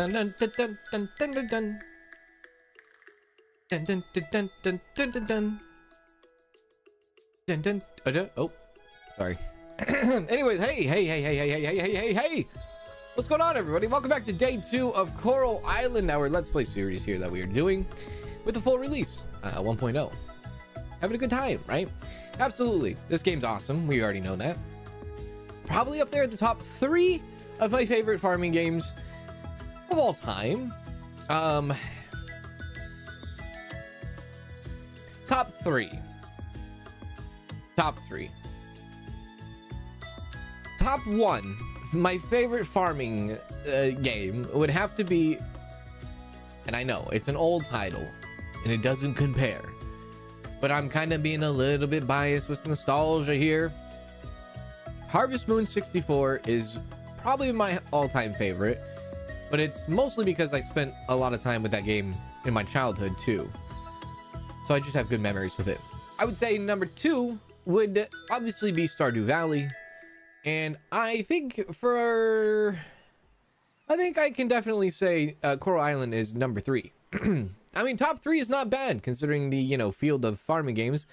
Dun dun dun dun dun dun dun. Dun dun dun dun dun dun dun. Dun dun. Oh, sorry. Anyways, hey. What's going on, everybody? Welcome back to day 2 of Coral Island, our Let's Play series here that we are doing with the full release 1.0. Having a good time, right? Absolutely. This game's awesome. We already know that. Probably up there at the top 3 of my favorite farming games of all time. Top 3. Top 1. My favorite farming game would have to be, and I know it's an old title and it doesn't compare, but I'm kind of being a little bit biased with nostalgia here. Harvest Moon 64 is probably my all-time favorite, but it's mostly because I spent a lot of time with that game in my childhood too, so I just have good memories with it. I would say number 2 would obviously be Stardew Valley. And I think I can definitely say Coral Island is number 3. I mean, top 3 is not bad considering the, you know, field of farming games,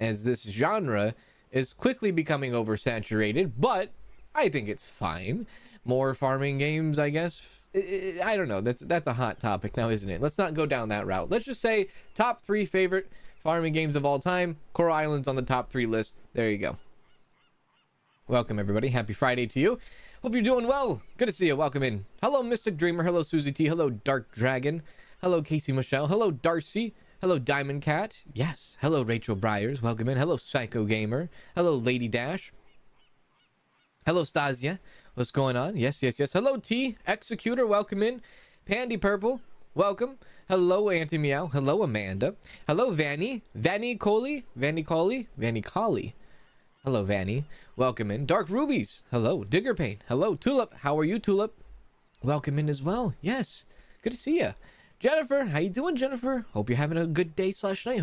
as this genre is quickly becoming oversaturated, but I think it's fine. More farming games, I guess. I don't know. That's a hot topic now, isn't it? Let's not go down that route. Let's just say top 3 favorite farming games of all time. Coral Island's on the top 3 list. There you go. Welcome, everybody. Happy Friday to you. Hope you're doing well. Good to see you. Welcome in. Hello, Mystic Dreamer. Hello, Susie T. Hello, Dark Dragon. Hello, Casey Michelle. Hello, Darcy. Hello, Diamond Cat. Yes. Hello, Rachel Briers. Welcome in. Hello, Psycho Gamer. Hello, Lady Dash. Hello, Stasia. What's going on? Yes, yes, yes. Hello, T. Executor. Welcome in. Pandy Purple. Welcome. Hello, Auntie Meow. Hello, Amanda. Hello, Vanny. Vanny Coley. Hello, Vanny. Welcome in. Dark Rubies. Hello, Digger Pain. Hello, Tulip. How are you, Tulip? Welcome in as well. Yes. Good to see you. Jennifer. How you doing, Jennifer? Hope you're having a good day slash night.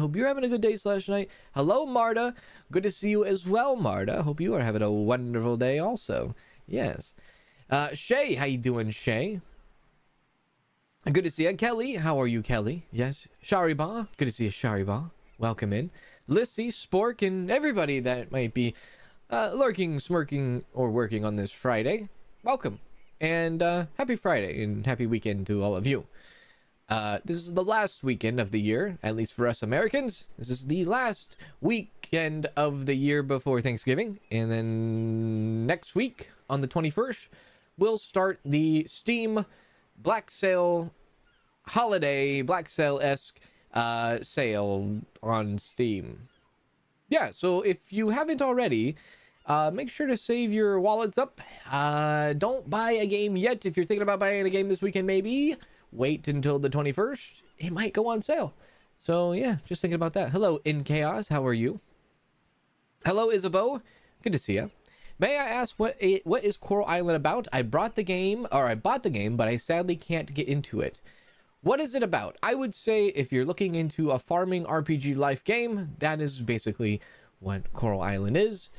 Hello, Marta. Good to see you as well, Marta. Hope you are having a wonderful day also. Yes. Shay. How you doing, Shay? Good to see you. Kelly. How are you, Kelly? Yes. Shariba. Good to see you, Shariba. Welcome in. Lissy, Spork, and everybody that might be lurking, smirking, or working on this Friday. Welcome, and happy Friday, and happy weekend to all of you. This is the last weekend of the year, at least for us Americans. This is the last weekend of the year before Thanksgiving, and then next week, on the 21st, we'll start the Steam Black Sale holiday, Black Sale-esque sale on Steam. Yeah, so if you haven't already, make sure to save your wallets up. Don't buy a game yet. If you're thinking about buying a game this weekend, maybe wait until the 21st. It might go on sale. So yeah, just thinking about that. Hello, In Chaos. How are you? Hello, Isabeau. Good to see you. May I ask what is Coral Island about? I bought the game, but I sadly can't get into it. What is it about? I would say if you're looking into a farming RPG life game, that is basically what Coral Island is.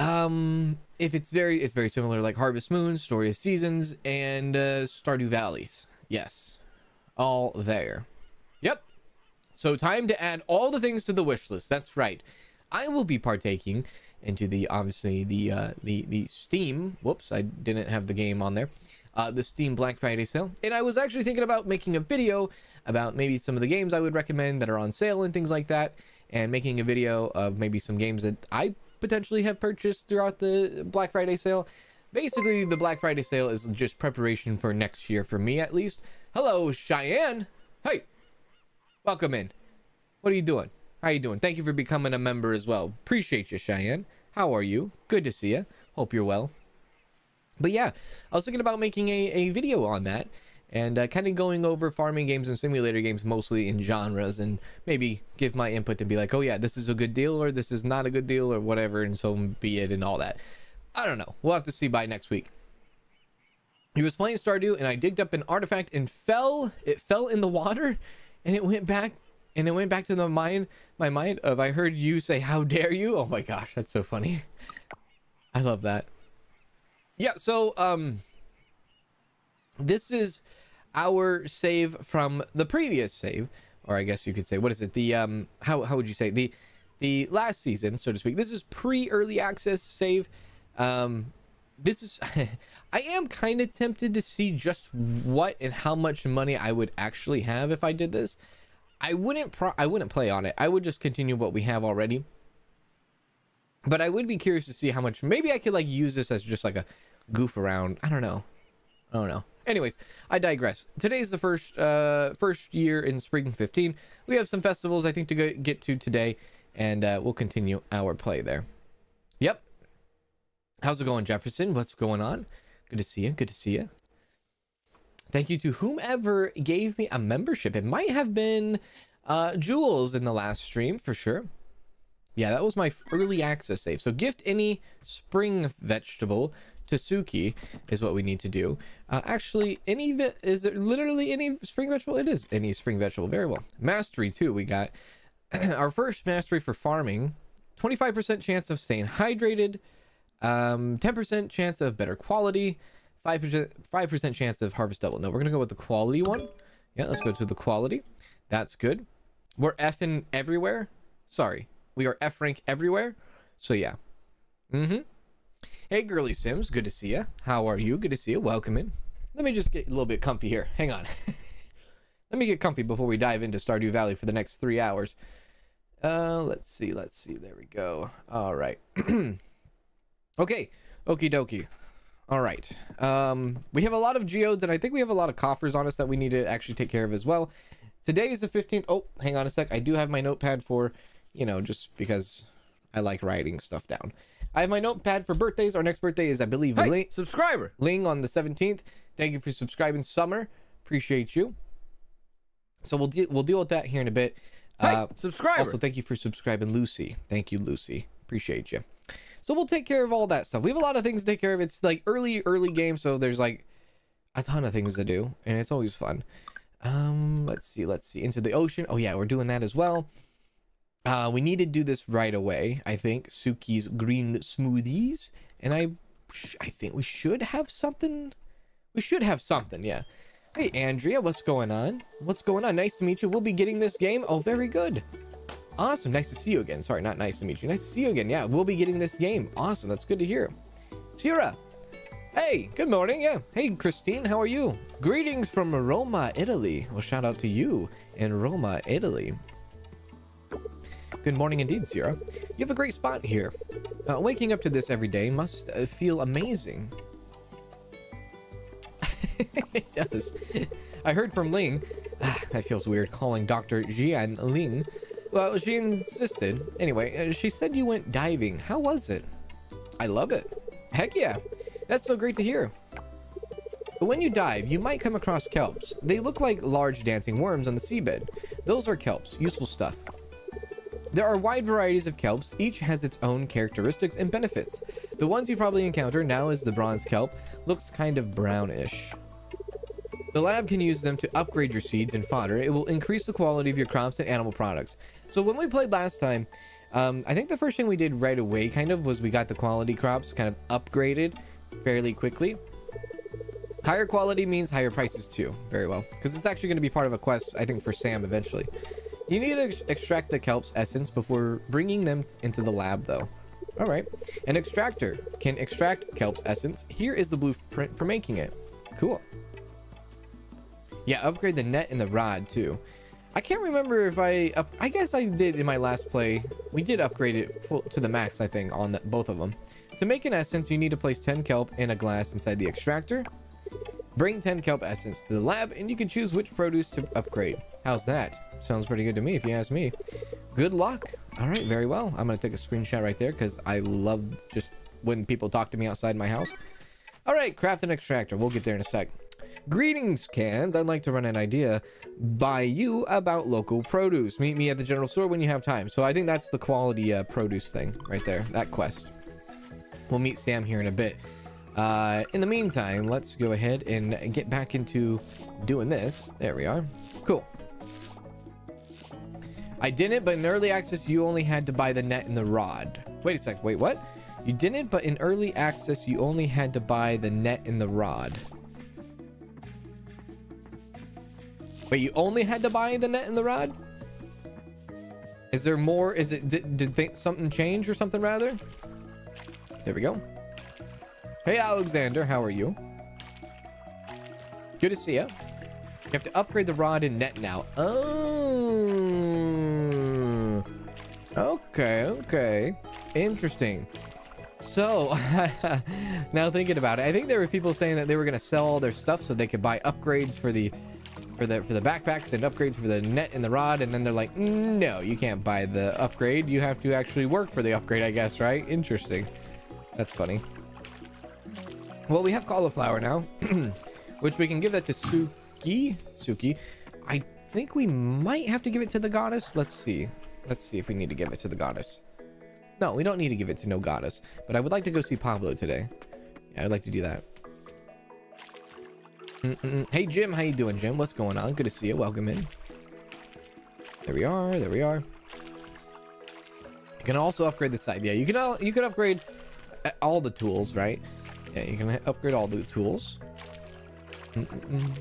If it's very similar, like Harvest Moon, Story of Seasons, and Stardew Valleys. Yes, all there. Yep. So time to add all the things to the wish list. That's right. I will be partaking into the Steam. Whoops, I didn't have the game on there. The Steam Black Friday sale. And I was actually thinking about making a video about maybe some of the games I would recommend that are on sale and things like that, and making a video of maybe some games that I potentially have purchased throughout the Black Friday sale. Basically, the Black Friday sale is just preparation for next year, for me at least. Hello, Cheyenne. Hey, welcome in. What are you doing? How are you doing? Thank you for becoming a member as well. Appreciate you, Cheyenne. How are you? Good to see you. Hope you're well. But yeah, I was thinking about making a video on that and kind of going over farming games and simulator games, mostly in genres, and maybe give my input and be like, oh yeah, this is a good deal or this is not a good deal or whatever, and so be it and all that. I don't know. We'll have to see by next week. He was playing Stardew and I digged up an artifact and it fell in the water and it went back to my mind of I heard you say, how dare you? Oh my gosh, that's so funny. I love that. Yeah, so this is our save from the previous save, or I guess you could say, what is it? The how would you say the last season, so to speak. This is pre-early access save. This is I am kind of tempted to see just what and how much money I would actually have if I did this. I wouldn't play on it. I would just continue what we have already. But I would be curious to see how much. Maybe I could like use this as just like a goof around. I don't know. I don't know. Anyways, I digress. Today's the first year in Spring 15. We have some festivals I think to go get to today, and we'll continue our play there. Yep. How's it going, Jefferson? What's going on? Good to see you. Good to see you. Thank you to whomever gave me a membership. It might have been Jules in the last stream for sure. Yeah, that was my early access save. So gift any spring vegetable to Suki is what we need to do. Actually, is it literally any spring vegetable? It is any spring vegetable. Very well. Mastery too. We got our first mastery for farming. 25% chance of staying hydrated. 10% chance of better quality. 5% chance of harvest double. No, we're gonna go with the quality one. Yeah, let's go to the quality. That's good. We're F-ing everywhere. Sorry, we are F rank everywhere. So yeah. Mm-hmm. Hey, Girly Sims, good to see you. How are you? Good to see you. Welcome in. Let me just get a little bit comfy here. Hang on. Let me get comfy before we dive into Stardew Valley for the next 3 hours. Let's see. Let's see. There we go. All right. Okay. Okie dokie. All right. We have a lot of geodes, and I think we have a lot of coffers on us that we need to actually take care of as well. Today is the 15th. Oh, hang on a sec. I do have my notepad for, you know, just because I like writing stuff down. I have my notepad for birthdays. Our next birthday is, I believe, hey, Ling, subscriber Ling on the 17th. Thank you for subscribing, Summer. Appreciate you. So we'll deal with that here in a bit. Hey, subscriber. Also, thank you for subscribing, Lucy. Thank you, Lucy. Appreciate you. So we'll take care of all that stuff. We have a lot of things to take care of. It's like early game, so there's like a ton of things to do, and it's always fun. Let's see. Into the ocean. Oh yeah, we're doing that as well. We need to do this right away. I think Suki's green smoothies, and I think we should have something. We should have something. Yeah. Hey, Andrea, what's going on? What's going on? Nice to meet you. We'll be getting this game. Oh, very good. Awesome. Nice to see you again. Sorry, not nice to meet you. Nice to see you again. Yeah, we'll be getting this game. Awesome. That's good to hear. Sierra. Hey, good morning. Yeah. Hey, Christine, how are you? Greetings from Roma, Italy. Well, shout out to you in Roma, Italy. Good morning indeed, Sierra. You have a great spot here. Waking up to this every day must feel amazing. It does. I heard from Ling. That feels weird calling Dr. Jian Ling. Well, she insisted. Anyway, she said you went diving. How was it? I love it. Heck yeah. That's so great to hear. But when you dive, you might come across kelps. They look like large dancing worms on the seabed. Those are kelps. Useful stuff. There are wide varieties of kelps. Each has its own characteristics and benefits. The ones you probably encounter now is the bronze kelp. Looks kind of brownish. The lab can use them to upgrade your seeds and fodder. It will increase the quality of your crops and animal products. So when we played last time, I think the first thing we did right away kind of was we got the quality crops kind of upgraded fairly quickly. Higher quality means higher prices too. Very well. Because it's actually going to be part of a quest, I think, for Sam eventually. You need to extract the kelp's essence before bringing them into the lab, though. All right. An extractor can extract kelp's essence. Here is the blueprint for making it. Cool. Yeah, upgrade the net and the rod, too. I can't remember if I guess I did in my last play. We did upgrade it to the max, I think, on both of them. To make an essence, you need to place 10 kelp in a glass inside the extractor. Bring 10 kelp essence to the lab, and you can choose which produce to upgrade. How's that? Sounds pretty good to me, if you ask me. Good luck. All right, very well. I'm going to take a screenshot right there because I love just when people talk to me outside my house. All right, craft an extractor. We'll get there in a sec. Greetings, Cans. I'd like to run an idea by you about local produce. Meet me at the general store when you have time. So I think that's the quality produce thing right there, that quest. We'll meet Sam here in a bit. In the meantime, let's go ahead and get back into doing this. There we are. Cool. I didn't, but in early access, you only had to buy the net and the rod. Wait a sec. Wait, what? You didn't, but in early access, you only had to buy the net and the rod. Wait, you only had to buy the net and the rod? Is there more? Is it did something change or something rather? There we go. Hey, Alexander, how are you? Good to see you. You have to upgrade the rod and net now. Oh. Okay, okay. Interesting. So, now thinking about it, I think there were people saying that they were going to sell all their stuff so they could buy upgrades for the backpacks and upgrades for the net and the rod, and then they're like, no, you can't buy the upgrade. You have to actually work for the upgrade, I guess, right? Interesting. That's funny. Well, we have cauliflower now, which we can give that to Suki. Suki. I think we might have to give it to the goddess. Let's see. Let's see if we need to give it to the goddess. No, we don't need to give it to no goddess, but I would like to go see Pablo today. Yeah, I'd like to do that. Hey, Jim. How you doing, Jim? What's going on? Good to see you. Welcome in. There we are. There we are. You can also upgrade the side. Yeah, you can upgrade all the tools, right? Yeah, you can upgrade all the tools. It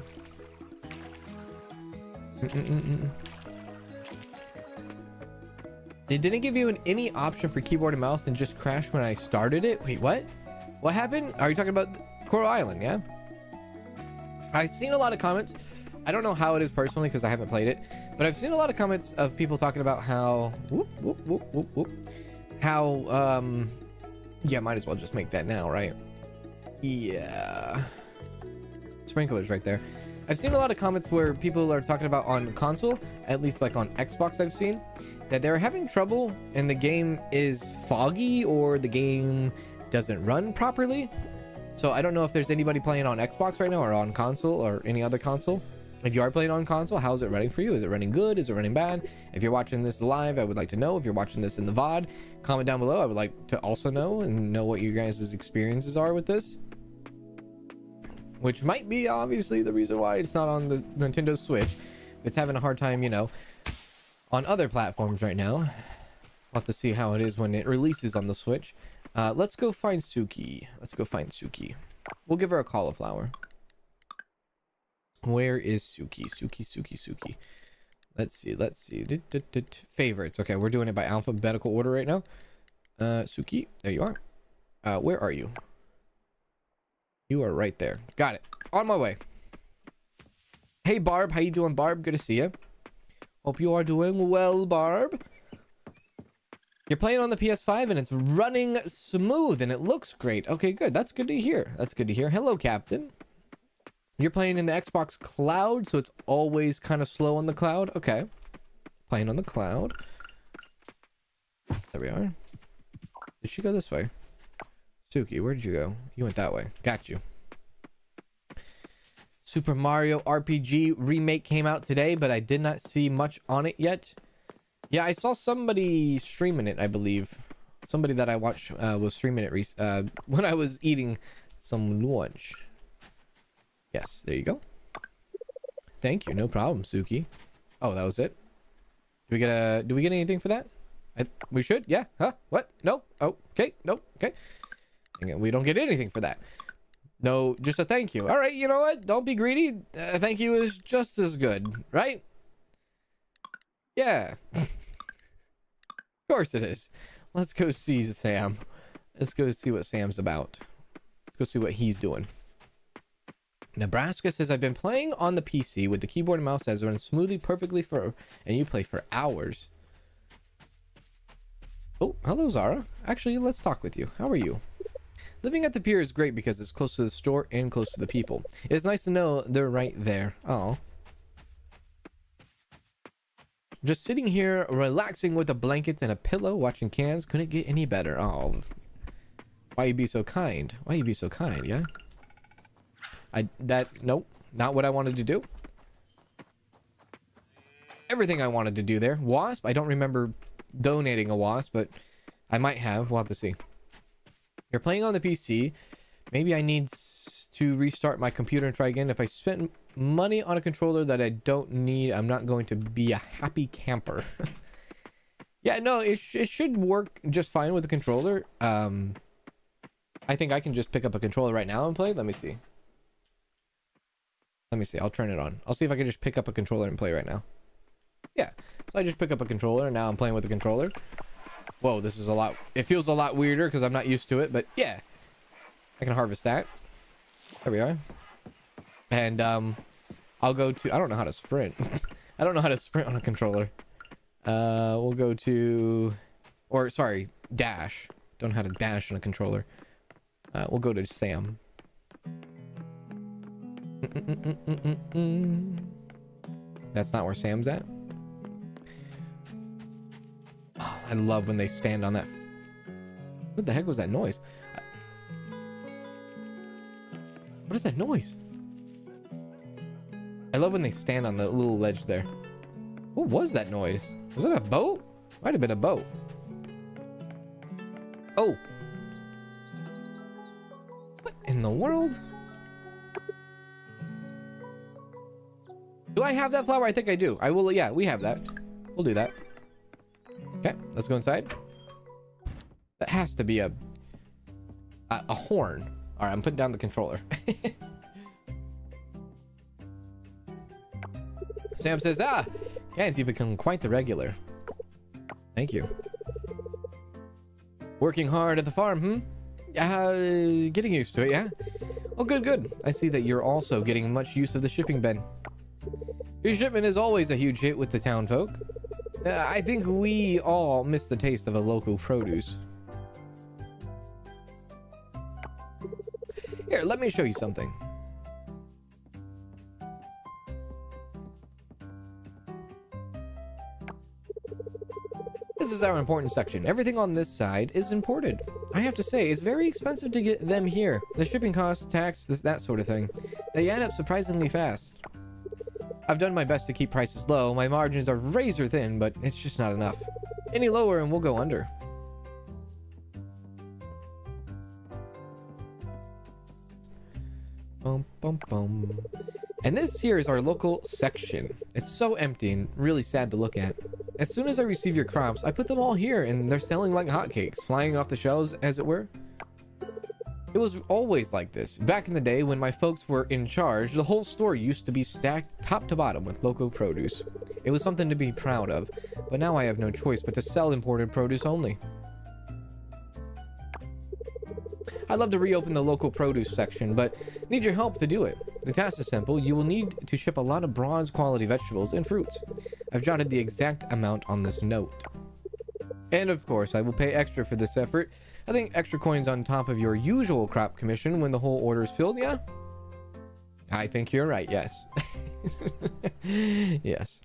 didn't give you any option for keyboard and mouse and just crashed when I started it. Wait, what? What happened? Are you talking about Coral Island? Yeah. I've seen a lot of comments. I don't know how it is personally because I haven't played it, but I've seen a lot of comments of people talking about how, yeah, might as well just make that now, right? Yeah. Sprinklers right there. I've seen a lot of comments where people are talking about on console, at least like on Xbox I've seen, that they're having trouble and the game is foggy or the game doesn't run properly. So I don't know if there's anybody playing on Xbox right now or on console or any other console. If you are playing on console, how's it running for you? Is it running good? Is it running bad? If you're watching this live, I would like to know. If you're watching this in the VOD, comment down below. I would like to also know and know what you guys' experiences are with this, which might be obviously the reason why it's not on the Nintendo Switch. It's having a hard time, you know, on other platforms right now. We'll have to see how it is when it releases on the Switch. Let's go find Suki. Let's go find Suki. We'll give her a cauliflower. Where is Suki? Suki. Let's see. Favorites. Okay, we're doing it by alphabetical order right now. Suki, there you are. Where are you? You are right there. Got it. On my way. Hey, Barb. How you doing, Barb? Good to see you. Hope you are doing well, Barb. You're playing on the PS5 and it's running smooth and it looks great. Okay, good. That's good to hear. That's good to hear. Hello, Captain. You're playing in the Xbox Cloud, so it's always kind of slow on the cloud. Okay. Playing on the cloud. There we are. Did she go this way? Suki, where did you go? You went that way. Got you. Super Mario RPG Remake came out today, but I did not see much on it yet. Yeah, I saw somebody streaming it, I believe. Somebody that I watched was streaming it when I was eating some lunch. Yes, there you go. Thank you. No problem, Suki. Oh, that was it. Do we get anything for that? We should. Yeah. Huh? What? No. Oh, okay. No. Okay. We don't get anything for that. No, just a thank you. All right. You know what? Don't be greedy. Thank you is just as good, right? Yeah. Of course it is. Let's go see Sam. Let's go see what Sam's about. Let's go see what he's doing. Nebraska says, I've been playing on the PC with the keyboard and mouse as it runs smoothly, perfectly and you play for hours. Oh, hello, Zara. Actually, let's talk with you. How are you? Living at the pier is great because it's close to the store and close to the people. It's nice to know they're right there. Oh. Just sitting here, relaxing with a blanket and a pillow, watching Cans. Couldn't get any better. Oh. Why you be so kind? Why you be so kind, yeah? Nope. Not what I wanted to do. Everything I wanted to do there. Wasp? I don't remember donating a wasp, but I might have. We'll have to see. You're playing on the PC. Maybe I need to restart my computer and try again. If I spent money on a controller that I don't need, I'm not going to be a happy camper. Yeah, no, it should work just fine with the controller. I think I can just pick up a controller right now and play. Let me see. Let me see. I'll turn it on. I'll see if I can just pick up a controller and play right now. Yeah. So I just pick up a controller and now I'm playing with the controller. Whoa, this is a lot. It feels a lot weirder because I'm not used to it, but yeah. I can harvest that. There we are. And I'll go to... I don't know how to sprint. I don't know how to sprint on a controller. We'll go to... Or, sorry, dash. Don't know how to dash on a controller. We'll go to Sam. That's not where Sam's at. Oh, I love when they stand on that. What the heck was that noise? What is that noise? I love when they stand on the little ledge there. What was that noise? Was that a boat? Might have been a boat. Oh. What in the world? Do I have that flower? I think I do. I will. Yeah, we have that. We'll do that. Okay, let's go inside. That has to be a horn. All right, I'm putting down the controller. Sam says, ah, Cans, you've become quite the regular. Thank you. Working hard at the farm, hmm? Getting used to it, yeah? Oh, good, good. I see that you're also getting much use of the shipping bin. Your shipment is always a huge hit with the town folk. I think we all miss the taste of a local produce. Here, let me show you something. This is our important section. Everything on this side is imported. I have to say, it's very expensive to get them here. The shipping costs, tax, this, that sort of thing. They add up surprisingly fast. I've done my best to keep prices low. My margins are razor thin, but it's just not enough. Any lower and we'll go under. Bum, bum, bum. And this here is our local section. It's so empty and really sad to look at. As soon as I receive your crops, I put them all here and they're selling like hotcakes, flying off the shelves, as it were. It was always like this. Back in the day when my folks were in charge, the whole store used to be stacked top to bottom with local produce. It was something to be proud of, but now I have no choice but to sell imported produce only. I'd love to reopen the local produce section, but need your help to do it. The task is simple. You will need to ship a lot of bronze quality vegetables and fruits. I've jotted the exact amount on this note. And of course, I will pay extra for this effort. I think extra coins on top of your usual crop commission when the whole order is filled, yeah? I think you're right, yes. Yes.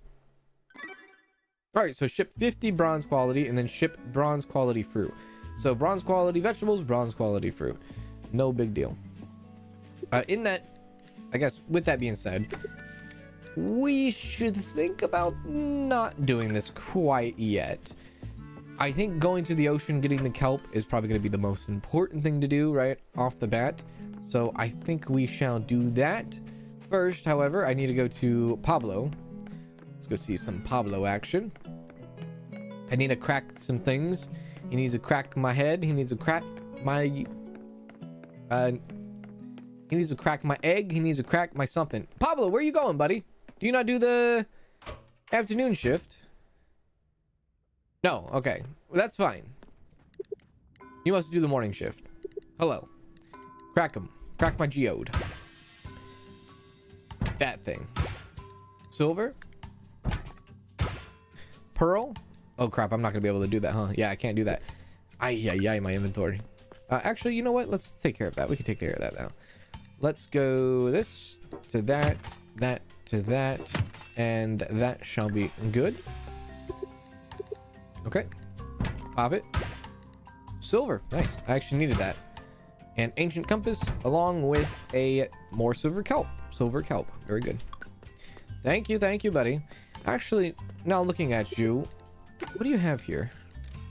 Alright, so ship 50 bronze quality and then ship bronze quality fruit. So bronze quality vegetables, bronze quality fruit. No big deal. In that, I guess, with that being said, we should think about not doing this quite yet. I think going to the ocean, getting the kelp is probably going to be the most important thing to do right off the bat. So I think we shall do that first. However, I need to go to Pablo. Let's go see some Pablo action. I need to crack some things. He needs to crack my head. He needs to crack my... he needs to crack my egg. He needs to crack my something. Pablo, where are you going, buddy? Do you not do the afternoon shift? No, okay. Well, that's fine. You must do the morning shift. Hello. Crack him. Crack my geode. That thing. Silver. Pearl. Oh, crap. I'm not going to be able to do that, huh? Yeah, I can't do that. Ay, my inventory. Actually, you know what? Let's take care of that. We can take care of that now. Let's go this to that, that to that, and that shall be good. Okay, pop it. Silver, nice. I actually needed that. An ancient compass along with a more silver kelp. Silver kelp, very good. Thank you, buddy. Actually, now looking at you, what do you have here?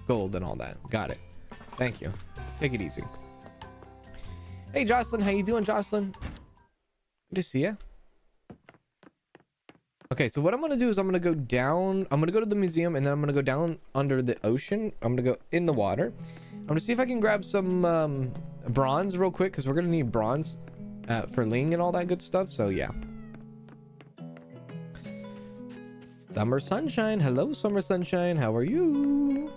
Gold and all that. Got it. Thank you. Take it easy. Hey, Jocelyn, how you doing, Jocelyn? Good to see ya. Okay, so what I'm going to do is I'm going to go down. I'm going to go to the museum, and then I'm going to go down under the ocean. I'm going to go in the water. I'm going to see if I can grab some bronze real quick, because we're going to need bronze for Ling and all that good stuff. So, yeah. Summer Sunshine. Hello, Summer Sunshine. How are you?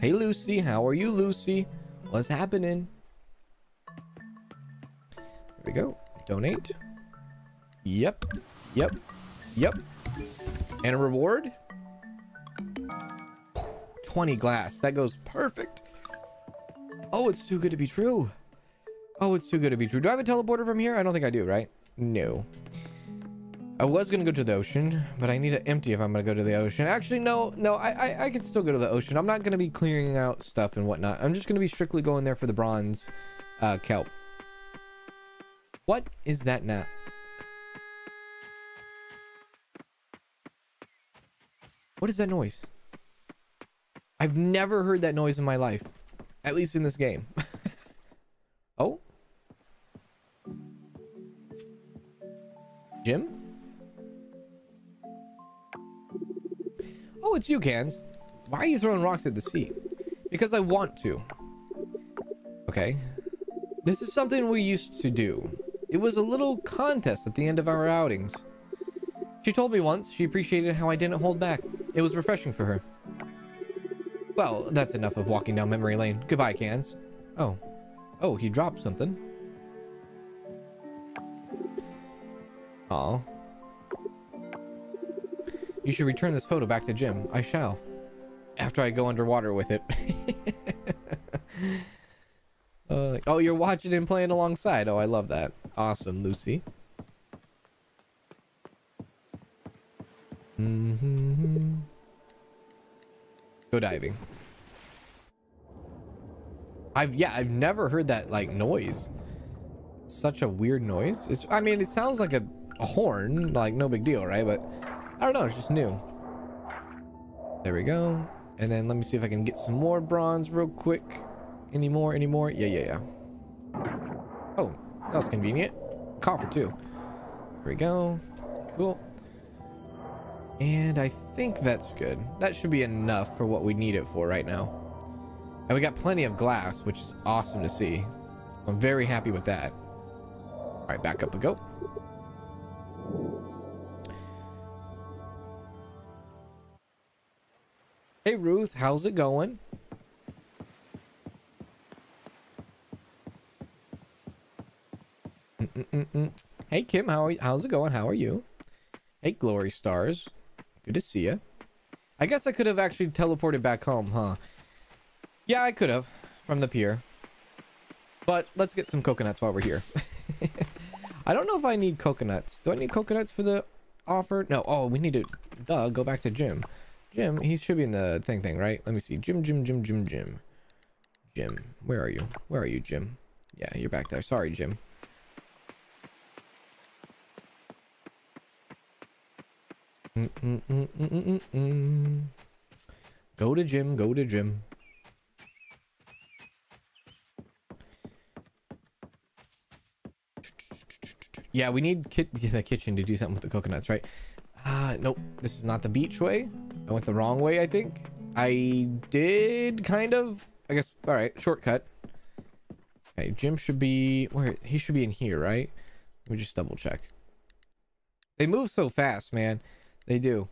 Hey, Lucy. How are you, Lucy? What's happening? There we go. Donate. Yep. Yep. Yep. And a reward. 20 glass. That goes perfect. Oh, it's too good to be true. Oh, it's too good to be true. Do I have a teleporter from here? I don't think I do, right? No. I was going to go to the ocean, but I need to empty if I'm going to go to the ocean. Actually, no, I can still go to the ocean. I'm not going to be clearing out stuff and whatnot. I'm just going to be strictly going there for the bronze kelp. What is that now? What is that noise? I've never heard that noise in my life. At least in this game. Oh? Jim? Oh, it's you, Cans. Why are you throwing rocks at the sea? Because I want to. Okay. This is something we used to do. It was a little contest at the end of our outings. She told me once she appreciated how I didn't hold back. It was refreshing for her. Well, that's enough of walking down memory lane. Goodbye, Cans. Oh. Oh, he dropped something. Aw. You should return this photo back to Jim. I shall. After I go underwater with it. Oh, you're watching and playing alongside. Oh, I love that. Awesome, Lucy. Mm-hmm. Go diving. I've never heard that like noise. It's such a weird noise. It's, I mean, it sounds like a horn, like no big deal, right? But I don't know, it's just new. There we go. And then let me see if I can get some more bronze real quick. Any more? Yeah. Oh, that was convenient. Copper too. There we go. Cool. And I think that's good. That should be enough for what we need it for right now. And we got plenty of glass, which is awesome to see. I'm very happy with that. All right, back up we go. Hey, Ruth, how's it going? Hey, Kim, how's it going? How are you? Hey, Glory Stars. Good to see you. I guess I could have actually teleported back home, huh? Yeah, I could have from the pier. But let's get some coconuts while we're here. I don't know if I need coconuts. Do I need coconuts for the offer? No. Oh, we need to go back to Jim. Jim, he should be in the thing, right? Let me see. Jim. Jim, where are you? Where are you, Jim? Yeah, you're back there. Sorry, Jim. Go to Jim. Go to Jim. Yeah, we need the kitchen to do something with the coconuts, right? Nope. This is not the beach way. I went the wrong way, I think. I did, kind of. I guess, all right. Shortcut. Okay, Jim should be... where? He should be in here, right? Let me just double check. They move so fast, man. They do.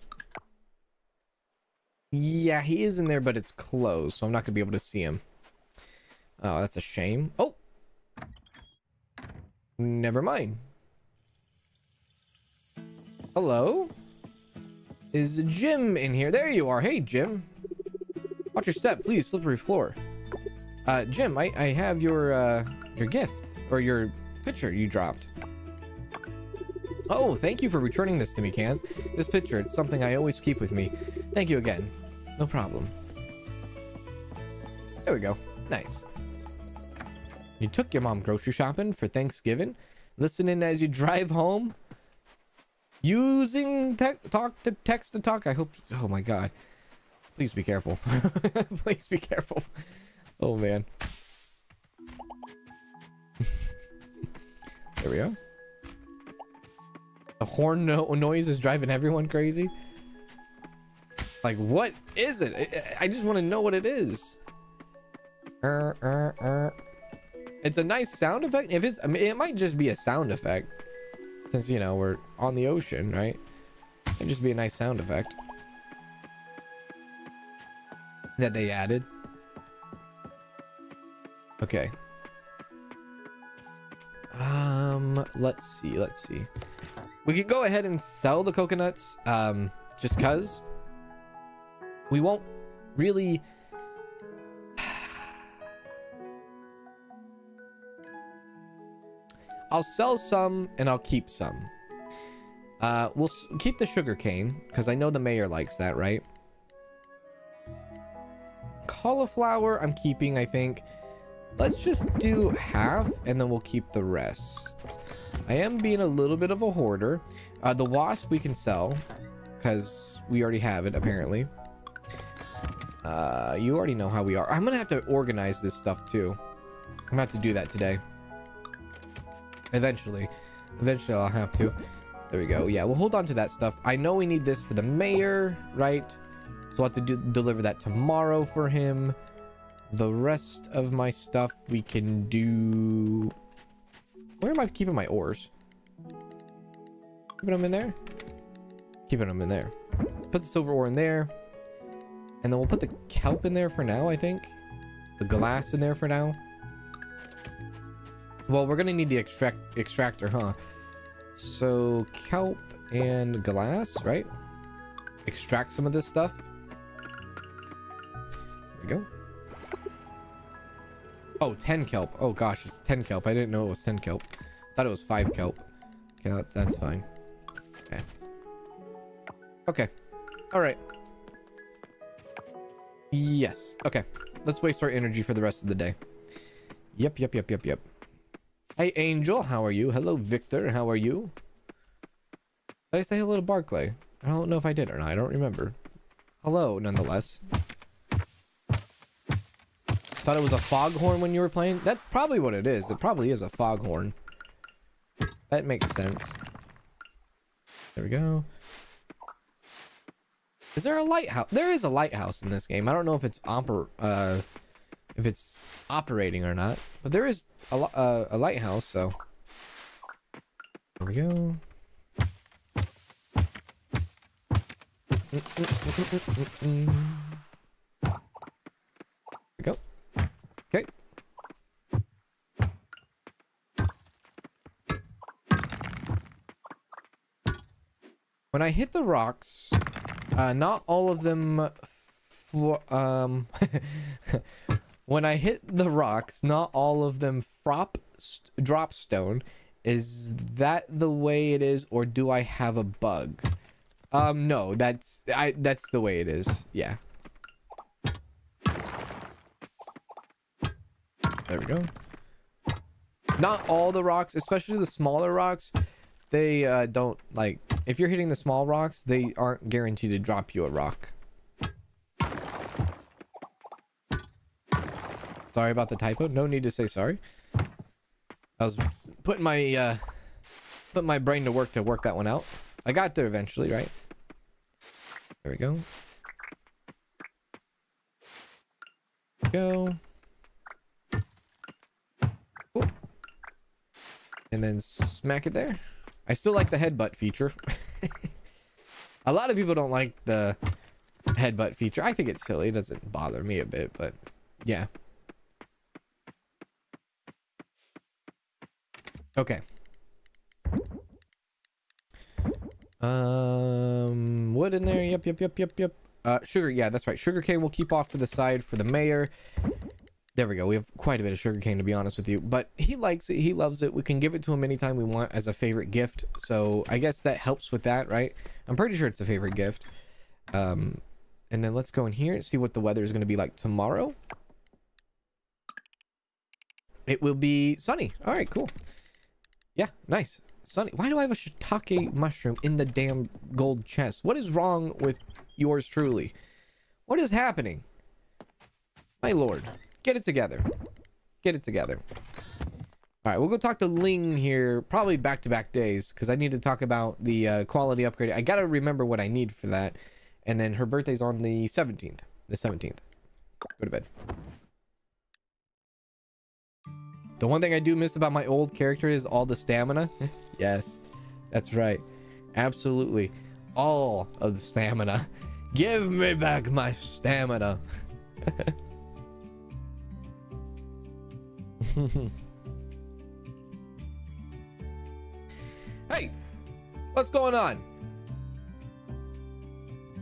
Yeah, he is in there, but it's closed, so I'm not going to be able to see him. Oh, that's a shame. Oh! Never mind. Hello? Is Jim in here? There you are. Hey, Jim. Watch your step, please. Slippery floor. Jim, I have your gift, or your picture you dropped. Oh, thank you for returning this to me, Cans. This picture, it's something I always keep with me. Thank you again. No problem. There we go. Nice. You took your mom grocery shopping for Thanksgiving, listening as you drive home, using text to talk. I hope... oh, my God. Please be careful. Please be careful. Oh, man. There we go. The horn noise is driving everyone crazy. Like, what is it? I just want to know what it is. It's a nice sound effect. If it's, I mean, it might just be a sound effect. Since, you know, we're on the ocean, right? It'd just be a nice sound effect that they added. Okay. Let's see. We could go ahead and sell the coconuts, just because we won't really... I'll sell some and I'll keep some. We'll keep the sugar cane because I know the mayor likes that, right? Cauliflower I'm keeping, I think. Let's just do half and then we'll keep the rest. I am being a little bit of a hoarder. The wasp we can sell because we already have it, apparently. You already know how we are. I'm gonna have to organize this stuff too. I'm gonna have to do that today. Eventually I'll have to. There we go. Yeah, we'll hold on to that stuff. I know we need this for the mayor, right? So I'll have to deliver that tomorrow for him. The rest of my stuff we can do... Where am I keeping my ores? Keeping them in there? Keeping them in there. Let's put the silver ore in there. And then we'll put the kelp in there for now, I think. The glass in there for now. Well, we're gonna need the extractor, huh? So, kelp and glass, right? Extract some of this stuff. There we go. Oh, 10 kelp. Oh gosh, it's 10 kelp. I didn't know it was 10 kelp. I thought it was 5 kelp. Okay, that's fine. Okay. Okay. All right. Yes. Okay. Let's waste our energy for the rest of the day. Yep. Hey, Angel. How are you? Hello, Victor. How are you? Did I say hello to Barclay? I don't know if I did or not. I don't remember. Hello, nonetheless. Thought it was a foghorn when you were playing. That's probably what it is. It probably is a foghorn. That makes sense. There we go. Is there a lighthouse? There is a lighthouse in this game. I don't know if it's operating or not, but there is a lighthouse. So there we go. There we go. Okay. When I hit the rocks, not all of them when I hit the rocks, not all of them drop stone. Is that the way it is, or do I have a bug? No, that's the way it is. Yeah. There we go. Not all the rocks, especially the smaller rocks, they don't, like, if you're hitting the small rocks, they aren't guaranteed to drop you a rock. Sorry about the typo. No need to say sorry. I was putting my brain to work that one out. I got there eventually, right? There we go. Go. And then smack it there. I still like the headbutt feature. A lot of people don't like the headbutt feature. I think it's silly. It doesn't bother me a bit, but yeah. Okay. Wood in there. Yep. Sugar. Yeah, that's right. Sugarcane we'll keep off to the side for the mayor. There we go. We have quite a bit of sugarcane, to be honest with you, but he likes it. He loves it. We can give it to him anytime we want as a favorite gift. So I guess that helps with that, right? I'm pretty sure it's a favorite gift. And then let's go in here and see what the weather is going to be like tomorrow. It will be sunny. All right, cool. Yeah, nice. Sunny. Why do I have a shiitake mushroom in the damn gold chest? What is wrong with yours truly? What is happening? My lord. Get it together. Get it together. All right, we'll go talk to Ling here, probably back-to-back days, because I need to talk about the quality upgrade. I got to remember what I need for that. And then her birthday's on the 17th. The 17th. Go to bed. The one thing I do miss about my old character is all the stamina. Yes. That's right. Absolutely. All of the stamina. Give me back my stamina. Hey, what's going on?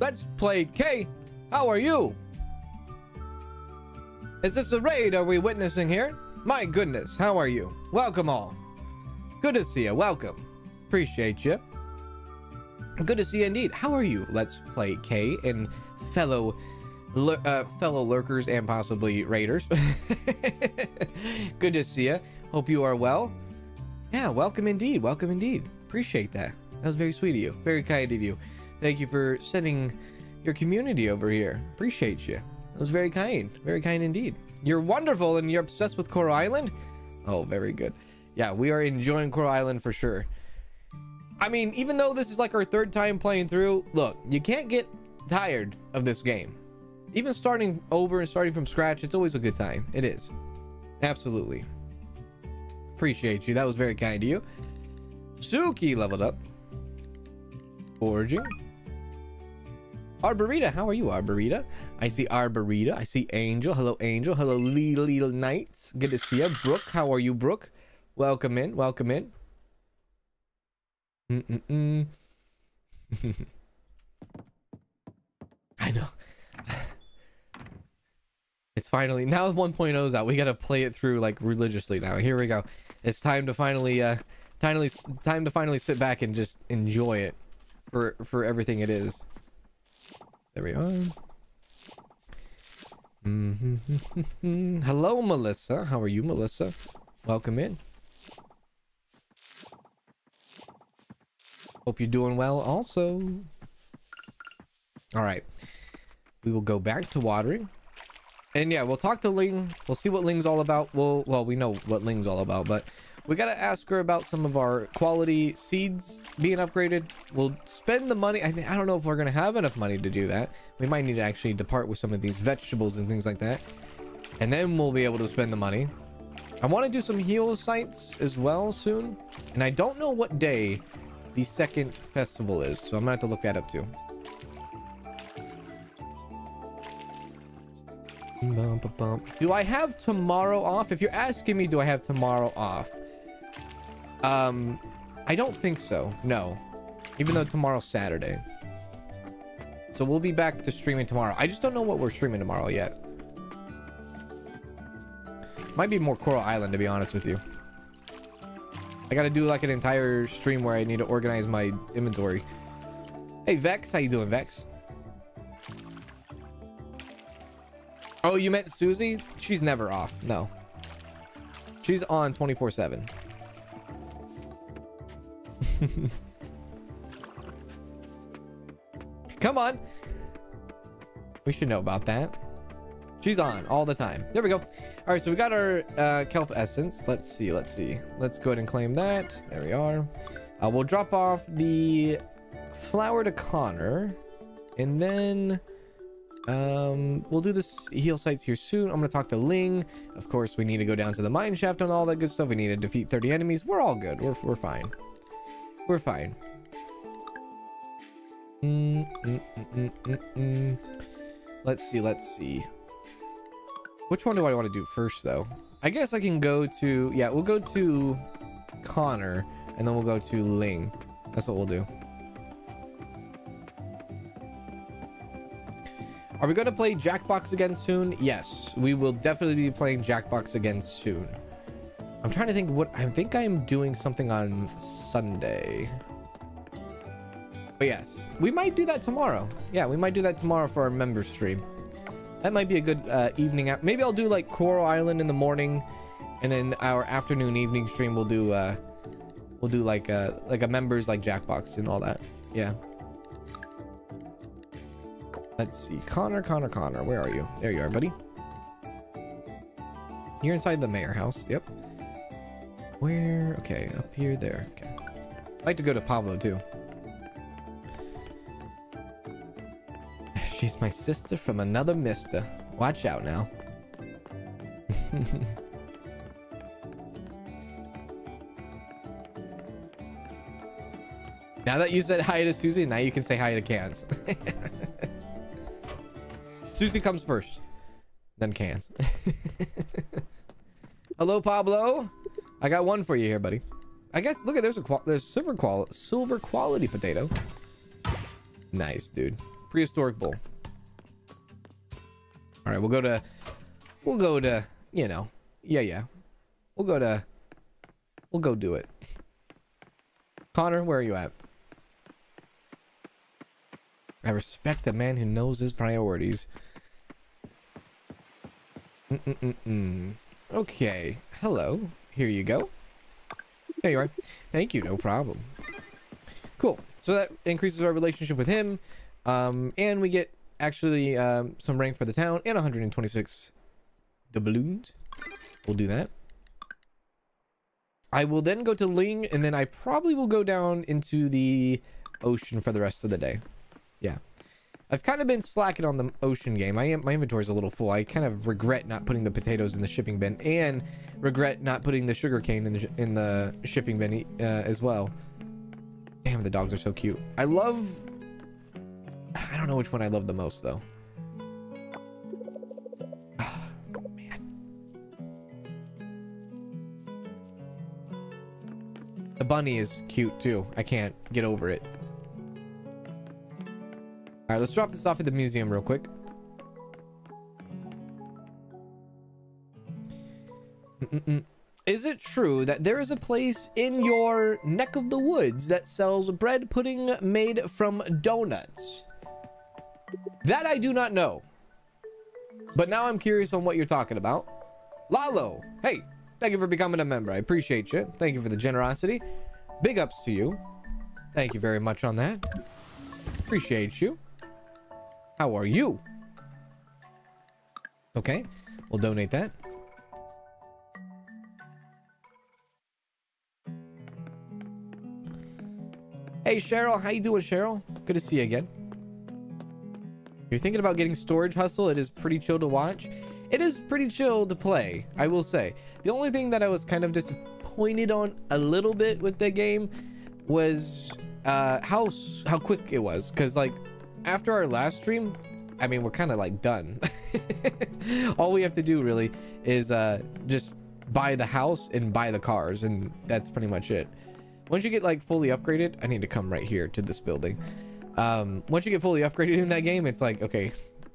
Let's play K. How are you? Is this a raid are we witnessing here? My goodness, how are you? Welcome all. Good to see you. Welcome. Appreciate you. Good to see you indeed. How are you? Let's play K and fellow lurkers and possibly raiders. Good to see you. Hope you are well. Yeah, welcome indeed. Welcome indeed. Appreciate that. That was very sweet of you. Very kind of you. Thank you for sending your community over here. Appreciate you. That was very kind. Very kind indeed. You're wonderful and you're obsessed with Coral Island? Oh, very good. Yeah, we are enjoying Coral Island for sure. I mean, even though this is like our third time playing through, look, you can't get tired of this game. Even starting over and starting from scratch, it's always a good time. It is. Absolutely. Appreciate you. That was very kind of you. Suki leveled up. Foraging. Arborita, how are you, Arborita? I see Arborita. I see Angel. Hello, Angel. Hello, Little Knights. Good to see you. Brooke, how are you, Brooke? Welcome in. Welcome in. I know. It's finally now 1.0 is out. We gotta play it through like religiously now. Here we go. It's time to finally, time to finally sit back and just enjoy it for everything it is. There we are. Hello, Melissa. How are you, Melissa? Welcome in. Hope you're doing well. Also, all right. We will go back to watering. And yeah, we'll talk to Ling. We'll see what Ling's all about. Well, we know what Ling's all about, but we got to ask her about some of our quality seeds being upgraded. We'll spend the money. I don't know if we're going to have enough money to do that. We might need to actually depart with some of these vegetables and things like that. And then we'll be able to spend the money. I want to do some heal sites as well soon. And I don't know what day the second festival is, so I'm going to have to look that up too. Do I have tomorrow off? If you're asking me, do I have tomorrow off? I don't think so. No. Even though tomorrow's Saturday. So we'll be back to streaming tomorrow. I just don't know what we're streaming tomorrow yet. Might be more Coral Island, to be honest with you. I gotta do like an entire stream where I need to organize my inventory. Hey, Vex. How you doing, Vex? Oh, you meant Susie? She's never off. No. She's on 24/7. Come on. We should know about that. She's on all the time. There we go. All right, so we got our kelp essence. Let's see. Let's see. Let's go ahead and claim that. There we are. We'll drop off the flower to Connor. And then... we'll do this heal sites here soon. I'm gonna talk to Ling. Of course, we need to go down to the mine shaft and all that good stuff. We need to defeat 30 enemies. We're all good. We're fine. We're fine. Let's see. Let's see. Which one do I want to do first, though? I guess I can go to... Yeah, we'll go to Connor, and then we'll go to Ling. That's what we'll do. Are we going to play Jackbox again soon? Yes, we will definitely be playing Jackbox again soon. I'm trying to think what... I think I'm doing something on Sunday. But yes, we might do that tomorrow. Yeah, we might do that tomorrow for our member stream. That might be a good evening. Maybe I'll do like Coral Island in the morning. And then our afternoon evening stream we'll do... we'll do like a members like Jackbox and all that. Yeah. Let's see. Connor. Where are you? There you are, buddy. You're inside the mayor house. Yep. Where? Okay. Up here. There. Okay. I'd like to go to Pablo, too. She's my sister from another mister. Watch out now. Now that you said hi to Susie, now you can say hi to Cans. Susie comes first, then Cans. Hello, Pablo. I got one for you here, buddy. I guess look at there's silver quality potato. Nice, dude. Prehistoric bowl. All right, we'll go to you know, yeah. We'll go do it. Connor, where are you at? I respect a man who knows his priorities. Okay. Hello. Here you go. There you are. Thank you. No problem. Cool. So that increases our relationship with him. And we get actually some rank for the town and 126 doubloons. We'll do that. I will then go to Ling, and then I probably will go down into the ocean for the rest of the day. Yeah, I've kind of been slacking on the ocean game. My inventory is a little full. I kind of regret not putting the potatoes in the shipping bin, and regret not putting the sugarcane in the shipping bin as well. Damn, the dogs are so cute. I don't know which one I love the most though. The bunny is cute too. I can't get over it. All right, let's drop this off at the museum real quick. Is it true that there is a place in your neck of the woods that sells bread pudding made from donuts? That I do not know. But now I'm curious on what you're talking about. Lalo, hey. Thank you for becoming a member. I appreciate you. Thank you for the generosity. Big ups to you. Thank you very much on that. Appreciate you. How are you? Okay. We'll donate that. Hey, Cheryl. How you doing, Cheryl? Good to see you again. If you're thinking about getting Storage Hustle, it is pretty chill to watch. It is pretty chill to play, I will say. The only thing that I was kind of disappointed on a little bit with the game was how quick it was. Because, like, after our last stream, I mean, we're kind of, like, done. All we have to do, really, is just buy the house and buy the cars. And that's pretty much it. Once you get, like, fully upgraded, I need to come right here to this building. Once you get fully upgraded in that game, it's like, okay,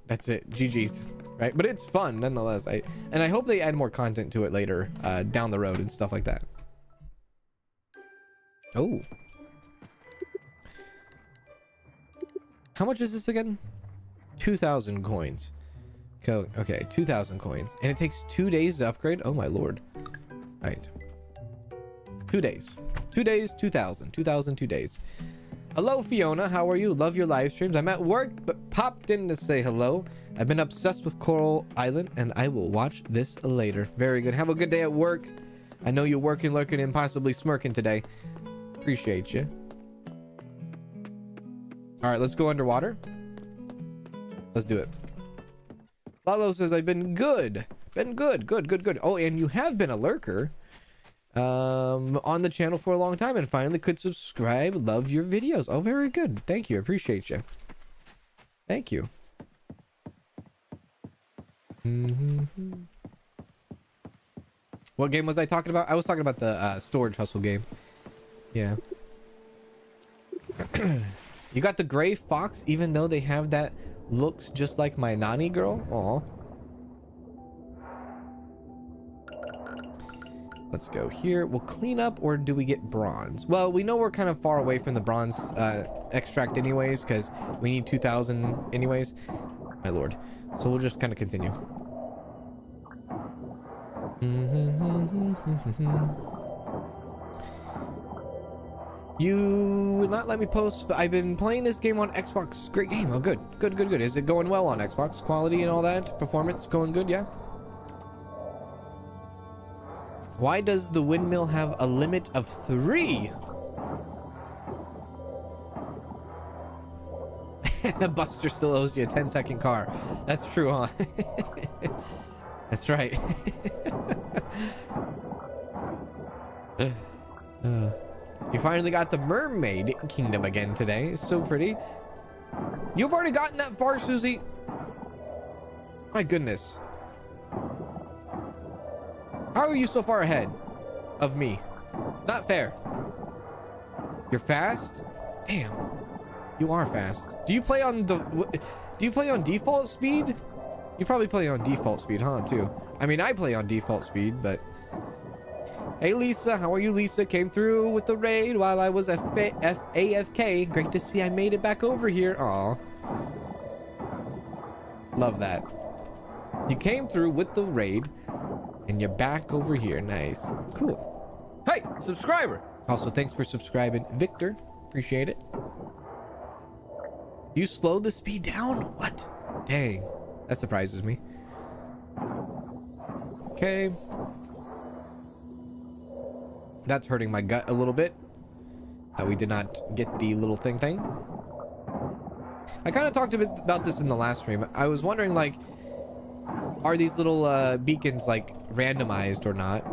that's it. GG's. Right? But it's fun nonetheless. And I hope they add more content to it later down the road and stuff like that. Oh, how much is this again? 2,000 coins. Okay, 2,000 coins, and it takes 2 days to upgrade. Oh my lord! All right, 2 days, 2 days, 2,000, 2,000, 2 days. Hello, Fiona. How are you? Love your live streams. I'm at work, but popped in to say hello. I've been obsessed with Coral Island, and I will watch this later. Very good. Have a good day at work. I know you're working, lurking, and possibly smirking today. Appreciate you. All right, let's go underwater. Let's do it. Lalo says, I've been good. Been good, good, good, good. Oh, and you have been a lurker on the channel for a long time and finally could subscribe. Love your videos. Oh, very good. Thank you. Appreciate you. Thank you. What game was I talking about? I was talking about the Storage Hustle game. Yeah. You got the gray fox, even though they have that looks just like my nanny girl. Aw. Let's go here. We'll clean up, or do we get bronze? Well, we know we're kind of far away from the bronze extract anyways, because we need 2,000 anyways. My lord. So we'll just kind of continue. You would not let me post, but I've been playing this game on Xbox. Great game. Oh, good. Good, good, good. Is it going well on Xbox? Quality and all that? Performance going good? Yeah. Why does the windmill have a limit of 3? The buster still owes you a 10-second car. That's true, huh? That's right. You finally got the Mermaid Kingdom again today. It's so pretty. You've already gotten that far, Susie. My goodness. How are you so far ahead of me? Not fair. You're fast? Damn. You are fast. Do you play on the... Do you play on default speed? You probably play on default speed, huh, too? I mean, I play on default speed, but... Hey, Lisa. How are you, Lisa? Came through with the raid while I was AFK. Great to see I made it back over here. Aw. Love that. You came through with the raid, and you're back over here. Nice. Cool. Hey, subscriber. Also, thanks for subscribing, Victor. Appreciate it. You slowed the speed down? What? Dang. That surprises me. Okay. That's hurting my gut a little bit. That we did not get the little thing. I kind of talked a bit about this in the last stream. I was wondering, like, are these little beacons, like, randomized or not?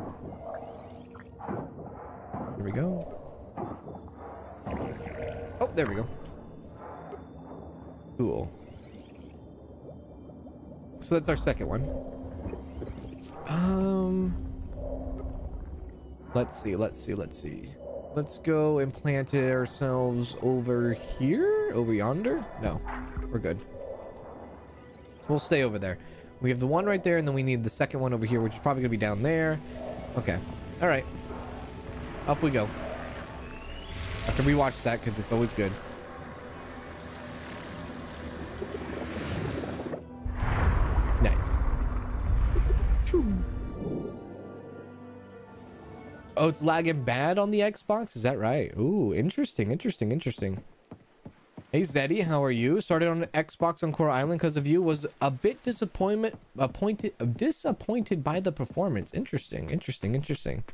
Here we go. Oh, there we go. Cool. So that's our second one. Let's see. Let's go and plant ourselves over here? Over yonder? No, we're good. We'll stay over there. We have the one right there, and then we need the second one over here, which is probably going to be down there. Okay. All right. Up we go. After we watch that, because it's always good. Nice. Choo. Oh, it's lagging bad on the Xbox? Is that right? Ooh, interesting. Hey, Zeddy, how are you? Started on Xbox on Coral Island because of you. Was a bit disappointed by the performance. Interesting.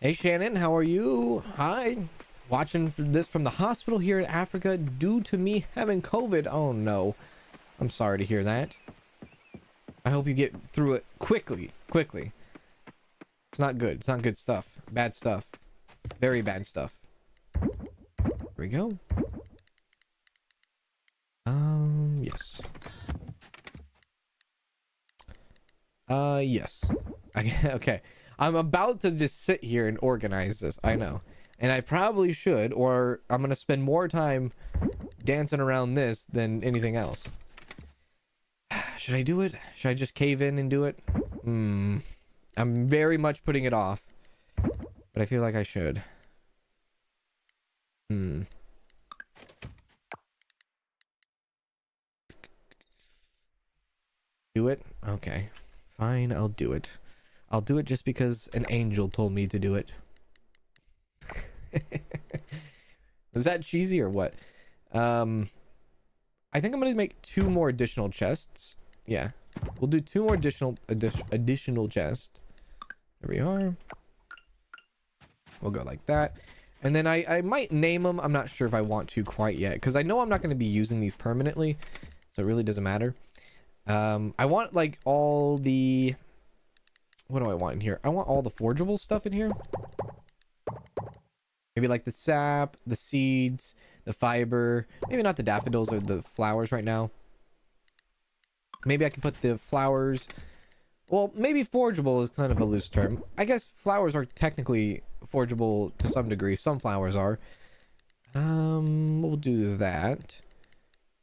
Hey, Shannon, how are you? Hi. Watching this from the hospital here in Africa due to me having COVID. Oh, no. I'm sorry to hear that. I hope you get through it quickly. It's not good. It's not good stuff. Bad stuff. Very bad stuff. Here we go. Yes. Yes. Okay. I'm about to just sit here and organize this. I know. And I probably should, or I'm going to spend more time dancing around this than anything else. Should I do it? Should I just cave in and do it? I'm very much putting it off. But I feel like I should. Do it? Okay. Fine, I'll do it. I'll do it just because an angel told me to do it. Was that cheesy or what? I think I'm gonna make two more additional chests. Yeah, we'll do two more additional chests. There we are. We'll go like that, and then I might name them. I'm not sure if I want to quite yet, because I know I'm not going to be using these permanently, so it really doesn't matter. I want, like, all the... What do I want in here? I want all the forgeable stuff in here. Maybe like the sap, the seeds, the fiber. Maybe not the daffodils or the flowers right now. Maybe I can put the flowers. Well, maybe forgeable is kind of a loose term. I guess flowers are technically forgeable to some degree. Some flowers are. We'll do that.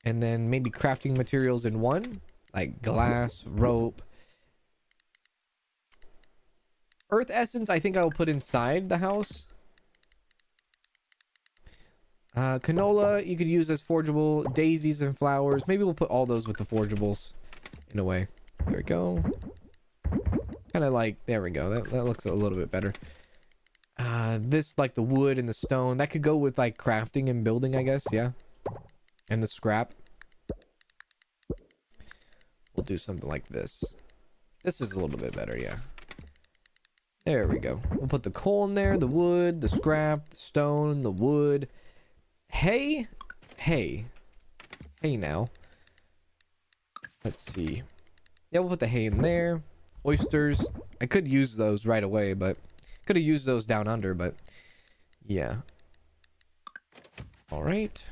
And then maybe crafting materials in one. Like glass, rope. Earth essence I think I'll put inside the house. Canola you could use as forgeable. Daisies and flowers. Maybe we'll put all those with the forgeables in a way. There we go. Kind of like, there we go. That looks a little bit better. This, like the wood and the stone, that could go with like crafting and building, I guess. Yeah. And the scrap. We'll do something like this. This is a little bit better. Yeah. There we go. We'll put the coal in there, the wood, the scrap, the stone, the wood. Hey now. Let's see. Yeah, we'll put the hay in there. oysters. I could use those right away, but could have used those down under, but yeah. All right.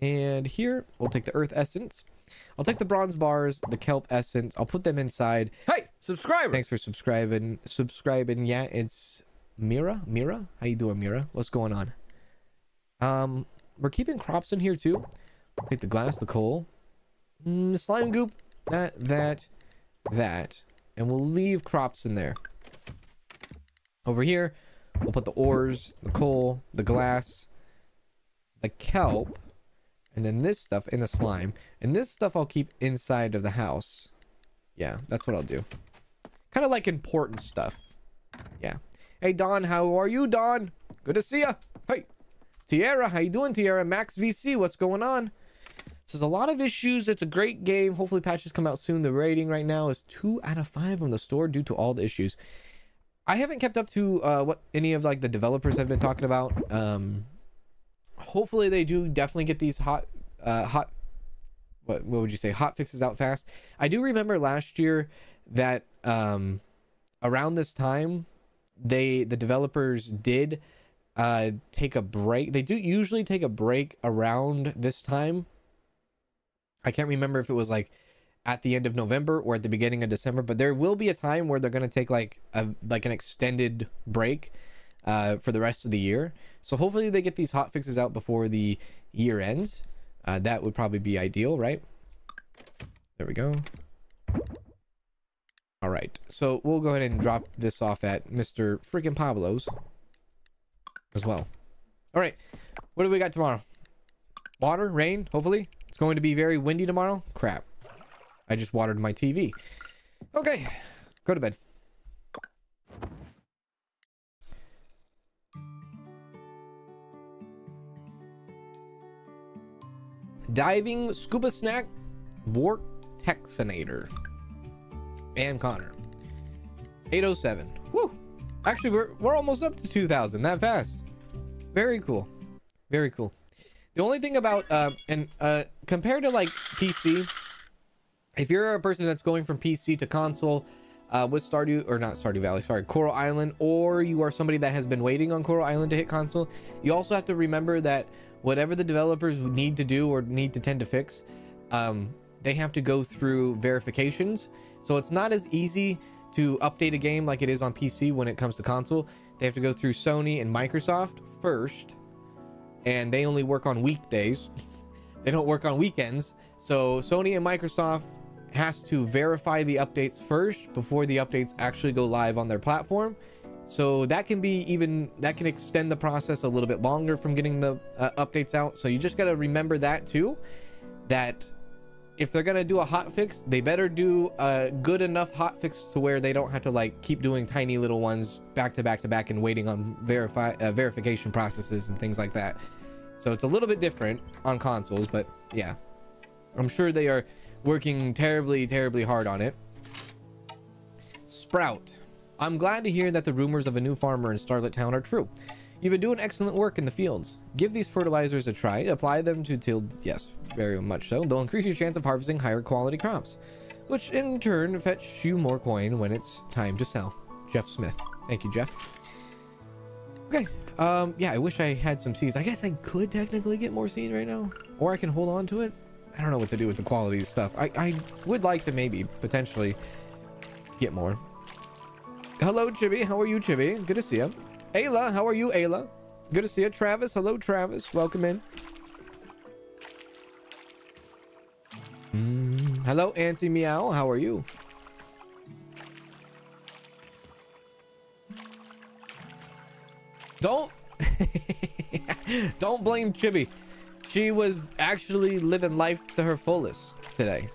And here, we'll take the earth essence. I'll take the bronze bars, the kelp essence. I'll put them inside. Hey, subscriber! Thanks for subscribing. Yeah, it's Mira. How you doing, Mira? What's going on? We're keeping crops in here too. I'll take the glass, the coal, slime goop, that, and we'll leave crops in there. Over here, we'll put the ores, the coal, the glass, the kelp, and then this stuff in the slime. And this stuff I'll keep inside of the house. Yeah, that's what I'll do. Kind of like important stuff. Yeah. Hey, Don, how are you, Don? Good to see ya. Hey, Tierra, how you doing, Tierra? Max VC, what's going on? So there's a lot of issues. It's a great game. Hopefully patches come out soon. The rating right now is 2 out of 5 on the store due to all the issues. I haven't kept up to what any of like the developers have been talking about. Hopefully they do definitely get these what would you say, hot fixes out fast. I do remember last year that around this time the developers did take a break. They do usually take a break around this time. I can't remember if it was like at the end of November or at the beginning of December, but there will be a time where they're going to take like an extended break for the rest of the year. So hopefully they get these hot fixes out before the year ends. That would probably be ideal, right? There we go. All right, so we'll go ahead and drop this off at Mr. freaking Pablo's as well. All right, what do we got tomorrow? Water, rain, hopefully. It's going to be very windy tomorrow. Crap, I just watered my TV. Okay, go to bed. Diving scuba snack, Vortexinator, and Connor. 807. Woo! Actually, we're almost up to 2,000 that fast. Very cool, very cool. The only thing about compared to like PC, if you're a person that's going from PC to console with Stardew, or not Stardew Valley, sorry, Coral Island, or you are somebody that has been waiting on Coral Island to hit console, you also have to remember that whatever the developers need to do or need to tend to fix, they have to go through verifications. So it's not as easy to update a game like it is on PC when it comes to console. They have to go through Sony and Microsoft first, and they only work on weekdays. They don't work on weekends. So Sony and Microsoft has to verify the updates first before the updates actually go live on their platform. So that can be that can extend the process a little bit longer from getting the updates out. So you just got to remember that too, that if they're going to do a hotfix, they better do a good enough hotfix to where they don't have to like keep doing tiny little ones back to back to back and waiting on verification processes and things like that. So it's a little bit different on consoles, but yeah, I'm sure they are working terribly, terribly hard on it. Sprout. I'm glad to hear that the rumors of a new farmer in Starlet Town are true. You've been doing excellent work in the fields. Give these fertilizers a try. Apply them to tilled. Yes, very much so. They'll increase your chance of harvesting higher quality crops, which in turn fetch you more coin when it's time to sell. Jeff Smith. Thank you, Jeff. Okay. Yeah, I wish I had some seeds. I guess I could technically get more seed right now, or I can hold on to it. I don't know what to do with the quality stuff. I would like to maybe potentially get more. Hello, Chibi. How are you, Chibi? Good to see you. Ayla, how are you, Ayla? Good to see you. Travis, hello, Travis. Welcome in. Hello, Auntie Meow. How are you? Don't blame Chibi. She was actually living life to her fullest today.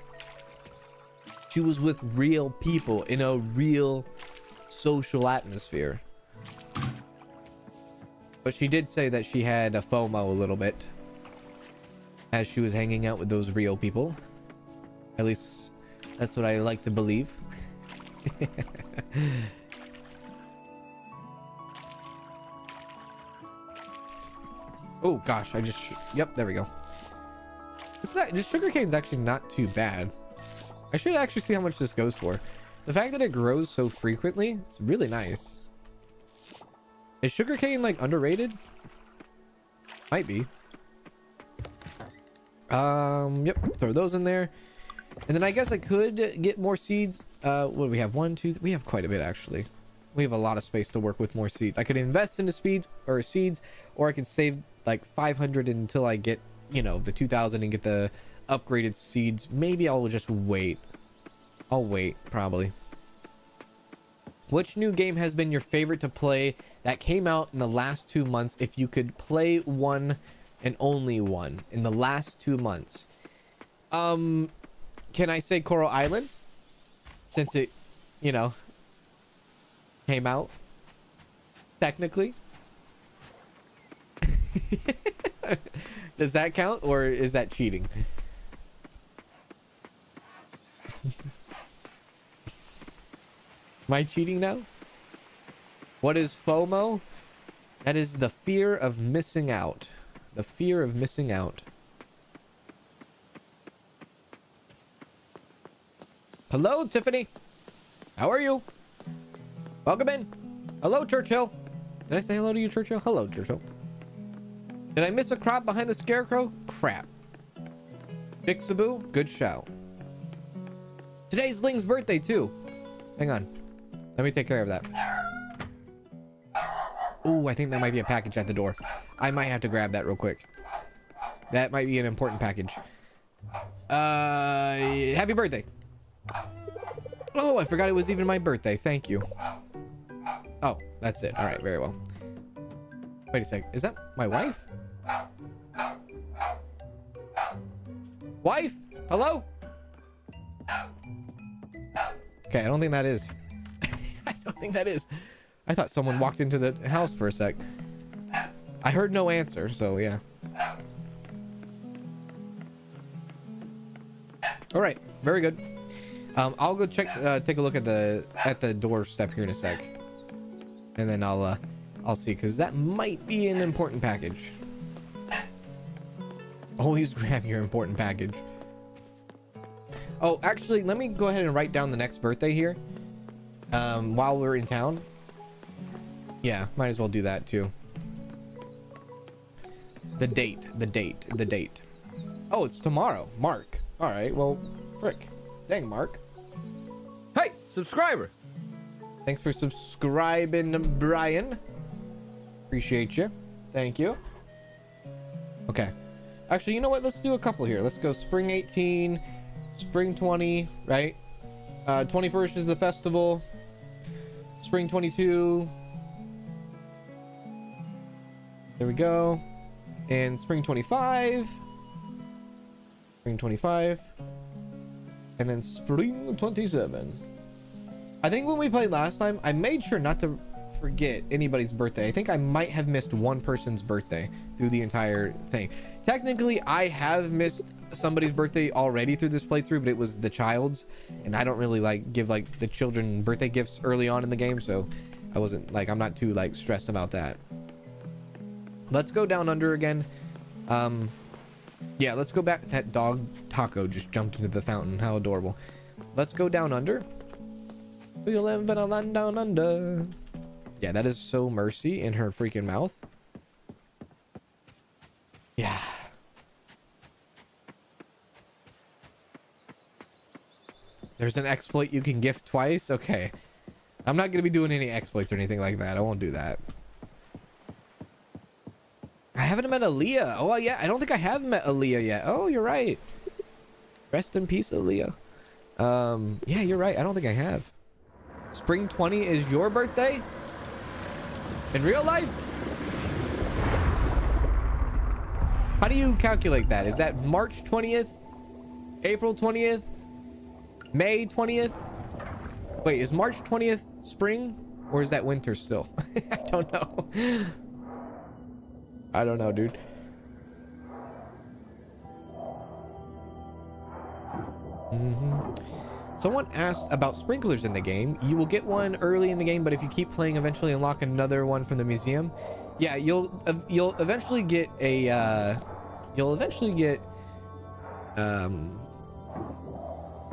She was with real people in a real social atmosphere, but she did say that she had a FOMO a little bit as she was hanging out with those real people. At least that's what I like to believe. Oh gosh, yep, there we go. This sugarcane is actually not too bad. I should actually see how much this goes for. The fact that it grows so frequently, it's really nice. Is sugarcane like underrated? Might be. Yep, throw those in there. And then I guess I could get more seeds. What do we have? One, two, we have quite a bit actually. We have a lot of space to work with more seeds. I could invest into seeds, or I could save like 500 until I get, you know, the 2000 and get the upgraded seeds. Maybe I'll just wait. I'll wait, probably. Which new game has been your favorite to play that came out in the last 2 months? If you could play one and only one in the last 2 months. Can I say Coral Island? Since it, you know, came out. Technically. Does that count, or is that cheating? Am I cheating now? What is FOMO? That is the fear of missing out. The fear of missing out. Hello, Tiffany. How are you? Welcome in. Hello, Churchill. Did I say hello to you, Churchill? Hello, Churchill. Did I miss a crop behind the scarecrow? Crap. Bixaboo, good shout. Today's Ling's birthday, too. Hang on. Let me take care of that. Ooh, I think that might be a package at the door. I might have to grab that real quick. That might be an important package. Happy birthday. Oh, I forgot it was even my birthday. Thank you. Oh, that's it. All right, very well. Wait a sec. Is that my wife? Wife? Hello? Okay, I don't think that is. I don't think that is. I thought someone walked into the house for a sec. I heard no answer, so yeah. All right, very good. I'll go check, take a look at the doorstep here in a sec, and then I'll see, because that might be an important package. Always grab your important package. Oh, actually, let me go ahead and write down the next birthday here, while we're in town. Yeah, might as well do that too. The date, the date, the date. Oh, it's tomorrow, Mark. All right, well, frick. Dang, Mark. Hey, subscriber. Thanks for subscribing, Brian. Appreciate you. Thank you. Okay. Actually, you know what? Let's do a couple here. Let's go spring 18, spring 20, right? 21st is the festival. Spring 22. There we go. And spring 25. Spring 25. And then spring 27. I think when we played last time, I made sure not to forget anybody's birthday. I think I might have missed one person's birthday through the entire thing. Technically, I have missed somebody's birthday already through this playthrough, but it was the child's, and I don't really like give like the children birthday gifts early on in the game, so I wasn't like, I'm not too like stressed about that. Let's go down under again. Yeah, let's go back. That dog Taco just jumped into the fountain. How adorable. Let's go down under. We live in a land down under. Yeah, that is so Mercy in her freaking mouth. Yeah. There's an exploit you can gift twice. Okay. I'm not going to be doing any exploits or anything like that. I won't do that. I haven't met Aaliyah. Oh, yeah. I don't think I have met Aaliyah yet. Oh, you're right. Rest in peace, Aaliyah. Yeah, you're right. I don't think I have. Spring 20 is your birthday? In real life? How do you calculate that? Is that March 20th? April 20th? May 20th? Wait, is March 20th spring? Or is that winter still? I don't know. I don't know, dude. Someone asked about sprinklers in the game. You will get one early in the game, but if you keep playing, eventually unlock another one from the museum. Yeah, you'll eventually get a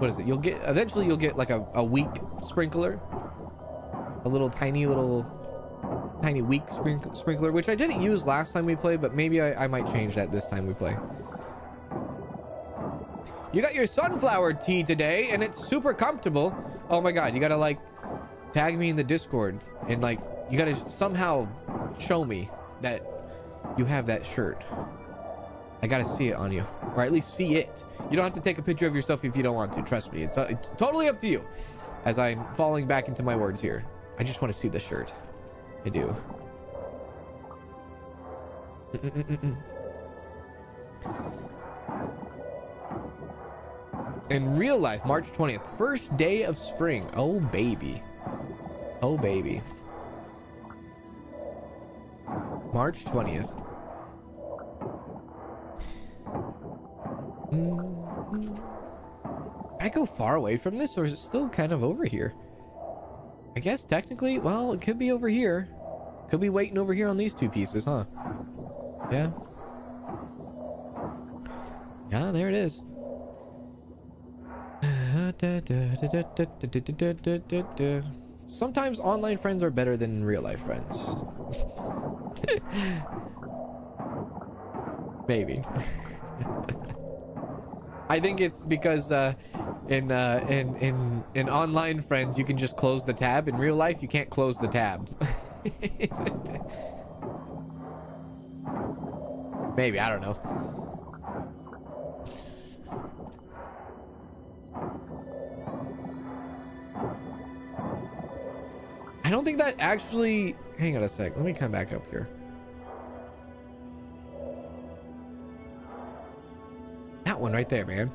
what is it? You'll get, eventually you'll get like a weak sprinkler, a little tiny weak sprinkler, which I didn't use last time we played, but maybe I might change that this time we play. You got your sunflower tea today and it's super comfortable. Oh my God, you gotta like tag me in the Discord and like you gotta somehow show me that you have that shirt. I gotta see it on you, or at least see it. You don't have to take a picture of yourself if you don't want to, trust me. It's totally up to you. As I'm falling back into my words here, I just want to see the shirt. I do. In real life, March 20th, first day of spring. Oh, baby. Oh, baby. March 20th. I go far away from this, or is it still kind of over here? I guess technically, well, it could be over here. Could be waiting over here on these two pieces, huh? Yeah. Yeah, there it is. Sometimes online friends are better than real life friends. Maybe. I think it's because in online friends you can just close the tab. In real life you can't close the tab. Maybe, I don't know. I don't think that actually... Hang on a sec. Let me come back up here. That one right there, man.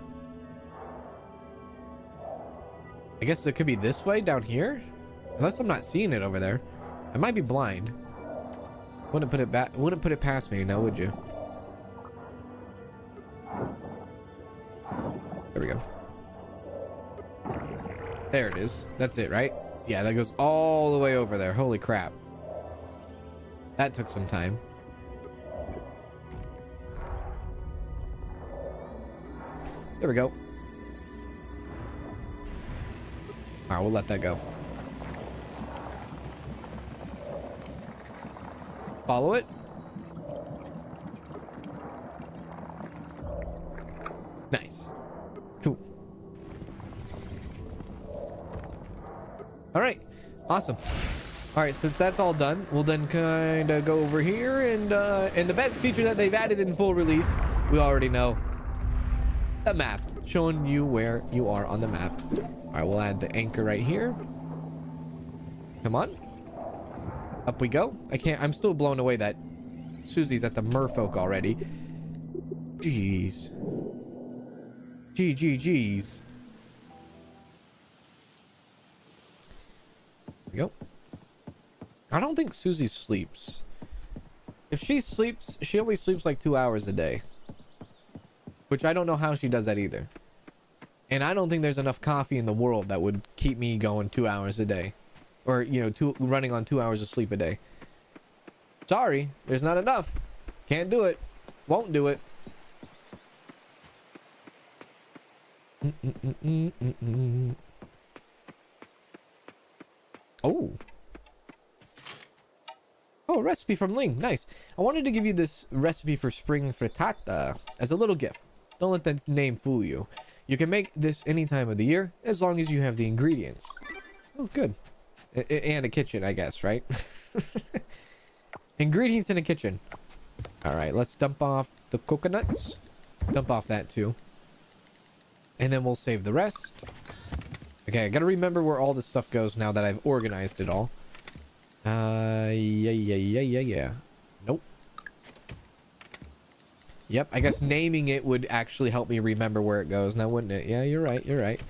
I guess it could be this way down here. Unless I'm not seeing it over there. I might be blind. Wouldn't put it back. Wouldn't put it past me now, would you? There we go. There it is. That's it, right? Yeah, that goes all the way over there. Holy crap. That took some time. There we go. Alright, we'll let that go. Follow it. Nice. Cool. All right, awesome. All right, since that's all done, we'll then kind of go over here and the best feature that they've added in full release, we already know, the map, showing you where you are on the map. All right, we'll add the anchor right here. Come on, up we go. I can't, I'm still blown away that Susie's at the merfolk already. Jeez. Jeez. Go. I don't think Susie sleeps. If she sleeps, she only sleeps like 2 hours a day, which I don't know how she does that either. And I don't think there's enough coffee in the world that would keep me going 2 hours a day, or you know, running on 2 hours of sleep a day. Sorry, there's not enough. Can't do it. Won't do it. Oh, a recipe from Ling. Nice. I wanted to give you this recipe for spring frittata as a little gift. Don't let that name fool you. You can make this any time of the year as long as you have the ingredients. Oh, good. And a kitchen, I guess, right? Ingredients in a kitchen. All right, let's dump off the coconuts. Dump off that too. And then we'll save the rest. Okay, I gotta remember where all this stuff goes now that I've organized it all. Yeah. Nope. Yep, I guess naming it would actually help me remember where it goes now, wouldn't it? Yeah, you're right.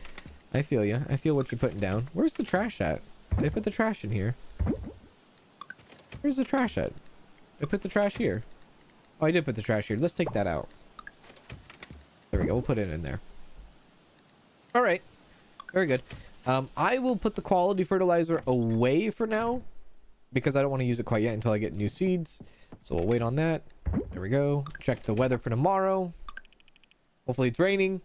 I feel you. I feel what you're putting down. Where's the trash at? Did I put the trash in here? Where's the trash at? I put the trash here. Oh, I did put the trash here. Let's take that out. There we go. We'll put it in there. All right. Very good. I will put the quality fertilizer away for now because I don't want to use it quite yet until I get new seeds. So we'll wait on that. There we go. Check the weather for tomorrow. Hopefully it's raining.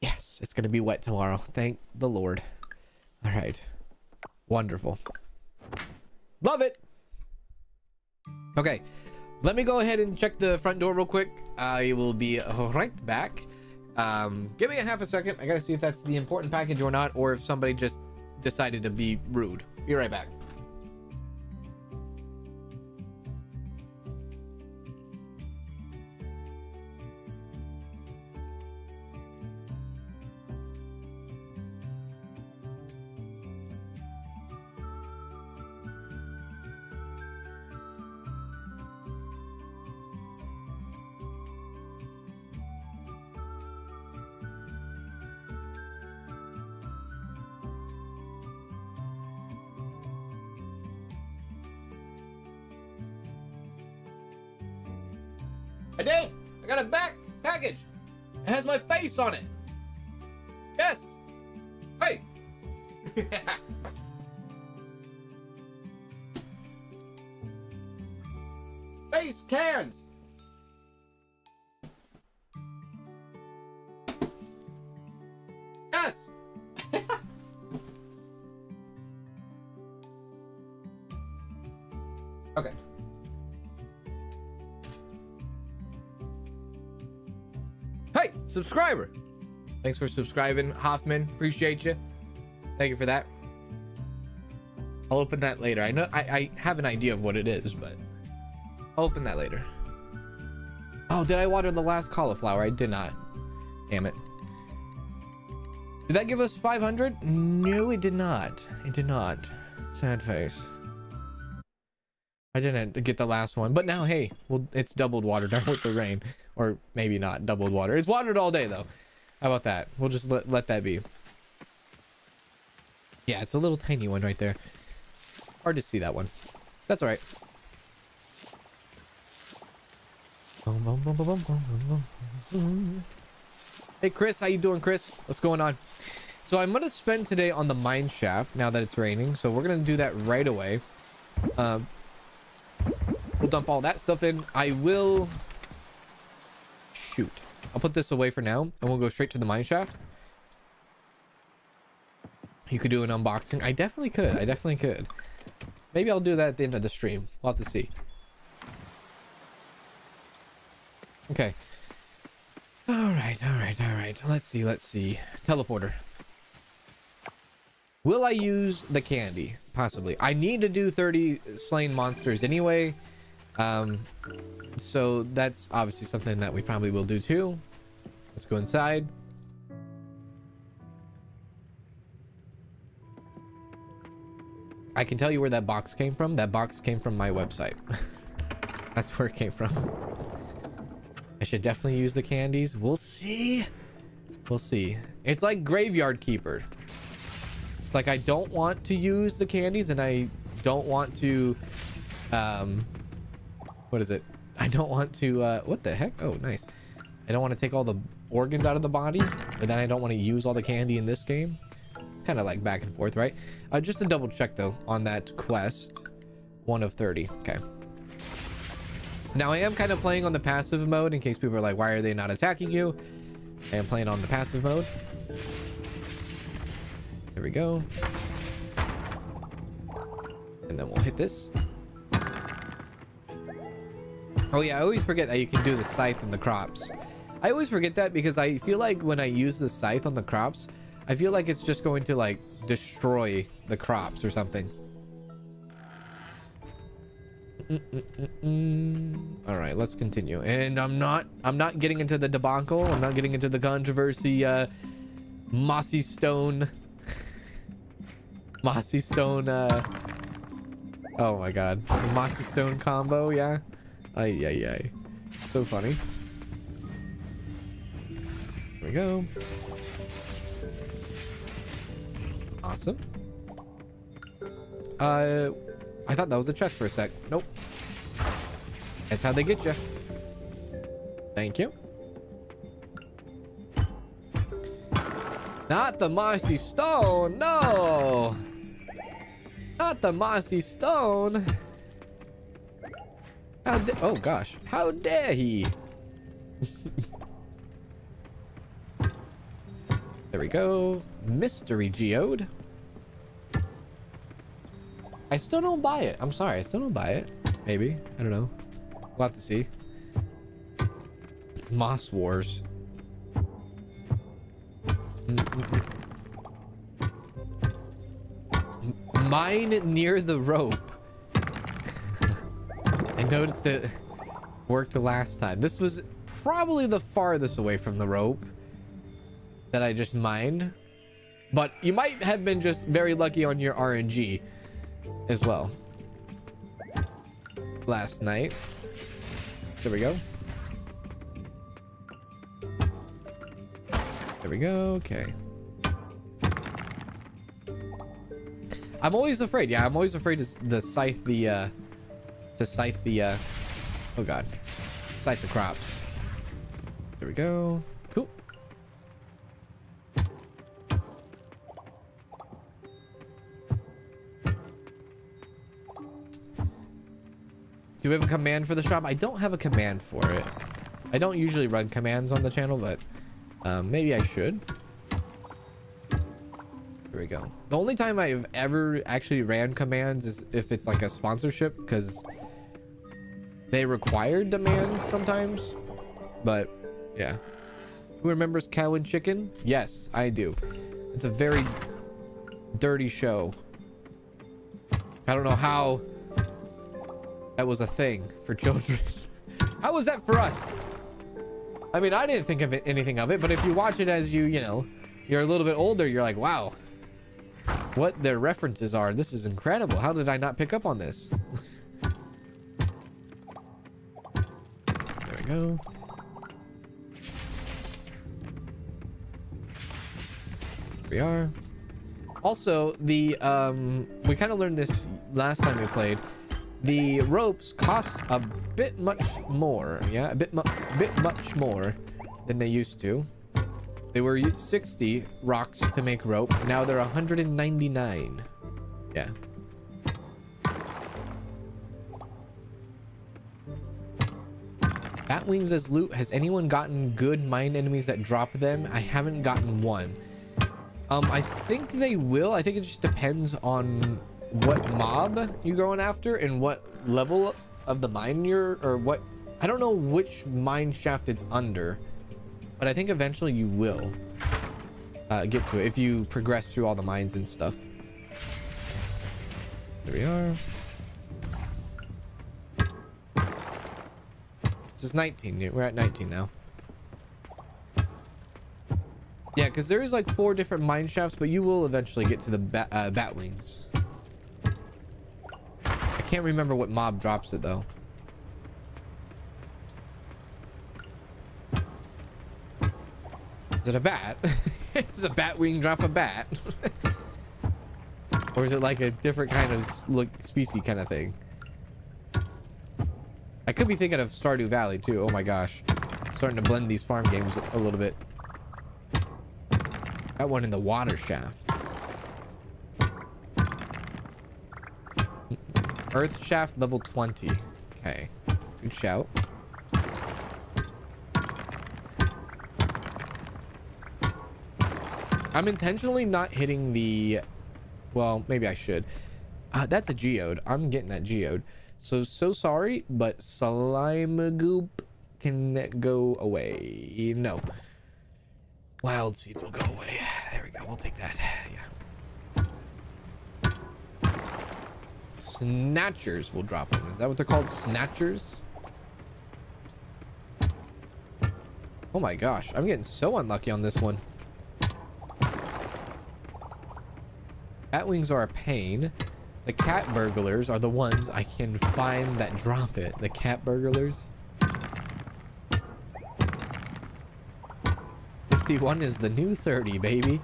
Yes, It's gonna be wet tomorrow. Thank the Lord. All right. Wonderful. Love it. Okay. Let me go ahead and check the front door real quick. I will be right back. Give me a half a second. I gotta see if that's the important package or not, or if somebody just decided to be rude. Be right back. I did! I got a back package! It has my face on it! Yes! Hey! Face cans! Yes! Okay. Subscriber, thanks for subscribing, Hoffman. Appreciate you. Thank you for that. I'll open that later. I know I have an idea of what it is, but I'll open that later. Oh, did I water the last cauliflower? I did not. Damn it. Did that give us 500? No, it did not. It did not. Sad face. I didn't get the last one, but now, hey, well, it's doubled water down with the rain. Or maybe not doubled water. It's watered all day, though. How about that? We'll just let that be. Yeah, it's a little tiny one right there. Hard to see that one. That's all right. Hey, Chris. How you doing, Chris? What's going on? So I'm going to spend today on the mine shaft now that it's raining. So we're going to do that right away. We'll dump all that stuff in. I will... Shoot. I'll put this away for now and we'll go straight to the mine shaft. You could do an unboxing. I definitely could. I definitely could. Maybe I'll do that at the end of the stream. We'll have to see. Okay. All right. All right. All right. Let's see. Let's see. Teleporter. Will I use the candy? Possibly. I need to do 30 slain monsters anyway. So that's obviously something that we probably will do too. Let's go inside. I can tell you where that box came from. That box came from my website. That's where it came from. I should definitely use the candies. We'll see. We'll see. It's like Graveyard Keeper. It's like I don't want to use the candies and I don't want to, what is it? I don't want to, what the heck? Oh, nice. I don't want to take all the organs out of the body, and then I don't want to use all the candy in this game. It's kind of like back and forth, right? Just to double check though, on that quest, 1 of 30. Okay. Now I am kind of playing on the passive mode in case people are like, why are they not attacking you? I am playing on the passive mode. There we go. And then we'll hit this. Oh yeah, I always forget that you can do the scythe in the crops. I always forget that because I feel like when I use the scythe on the crops, I feel like it's just going to like destroy the crops or something. All right, let's continue. And I'm not getting into the debacle. I'm not getting into the controversy. Mossy stone. Mossy stone. Oh my God. The mossy stone combo. Yeah. Ay, ay, ay. So funny. There we go. Awesome. I thought that was a chest for a sec. Nope. That's how they get you. Thank you. Not the mossy stone. No. Not the mossy stone. Oh gosh, how dare he? There There we go. Mystery geode. I still don't buy it. I'm sorry. I still don't buy it. Maybe. I don't know. We'll have to see. It's Moss Wars. Mine near the rope. I noticed it worked the last time. This was probably the farthest away from the rope that I just mined. But you might have been just very lucky on your RNG as well last night. There we go. There we go. Okay. I'm always afraid. Yeah, I'm always afraid to scythe the oh god, scythe the crops. There we go. Cool. Do we have a command for the shop? I don't have a command for it. I don't usually run commands on the channel, but maybe I should. There we go. The only time I've ever actually ran commands is if it's like a sponsorship, because they require demands sometimes. But yeah. Who remembers Cow and Chicken? Yes, I do. It's a very dirty show. I don't know how that was a thing for children. How was that for us? I mean, I didn't think of it, anything of it, but if you watch it as you know, you're a little bit older, you're like, wow, what their references are. This is incredible. How did I not pick up on this? There we go. Here we are. Also, the we kind of learned this last time we played. The ropes cost a bit much more. Yeah, a bit much more than they used to. They were 60 rocks to make rope. Now they're 199. Yeah. Batwings as loot. Has anyone gotten good mine enemies that drop them? I haven't gotten one. I think they will. I think it just depends on what mob you're going after and what level of the mine you're, or what, I don't know which mine shaft it's under. But I think eventually you will get to it if you progress through all the mines and stuff. There we are. This is 19. We're at 19 now. Yeah, because there is like 4 different mine shafts, but you will eventually get to the bat wings. I can't remember what mob drops it though. Is it a bat? Does a bat wing drop a bat? Or is it like a different kind of species kind of thing? I could be thinking of Stardew Valley too. Oh my gosh. I'm starting to blend these farm games a little bit. That one in the water shaft. Earth shaft level 20. Okay. Good shout. I'm intentionally not hitting the, well, maybe I should. That's a geode. I'm getting that geode. So sorry, but slime goop can go away. No. Wild seeds will go away. There we go. We'll take that. Yeah. Snatchers will drop them. Is that what they're called? Snatchers? Oh my gosh. I'm getting so unlucky on this one. Batwings are a pain. The cat burglars are the ones I can find that drop it. The cat burglars. 51 is the new 30, baby.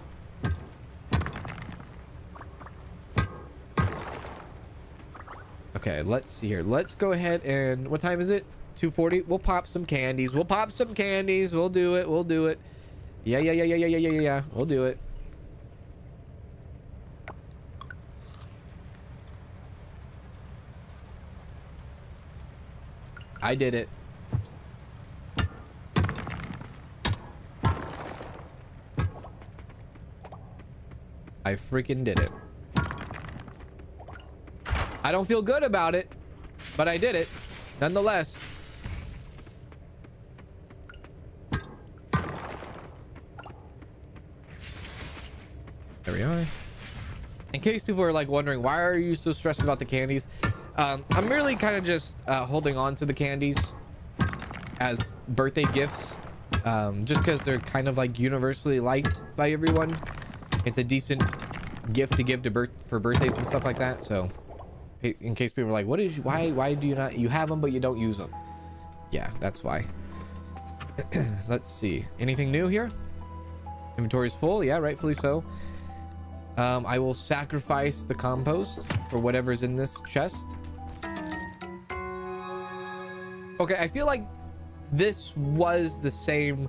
Okay, let's see here. Let's go ahead and... What time is it? 2:40. We'll pop some candies. We'll pop some candies. We'll do it. We'll do it. Yeah, yeah, yeah, yeah, yeah, yeah, yeah, yeah. We'll do it. I did it. I freaking did it. I don't feel good about it, but I did it nonetheless. There we are. In case people are like wondering, why are you so stressed about the candies? I'm really kind of just holding on to the candies as birthday gifts, just because they're kind of like universally liked by everyone. It's a decent gift to give to for birthdays and stuff like that. So in case people are like, what is, why do you not, you have them, but you don't use them? Yeah, that's why. Let's see. Anything new here? Inventory is full. Yeah, rightfully so. I will sacrifice the compost for whatever's in this chest. Okay, I feel like this was the same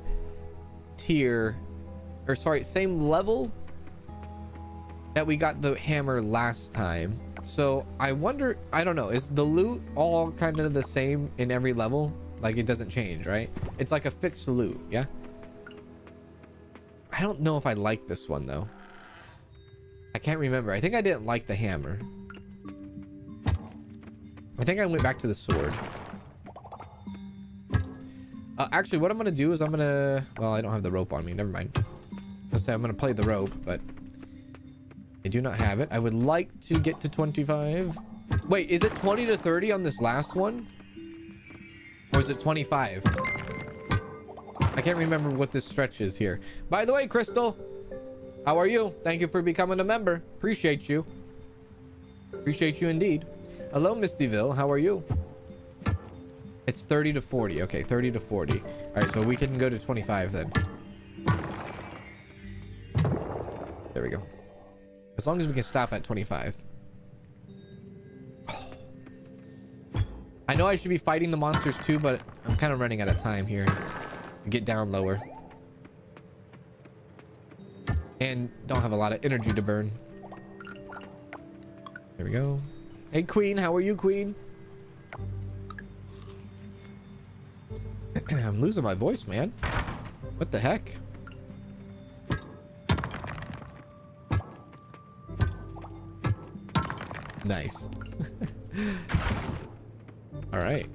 tier, or sorry, same level that we got the hammer last time. So I wonder, I don't know, is the loot all kind of the same in every level? Like it doesn't change, right? It's like a fixed loot, yeah? I don't know if I like this one though. I can't remember. I think I didn't like the hammer. I think I went back to the sword. Actually, what I'm gonna do is I'm gonna... Well, I don't have the rope on me. Never mind. Let's say I'm gonna play the rope, but I do not have it. I would like to get to 25. Wait, is it 20 to 30 on this last one? Or is it 25? I can't remember what this stretch is here. By the way, Crystal... How are you? Thank you for becoming a member. Appreciate you. Appreciate you indeed. Hello, Mistyville. How are you? It's 30 to 40. Okay, 30 to 40. All right, so we can go to 25 then. There we go. As long as we can stop at 25. Oh. I know I should be fighting the monsters too, but I'm kind of running out of time here. Get down lower. And don't have a lot of energy to burn. There we go. Hey, Queen. How are you, Queen? I'm losing my voice, man. What the heck? Nice. All right.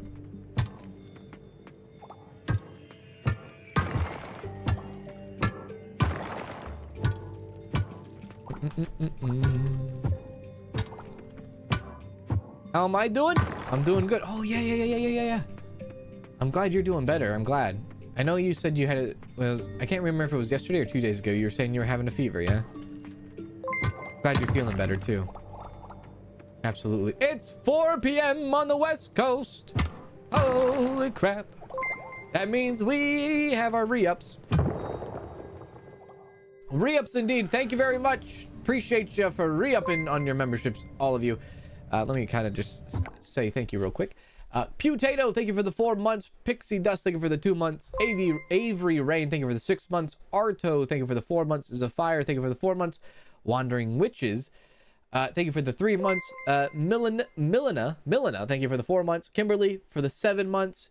How am I doing? I'm doing good. Oh, yeah. I'm glad you're doing better. I'm glad. I know you said you had it was, I can't remember if it was yesterday or 2 days ago. You were saying you were having a fever, yeah? Glad you're feeling better too. Absolutely. It's 4 p.m. on the West Coast. Holy crap. That means we have our re-ups. Re-ups indeed. Thank you very much. Appreciate you for re-upping on your memberships, all of you. Let me kind of just say thank you real quick. Putato, thank you for the 4 months. Pixie Dust, thank you for the 2 months. Avery Rain, thank you for the 6 months. Arto, thank you for the 4 months. Zafire, thank you for the 4 months. Wandering Witches, thank you for the 3 months. Milena, thank you for the 4 months. Kimberly for the 7 months.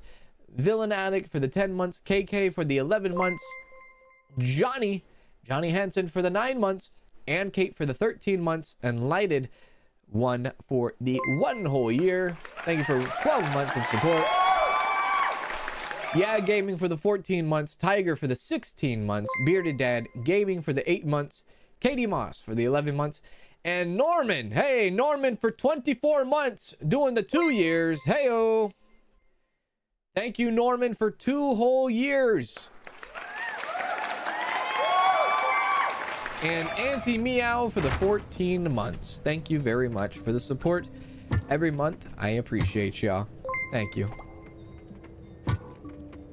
Villain Addict for the 10 months. KK for the 11 months. Johnny Hansen for the 9 months. Ann Kate for the 13 months. And Lighted One for the 1 whole year. Thank you for 12 months of support. Yeah Gaming for the 14 months. Tiger for the 16 months. Bearded Dad Gaming for the 8 months. Katie Moss for the 11 months. And Norman. Hey, Norman for 24 months. Doing the 2 years. Hey-o. Thank you, Norman, for 2 whole years. And Auntie Meow for the 14 months. Thank you very much for the support every month. I appreciate y'all. Thank you.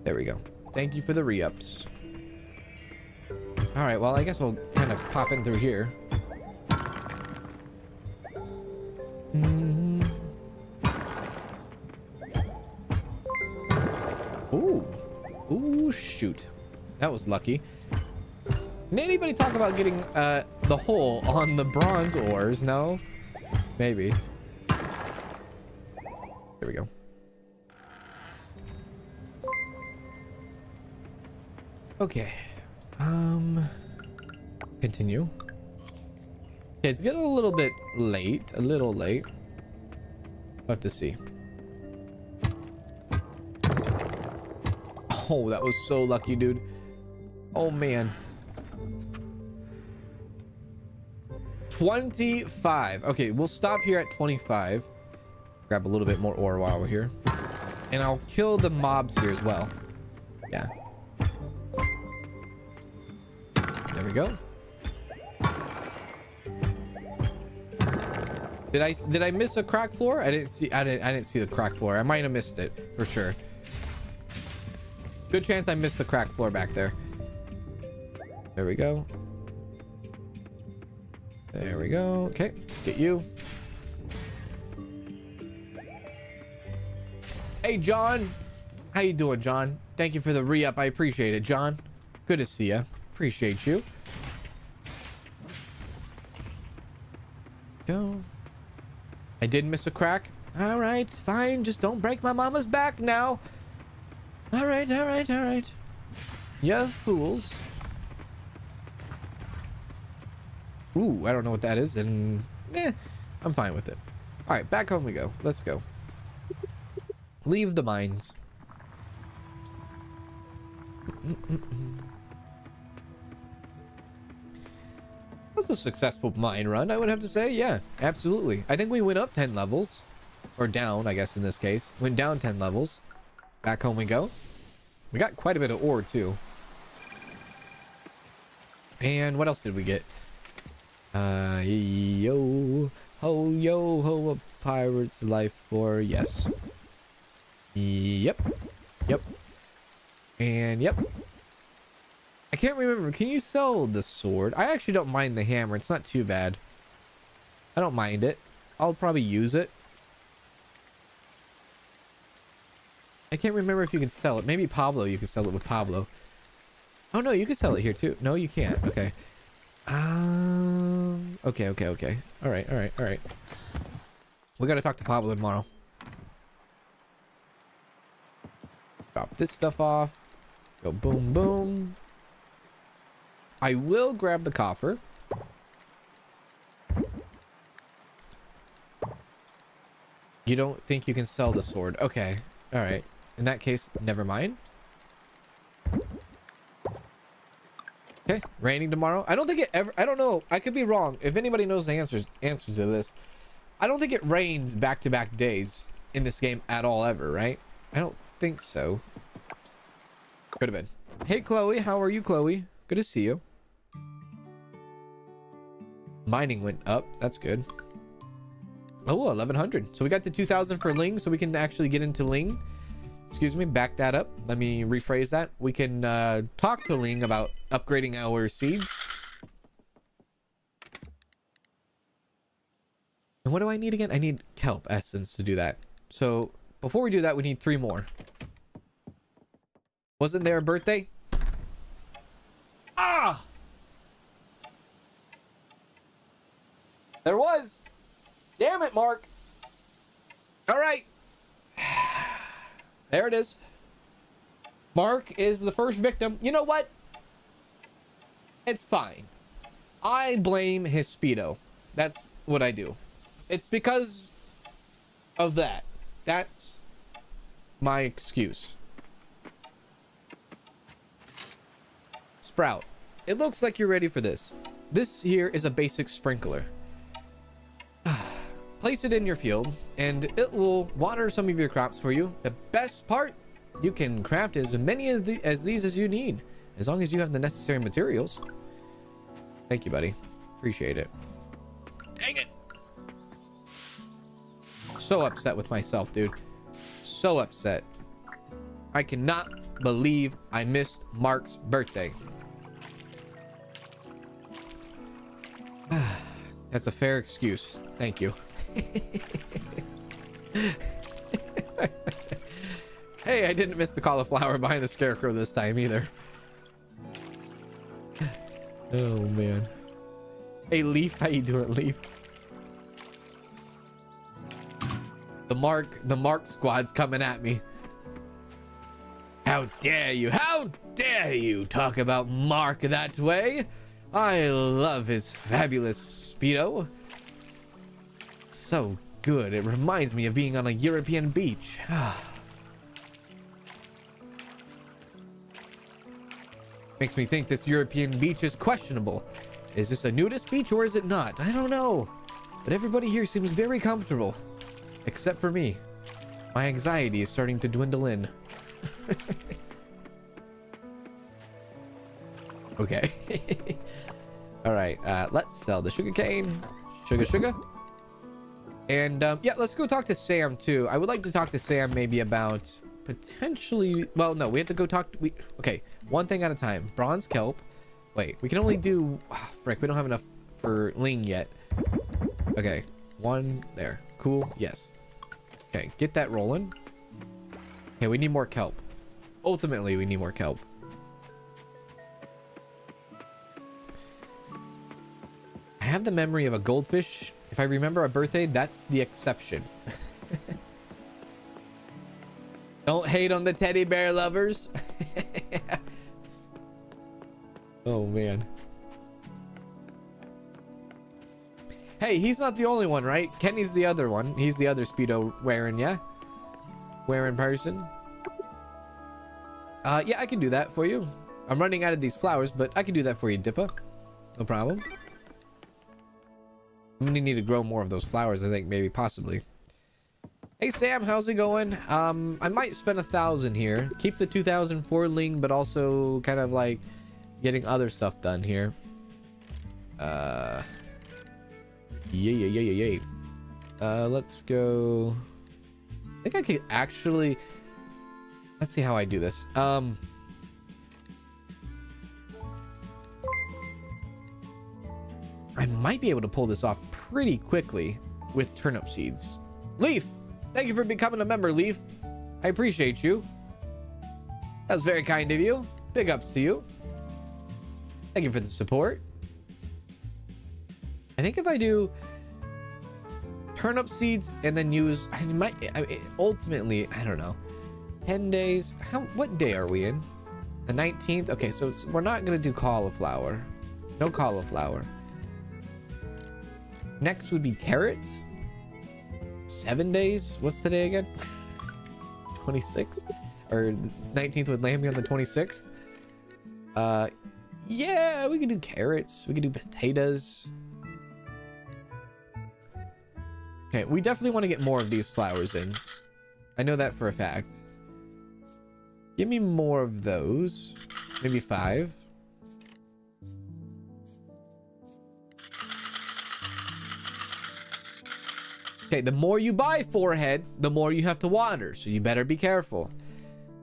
There we go. Thank you for the re-ups. All right, well, I guess we'll kind of pop in through here. Ooh. Ooh, shoot. That was lucky. Did anybody talk about getting the hole on the bronze ores? No? Maybe. There we go. Okay. Continue. Okay, it's getting a little bit late. A little late. We'll have to see. Oh, that was so lucky, dude. Oh, man. 25. Okay, we'll stop here at 25. Grab a little bit more ore while we're here. And I'll kill the mobs here as well. Yeah. There we go. Did I miss a crack floor? I didn't see the crack floor. I might have missed it for sure. Good chance I missed the crack floor back there. There we go. There we go. Okay, let's get you. Hey, John. How you doing, John? Thank you for the re-up. I appreciate it, John. Good to see you. Appreciate you. Go. I did miss a crack. All right, fine. Just don't break my mama's back now. All right, all right, all right. You fools. Ooh, I don't know what that is, and I'm fine with it. All right, back home we go. Let's go. Leave the mines. That's a successful mine run, I would have to say. Yeah, absolutely. I think we went up 10 levels. Or down, I guess, in this case. Went down 10 levels. Back home we go. We got quite a bit of ore, too. And what else did we get? Yo ho, a pirate's life for yes. Yep. Yep. And yep. I can't remember. Can you sell the sword? I actually don't mind the hammer. It's not too bad. I don't mind it. I'll probably use it. I can't remember if you can sell it. Maybe Pablo. You can sell it with Pablo. Oh, no. You can sell it here, too. No, you can't. Okay. Okay, okay, okay. All right, all right, all right. We got to talk to Pablo tomorrow. Drop this stuff off. Go boom, boom. I will grab the coffer. You don't think you can sell the sword? Okay. All right. In that case, never mind. Okay. Raining tomorrow. I don't think it ever... I don't know. I could be wrong. If anybody knows the answers to this. I don't think it rains back-to-back days in this game at all ever, right? I don't think so. Could have been. Hey, Chloe. How are you, Chloe? Good to see you. Mining went up. That's good. Oh, 1100. So we got the 2000 for Ling, so we can actually get into Ling. Excuse me, back that up. Let me rephrase that. We can talk to Ling about upgrading our seeds. And what do I need again? I need kelp essence to do that. So before we do that, we need 3 more. Wasn't there a birthday? Ah! There was! Damn it, Mark. All right. There it is. Mark is the first victim. You know what? It's fine. I blame his speedo. That's what I do. It's because of that. That's my excuse. Sprout. It looks like you're ready for this. This here is a basic sprinkler. Place it in your field, and it will water some of your crops for you. The best part, you can craft as many of these as you need, as long as you have the necessary materials. Thank you, buddy. Appreciate it. Dang it! So upset with myself, dude. So upset. I cannot believe I missed Mark's birthday. That's a fair excuse. Thank you. Hey, I didn't miss the cauliflower behind the scarecrow this time either. Oh man. Hey Leaf, how you doing, Leaf? The mark squad's coming at me. How dare you? How dare you talk about Mark that way? I love his fabulous Speedo. So good. It reminds me of being on a European beach. Makes me think this European beach is questionable. Is this a nudist beach or is it not? I don't know. But everybody here seems very comfortable. Except for me. My anxiety is starting to dwindle in. Okay. Alright, let's sell the sugarcane. Sugar. And, yeah, let's go talk to Sam, too. I would like to talk to Sam maybe about potentially... Well, no, we have to go talk... Okay, one thing at a time. Bronze kelp. Wait, we can only do... Oh, frick, we don't have enough for Ling yet. Okay, one there. Cool, yes. Okay, get that rolling. Okay, we need more kelp. Ultimately, we need more kelp. I have the memory of a goldfish. If I remember a birthday, that's the exception. Don't hate on the teddy bear lovers. Oh, man. Hey, he's not the only one, right? Kenny's the other one. He's the other Speedo wearing, yeah? Wearing person. Yeah, I can do that for you. I'm running out of these flowers, but I can do that for you, Dippa. No problem. I'm gonna need to grow more of those flowers, I think, maybe, possibly. Hey, Sam, how's it going? I might spend 1,000 here. Keep the 2,000 for Ling, but also kind of like getting other stuff done here. Let's go. I think I could actually. Let's see how I do this. I might be able to pull this off pretty quickly with turnip seeds. Leaf, thank you for becoming a member, Leaf. I appreciate you. That was very kind of you. Big ups to you. Thank you for the support. I think if I do turnip seeds and then use, I might, ultimately, I don't know, 10 days. What day are we in? The 19th? Okay, so we're not going to do cauliflower. No cauliflower. Next would be carrots. 7 days. What's today again? 26th or 19th would land me on the 26th. Yeah, we could do carrots. We could do potatoes. Okay, we definitely want to get more of these flowers in. I know that for a fact. Give me more of those. Maybe 5. Okay, the more you buy, forehead, the more you have to water, so you better be careful.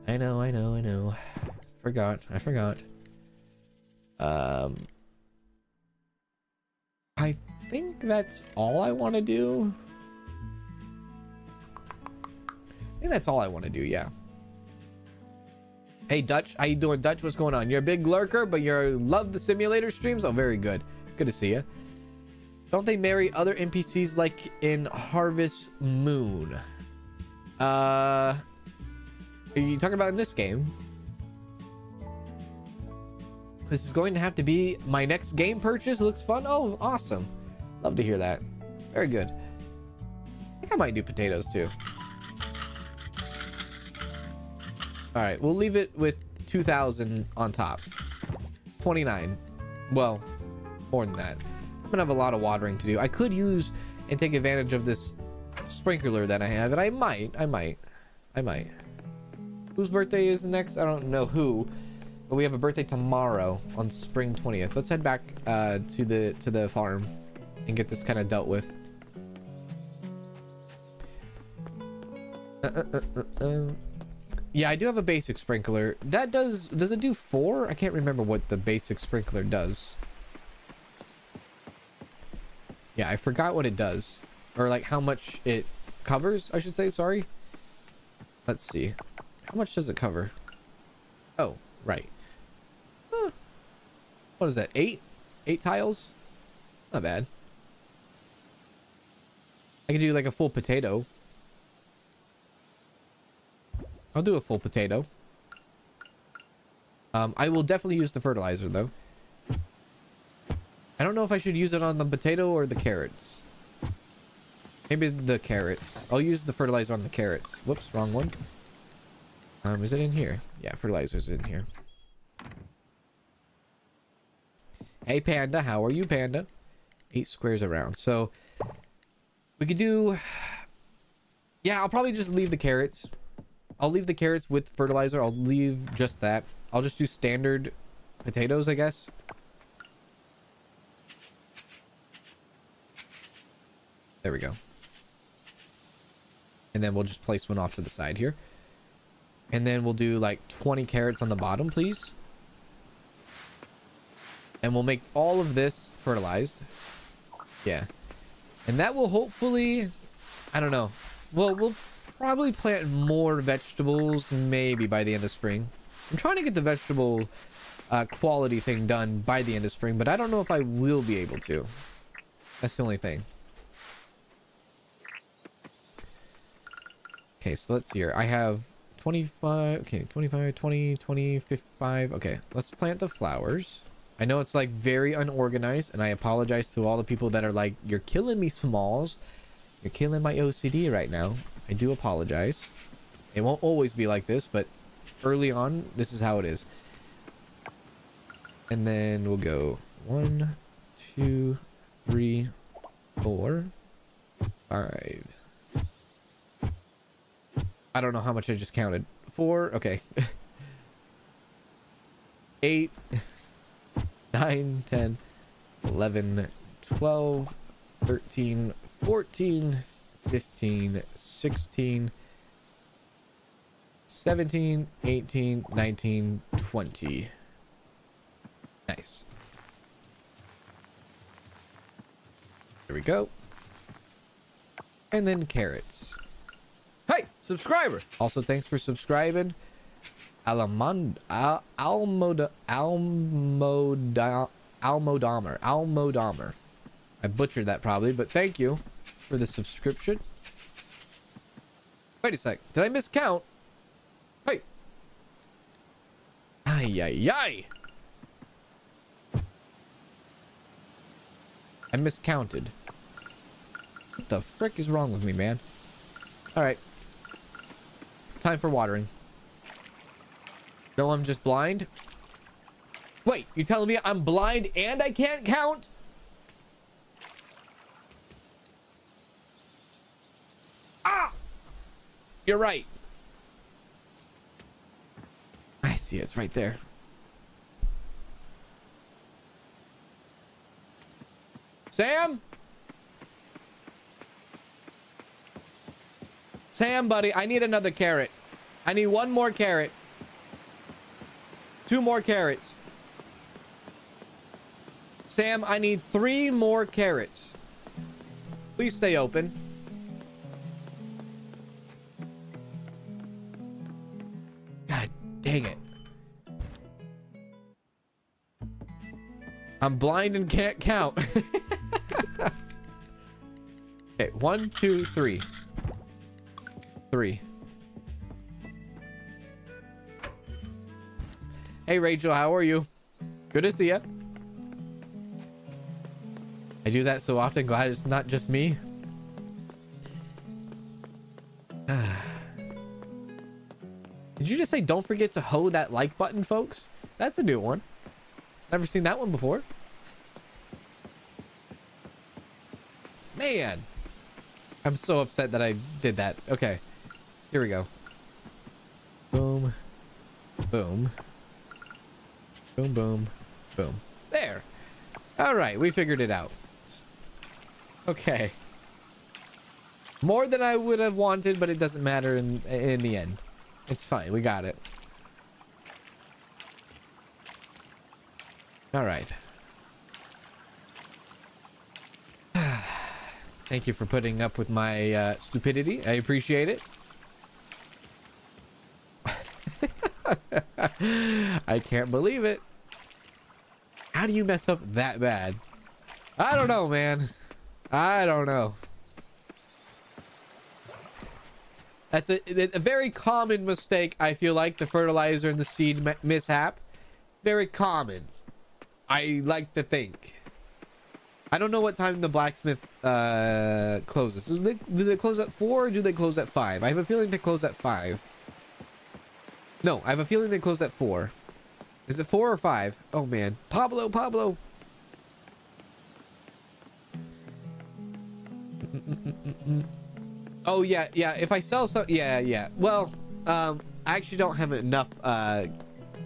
I know. I forgot. I think that's all I want to do. I think that's all I want to do, yeah. Hey, Dutch. How you doing, Dutch? What's going on? You're a big lurker, but you love the simulator streams? Oh, very good. Good to see you. Don't they marry other NPCs like in Harvest Moon? Are you talking about in this game? This is going to have to be my next game purchase. Looks fun. Oh, awesome. Love to hear that. Very good. I think I might do potatoes too. All right, we'll leave it with 2,000 on top. 29. Well, more than that. I'm gonna have a lot of watering to do. I could use and take advantage of this sprinkler that I have, and I might. Whose birthday is next? I don't know who, but we have a birthday tomorrow on spring 20th. Let's head back to the farm and get this kind of dealt with. Yeah, I do have a basic sprinkler. That does it do 4? I can't remember what the basic sprinkler does. Yeah, I forgot what it does. Or like how much it covers, I should say. Sorry. Let's see. How much does it cover? Oh, right. Huh. What is that? 8 tiles? Not bad. I could do like a full potato. I'll do a full potato. I will definitely use the fertilizer though. I don't know if I should use it on the potato or the carrots. Maybe the carrots. I'll use the fertilizer on the carrots. Whoops, wrong one. Is it in here? Yeah, fertilizer's in here. Hey, Panda. How are you, Panda? 8 squares around. So, we could do... Yeah, I'll probably just leave the carrots. I'll leave the carrots with fertilizer. I'll leave just that. I'll just do standard potatoes, I guess. There we go. And then we'll just place one off to the side here. And then we'll do like 20 carrots on the bottom, please. And we'll make all of this fertilized. Yeah. And that will hopefully... I don't know. Well, we'll probably plant more vegetables maybe by the end of spring. I'm trying to get the vegetable quality thing done by the end of spring, but I don't know if I will be able to. That's the only thing. Okay, so let's see here. I have... 25, okay, 25, 20, 25. Okay, let's plant the flowers. I know it's like very unorganized, and I apologize to all the people that are like, you're killing me, Smalls. You're killing my OCD right now. I do apologize. It won't always be like this, but early on, this is how it is. And then we'll go 1, 2, 3, 4, 5. I don't know how much I just counted. 4, okay. 8, 9, 10, 11, 12, 13, 14, 15, 16, 17, 18, 19, 20. Nice. There we go. And then carrots. Hey, subscriber! Also, thanks for subscribing. Almodomer. I butchered that probably, but thank you for the subscription. Wait a sec. Did I miscount? Hey. Ay, ay, ay. I miscounted. What the frick is wrong with me, man? Alright. Time for watering. No, I'm just blind. Wait, you telling me I'm blind and I can't count? Ah! You're right. I see it. It's right there. Sam? Sam, buddy, I need another carrot. I need one more carrot. 2 more carrots. Sam, I need 3 more carrots. Please stay open. God dang it. I'm blind and can't count. Okay, 1, 2, 3. 3. Hey, Rachel, how are you? Good to see ya. I do that so often. Glad it's not just me. Did you just say don't forget to hoe that like button, folks? That's a new one. Never seen that one before. Man. I'm so upset that I did that. Okay. Here we go. Boom. Boom. Boom, boom, boom. There. All right. We figured it out. Okay. More than I would have wanted, but it doesn't matter in the end. It's fine. We got it. All right. Thank you for putting up with my stupidity. I appreciate it. I can't believe it. How do you mess up that bad? I don't know, man. I don't know. That's a very common mistake, I feel like. The fertilizer and the seed mishap. It's very common, I like to think. I don't know what time the blacksmith closes. Do they close at 4 or do they close at 5? I have a feeling they close at 5. No, I have a feeling they close at 4. Is it 4 or 5? Oh, man. Pablo, Pablo. Oh, yeah, yeah. If I sell some... Yeah, yeah. Well, I actually don't have enough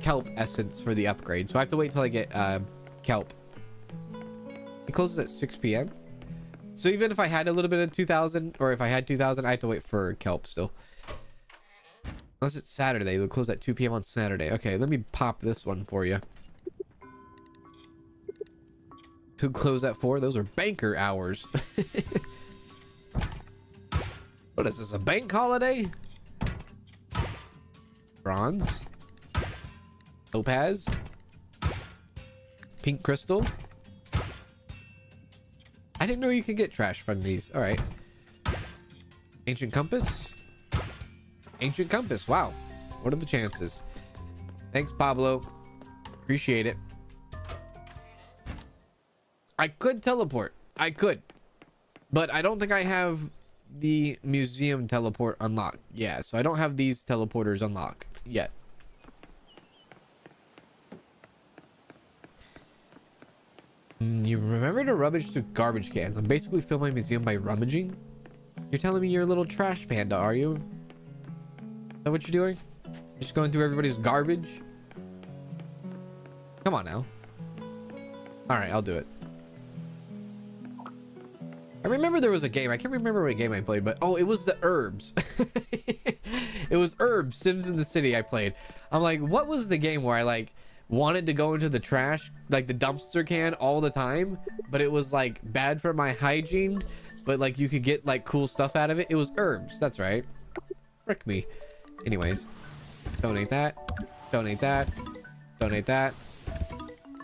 kelp essence for the upgrade. So I have to wait till I get kelp. It closes at 6 p.m. So even if I had a little bit of 2,000 or if I had 2,000, I have to wait for kelp still. Unless it's Saturday. It'll close at 2 p.m. on Saturday. Okay, let me pop this one for you. Who closed at 4? Those are banker hours. What is this, a bank holiday? Bronze. Topaz. Pink crystal. I didn't know you could get trash from these. All right. Ancient compass. Ancient compass. Wow. What are the chances? Thanks, Pablo. Appreciate it. I could teleport. I could. But I don't think I have... the museum teleport unlocked. Yeah, so I don't have these teleporters unlocked yet. You remember to rummage through garbage cans. I'm basically filling my museum by rummaging. You're telling me you're a little trash panda, are you? Is that what you're doing? Just going through everybody's garbage? Come on now. Alright, I'll do it. I remember there was a game. I can't remember what game I played, but... oh, it was the herbs. It was herbs, Sims in the City I played. I'm like, what was the game where I, like, wanted to go into the trash, like, the dumpster can all the time? But it was, like, bad for my hygiene. But, like, you could get, like, cool stuff out of it. It was herbs. That's right. Frick me. Anyways. Donate that. Donate that. Donate that.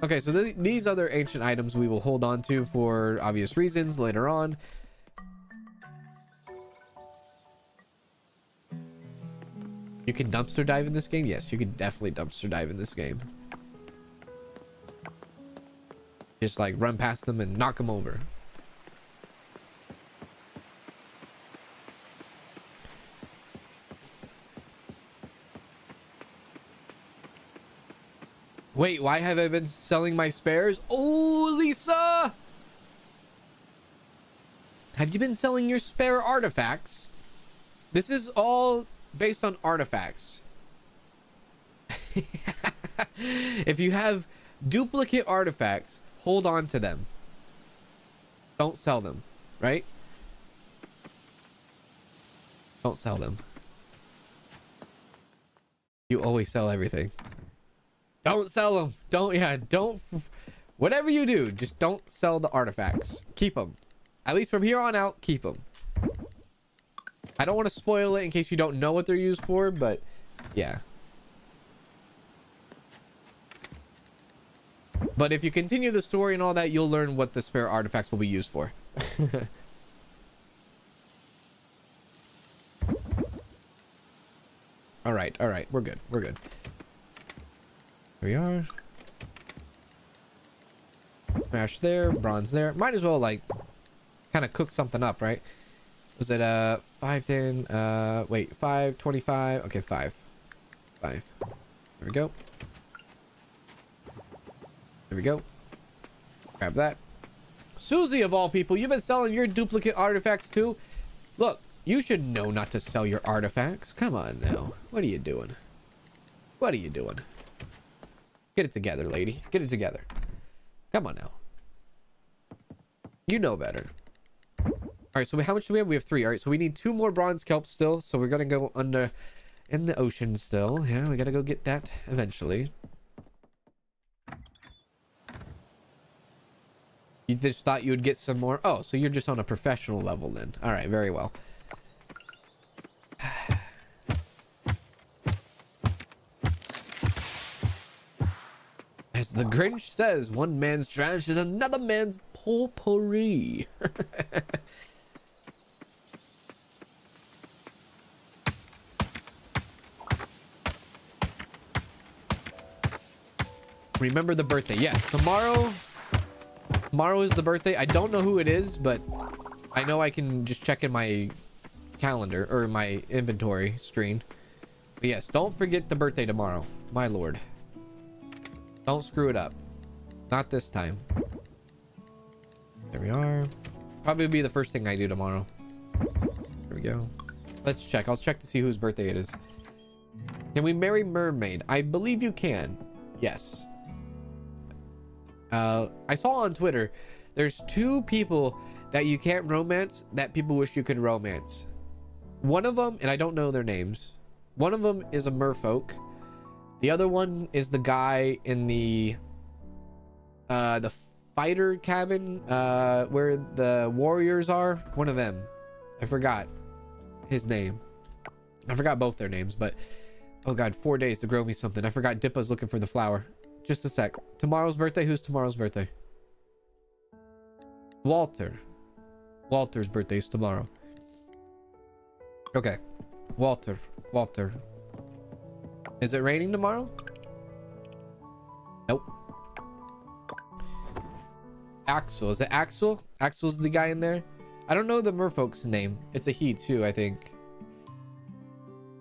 Okay, so these other ancient items we will hold on to for obvious reasons later on. You can dumpster dive in this game? Yes, you can definitely dumpster dive in this game. Just like run past them and knock them over. Wait, why have I been selling my spares? Oh, Lisa! Have you been selling your spare artifacts? This is all based on artifacts. If you have duplicate artifacts, hold on to them. Don't sell them, right? Don't sell them. You always sell everything. Don't sell them. Don't, yeah, don't. Whatever you do, just don't sell the artifacts. Keep them. At least from here on out, keep them. I don't want to spoil it in case you don't know what they're used for, but yeah. But if you continue the story and all that, you'll learn what the spare artifacts will be used for. All right, all right. We're good. We're good. We are smash there, bronze there. Might as well like kind of cook something up, right? Was it 510? Wait, 525. Okay, 5 5. There we go. There we go. Grab that. Susie, of all people, you've been selling your duplicate artifacts too. Look, you should know not to sell your artifacts. Come on now. What are you doing? What are you doing? Get it together, lady. Get it together. Come on now. You know better. Alright, so how much do we have? We have 3. Alright, so we need 2 more bronze kelp still. So we're gonna go under in the ocean still. Yeah, we gotta go get that eventually. You just thought you would get some more. Oh, so you're just on a professional level then. Alright, very well. As the Grinch says, one man's trash is another man's potpourri. Remember the birthday. Yes, tomorrow Tomorrow is the birthday. I don't know who it is, but I know I can just check in my calendar or my inventory screen. But yes, don't forget the birthday tomorrow. My lord. Don't screw it up. Not this time. There we are. Probably be the first thing I do tomorrow. There we go. Let's check. I'll check to see whose birthday it is. Can we marry Mermaid? I believe you can. Yes. I saw on Twitter, there's two people that you can't romance that people wish you could romance. One of them, and I don't know their names. One of them is a merfolk. The other one is the guy in the fighter cabin, where the warriors are. One of them. I forgot his name. I forgot both their names, but oh god, 4 days to grow me something. I forgot Dippa's looking for the flower. Just a sec. Tomorrow's birthday. Who's tomorrow's birthday? Walter. Walter's birthday is tomorrow. Okay. Walter. Walter. Is it raining tomorrow? Nope. Axel. Is it Axel? Axel's the guy in there. I don't know the merfolk's name. It's a he too, I think.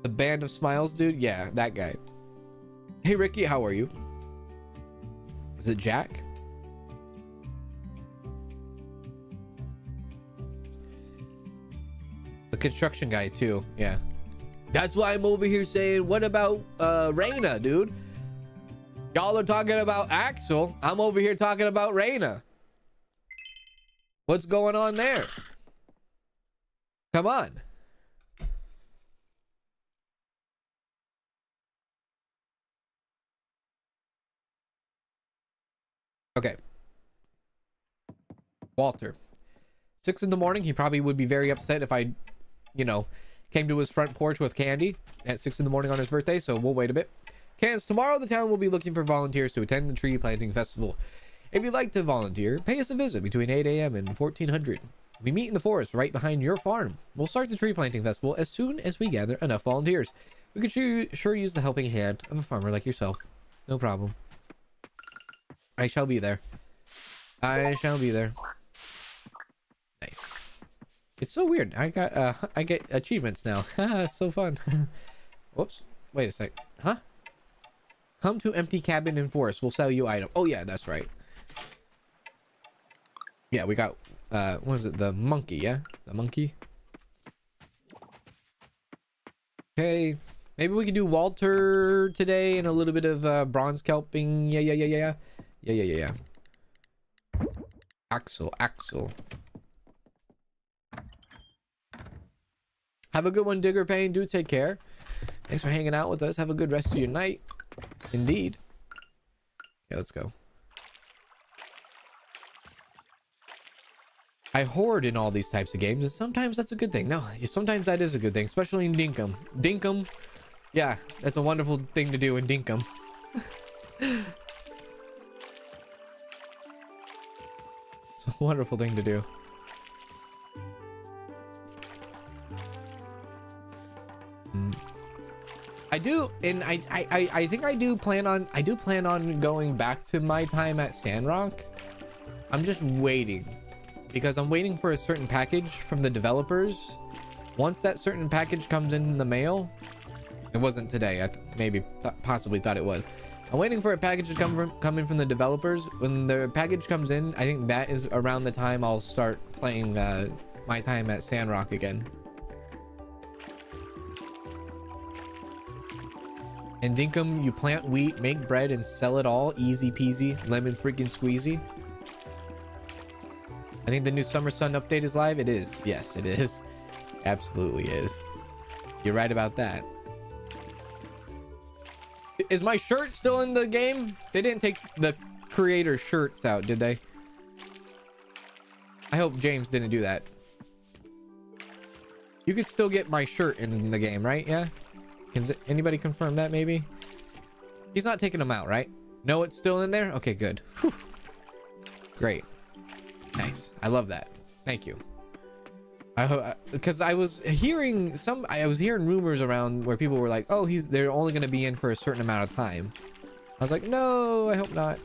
The Band of Smiles dude? Yeah, that guy. Hey Ricky, how are you? Is it Jack? The construction guy too. Yeah. That's why I'm over here saying, what about Reyna, dude? Y'all are talking about Axel. I'm over here talking about Reyna. What's going on there? Come on. Okay. Walter. 6 in the morning. He probably would be very upset if I, you know, came to his front porch with candy at 6 in the morning on his birthday. So we'll wait a bit. Cans, tomorrow the town will be looking for volunteers to attend the tree planting festival. If you'd like to volunteer, pay us a visit between 8 a.m. and 1400. We meet in the forest right behind your farm. We'll start the tree planting festival as soon as we gather enough volunteers. We could sure use the helping hand of a farmer like yourself. No problem. I shall be there. I shall be there. Nice. It's so weird. I got I get achievements now. It's so fun. Whoops. Wait a sec. Huh? Come to empty cabin in forest. We'll sell you item. Oh yeah, that's right. Yeah, we got what was it? The monkey, yeah? The monkey. Okay. Maybe we could do Walter today and a little bit of bronze kelping. Yeah. Axel. Have a good one, Digger Payne. Do take care. Thanks for hanging out with us. Have a good rest of your night. Indeed. Okay, let's go. I hoard in all these types of games, and sometimes that's a good thing. No, sometimes that is a good thing, especially in Dinkum. Dinkum. Yeah, that's a wonderful thing to do in Dinkum. It's a wonderful thing to do. I do, and I think I do plan on going back to My Time at Sandrock. I'm just waiting, because I'm waiting for a certain package from the developers. Once that certain package comes in the mail, it wasn't today. I possibly thought it was. I'm waiting for a package to come in from the developers. When the package comes in, I think that is around the time I'll start playing My Time at Sandrock again. In Dinkum, you plant wheat, make bread, and sell it all. Easy peasy, lemon freaking squeezy. I think the new Summer Sun update is live. It is. Yes, it is. Absolutely is. You're right about that. Is my shirt still in the game? They didn't take the creator shirts out, did they? I hope James didn't do that. You could still get my shirt in the game, right? Yeah? Can anybody confirm that, maybe? He's not taking them out, right? No, it's still in there? Okay, good. Whew. Great. Nice. I love that. Thank you. Because I was hearing rumors around where people were like, oh, they're only going to be in for a certain amount of time. I was like, no, I hope not.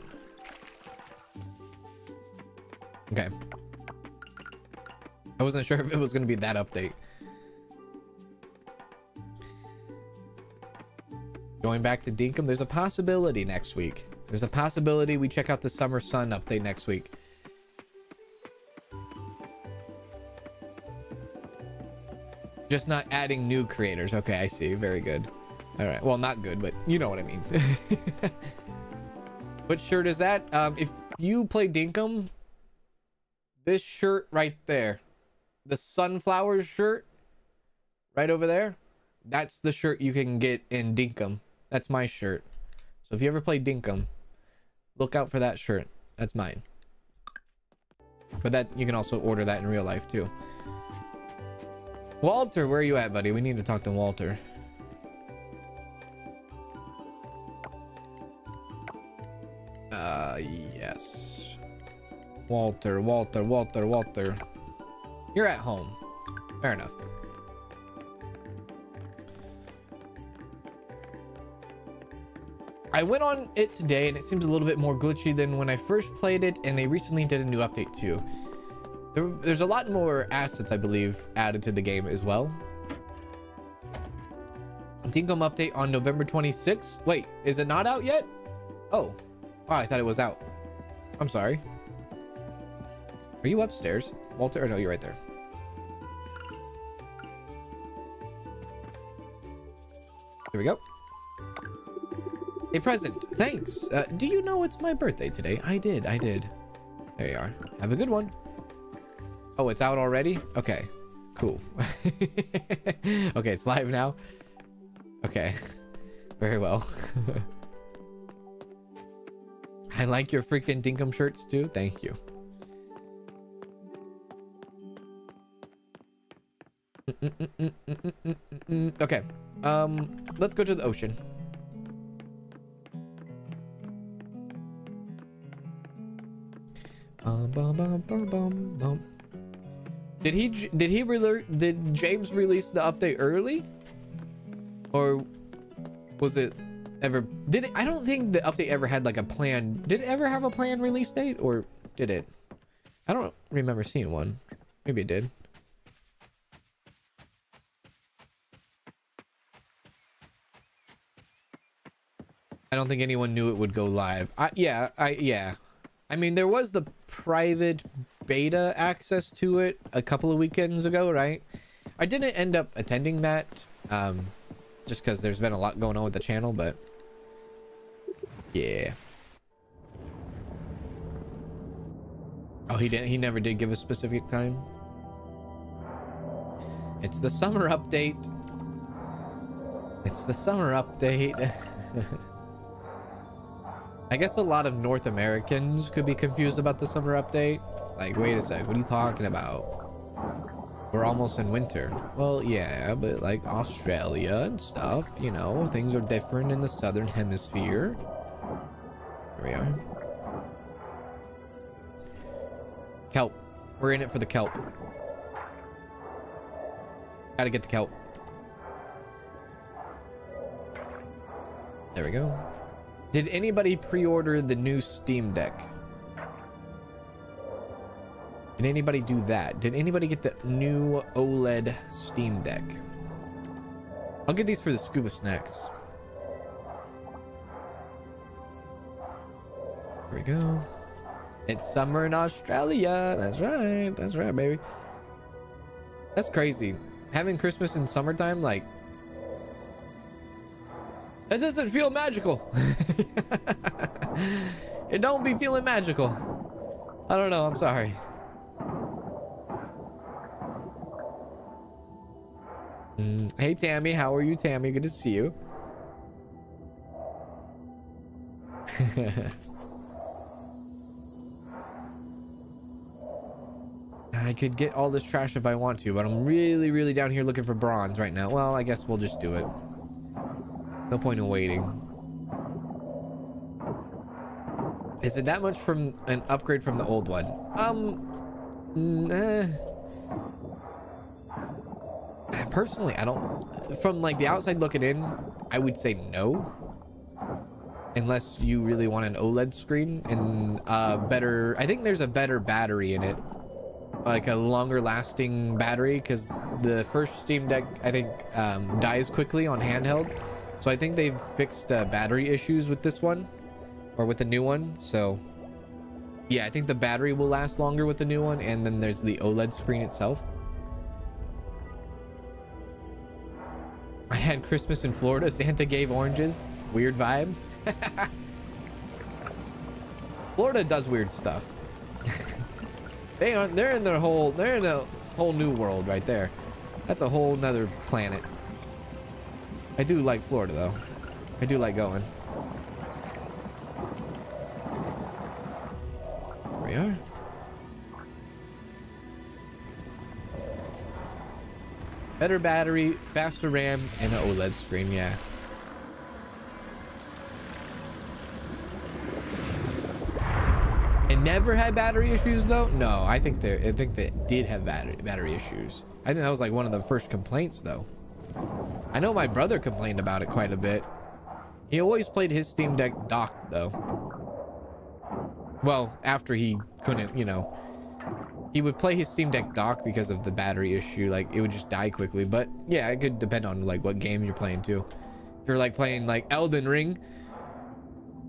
Okay. I wasn't sure if it was going to be that update. Going back to Dinkum, there's a possibility next week. There's a possibility we check out the Summer Sun update next week. Just not adding new creators. Okay, I see. Very good. All right. Well, not good, but you know what I mean. What shirt is that? If you play Dinkum, this shirt right there, the sunflower shirt right over there, that's the shirt you can get in Dinkum. That's my shirt. So if you ever play Dinkum, look out for that shirt. That's mine. But that you can also order that in real life too. Walter, where are you at, buddy? We need to talk to Walter. Yes. Walter, Walter, Walter, Walter. You're at home. Fair enough. I went on it today and it seems a little bit more glitchy than when I first played it, and they recently did a new update too. There's a lot more assets, I believe, added to the game as well. Dinkum update on November 26th. Wait, is it not out yet? Oh, wow, I thought it was out. I'm sorry. Are you upstairs, Walter? Or no, you're right there. Here we go. A present. Thanks. Do you know it's my birthday today? I did. There you are. Have a good one. Oh, it's out already? Okay, cool. Okay, it's live now. Okay, very well. I like your freaking Dinkum shirts too. Thank you. Okay, let's go to the ocean. Did James release the update early, or was it ever? I don't think the update ever had like a plan. Did it ever have a planned release date, or did it? I don't remember seeing one. Maybe it did. I don't think anyone knew it would go live. Yeah. I mean, there was the private beta access to it a couple of weekends ago, right? I didn't end up attending that, just because there's been a lot going on with the channel, but yeah. Oh, he didn't. He never did give a specific time. It's the summer update. It's the summer update. I guess a lot of North Americans could be confused about the summer update. Like, wait a sec, what are you talking about? We're almost in winter. Well, yeah, but like Australia and stuff, you know, things are different in the Southern Hemisphere. Here we are. Kelp. We're in it for the kelp. Gotta get the kelp. There we go. Did anybody pre-order the new Steam Deck? Did anybody do that? Did anybody get the new OLED Steam Deck? I'll get these for the scuba snacks. Here we go. It's summer in Australia. That's right, baby. That's crazy. Having Christmas in summertime, like, that doesn't feel magical. It don't be feeling magical. I don't know. I'm sorry. Hey, Tammy. How are you, Tammy? Good to see you. I could get all this trash if I want to, but I'm really, really down here looking for bronze right now. Well, I guess we'll just do it. No point in waiting. Is it that much from an upgrade from the old one? Personally, I don't. From like the outside looking in, I would say no. unless you really want an OLED screen and better. I think there's a better battery in it, like a longer lasting battery, because the first Steam Deck, I think, dies quickly on handheld. So I think they've fixed battery issues with this one, or with the new one. So yeah, I think the battery will last longer with the new one. And then there's the OLED screen itself. I had Christmas in Florida. Santa gave oranges. Weird vibe. Florida does weird stuff. They're in a whole new world right there. That's a whole nother planet. I do like Florida though. I do like going. There we are. Better battery, faster RAM, and an OLED screen, yeah. Never had battery issues though? No, I think they did have battery issues. I think that was like one of the first complaints though. I know my brother complained about it quite a bit. He always played his Steam Deck docked though. Well, after he couldn't, you know, he would play his Steam Deck docked because of the battery issue. Like it would just die quickly. But yeah, it could depend on like what game you're playing too. If you're like playing like Elden Ring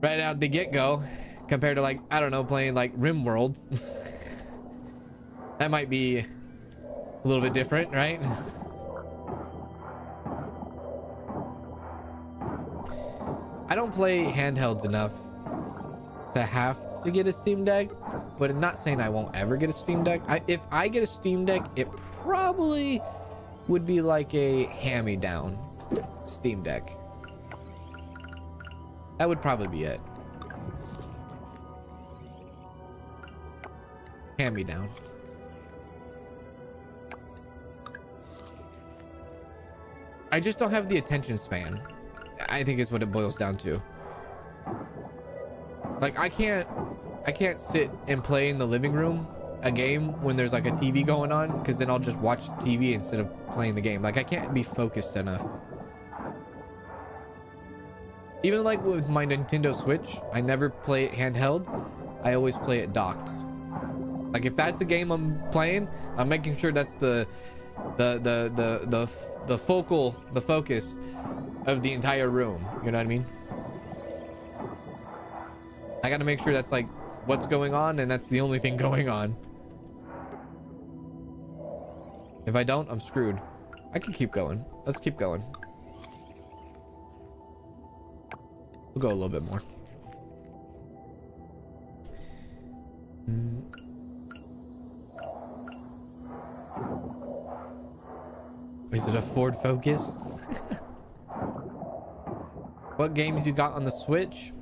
right out the get-go, compared to like, I don't know, playing like RimWorld. That might be a little bit different, right? I don't play handhelds enough to have to get a Steam Deck, but I'm not saying I won't ever get a Steam Deck. If I get a Steam Deck, it probably would be like a hand-me-down Steam Deck. That would probably be it. Hand me down. I just don't have the attention span, I think is what it boils down to. Like I can't sit and play in the living room a game when there's like a TV going on, because then I'll just watch the TV instead of playing the game. Like I can't be focused enough. Even like with my Nintendo Switch, I never play it handheld. I always play it docked. Like if that's a game I'm playing, I'm making sure that's the focus of the entire room. You know what I mean? I got to make sure that's like what's going on, and that's the only thing going on. If I don't, I'm screwed. I can keep going. Let's keep going. We'll go a little bit more. Is it a Ford Focus? What games you got on the Switch?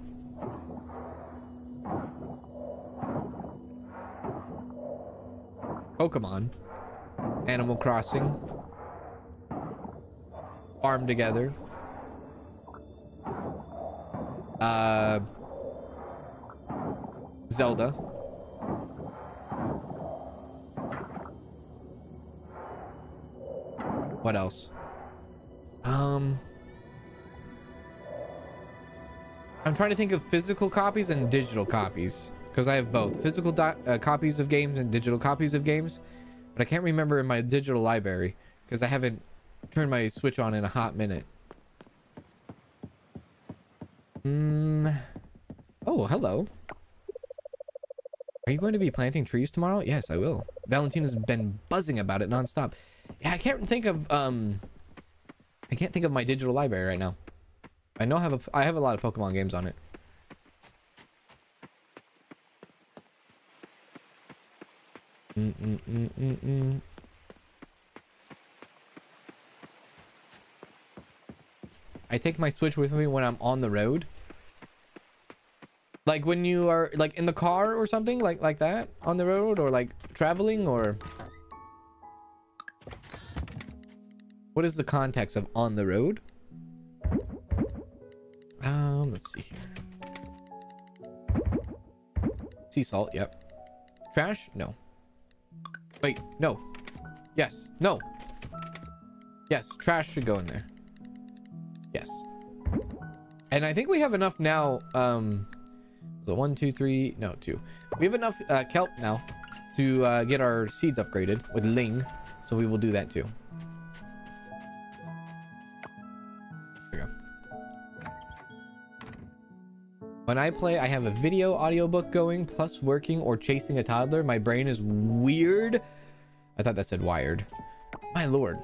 Pokemon, Animal Crossing, Farm Together, Zelda. What else? I'm trying to think of physical copies and digital copies, because I have both physical copies of games and digital copies of games, but I can't remember in my digital library because I haven't turned my Switch on in a hot minute. Oh, hello. Are you going to be planting trees tomorrow? Yes, I will. Valentina's been buzzing about it nonstop. Yeah, I can't think of my digital library right now. I know I have a lot of Pokemon games on it. I take my Switch with me when I'm on the road. Like when you are like in the car or something like that on the road, or like traveling, or what is the context of on the road? Let's see here. Sea salt, yep. Trash? No. Wait, no. Yes, no. Yes, trash should go in there. Yes. And I think we have enough now. So 1, 2, 3, no, 2. We have enough kelp now to get our seeds upgraded with Ling. So we will do that too. There we go. When I play, I have a video audiobook going, plus working or chasing a toddler. My brain is weird. I thought that said wired. My lord.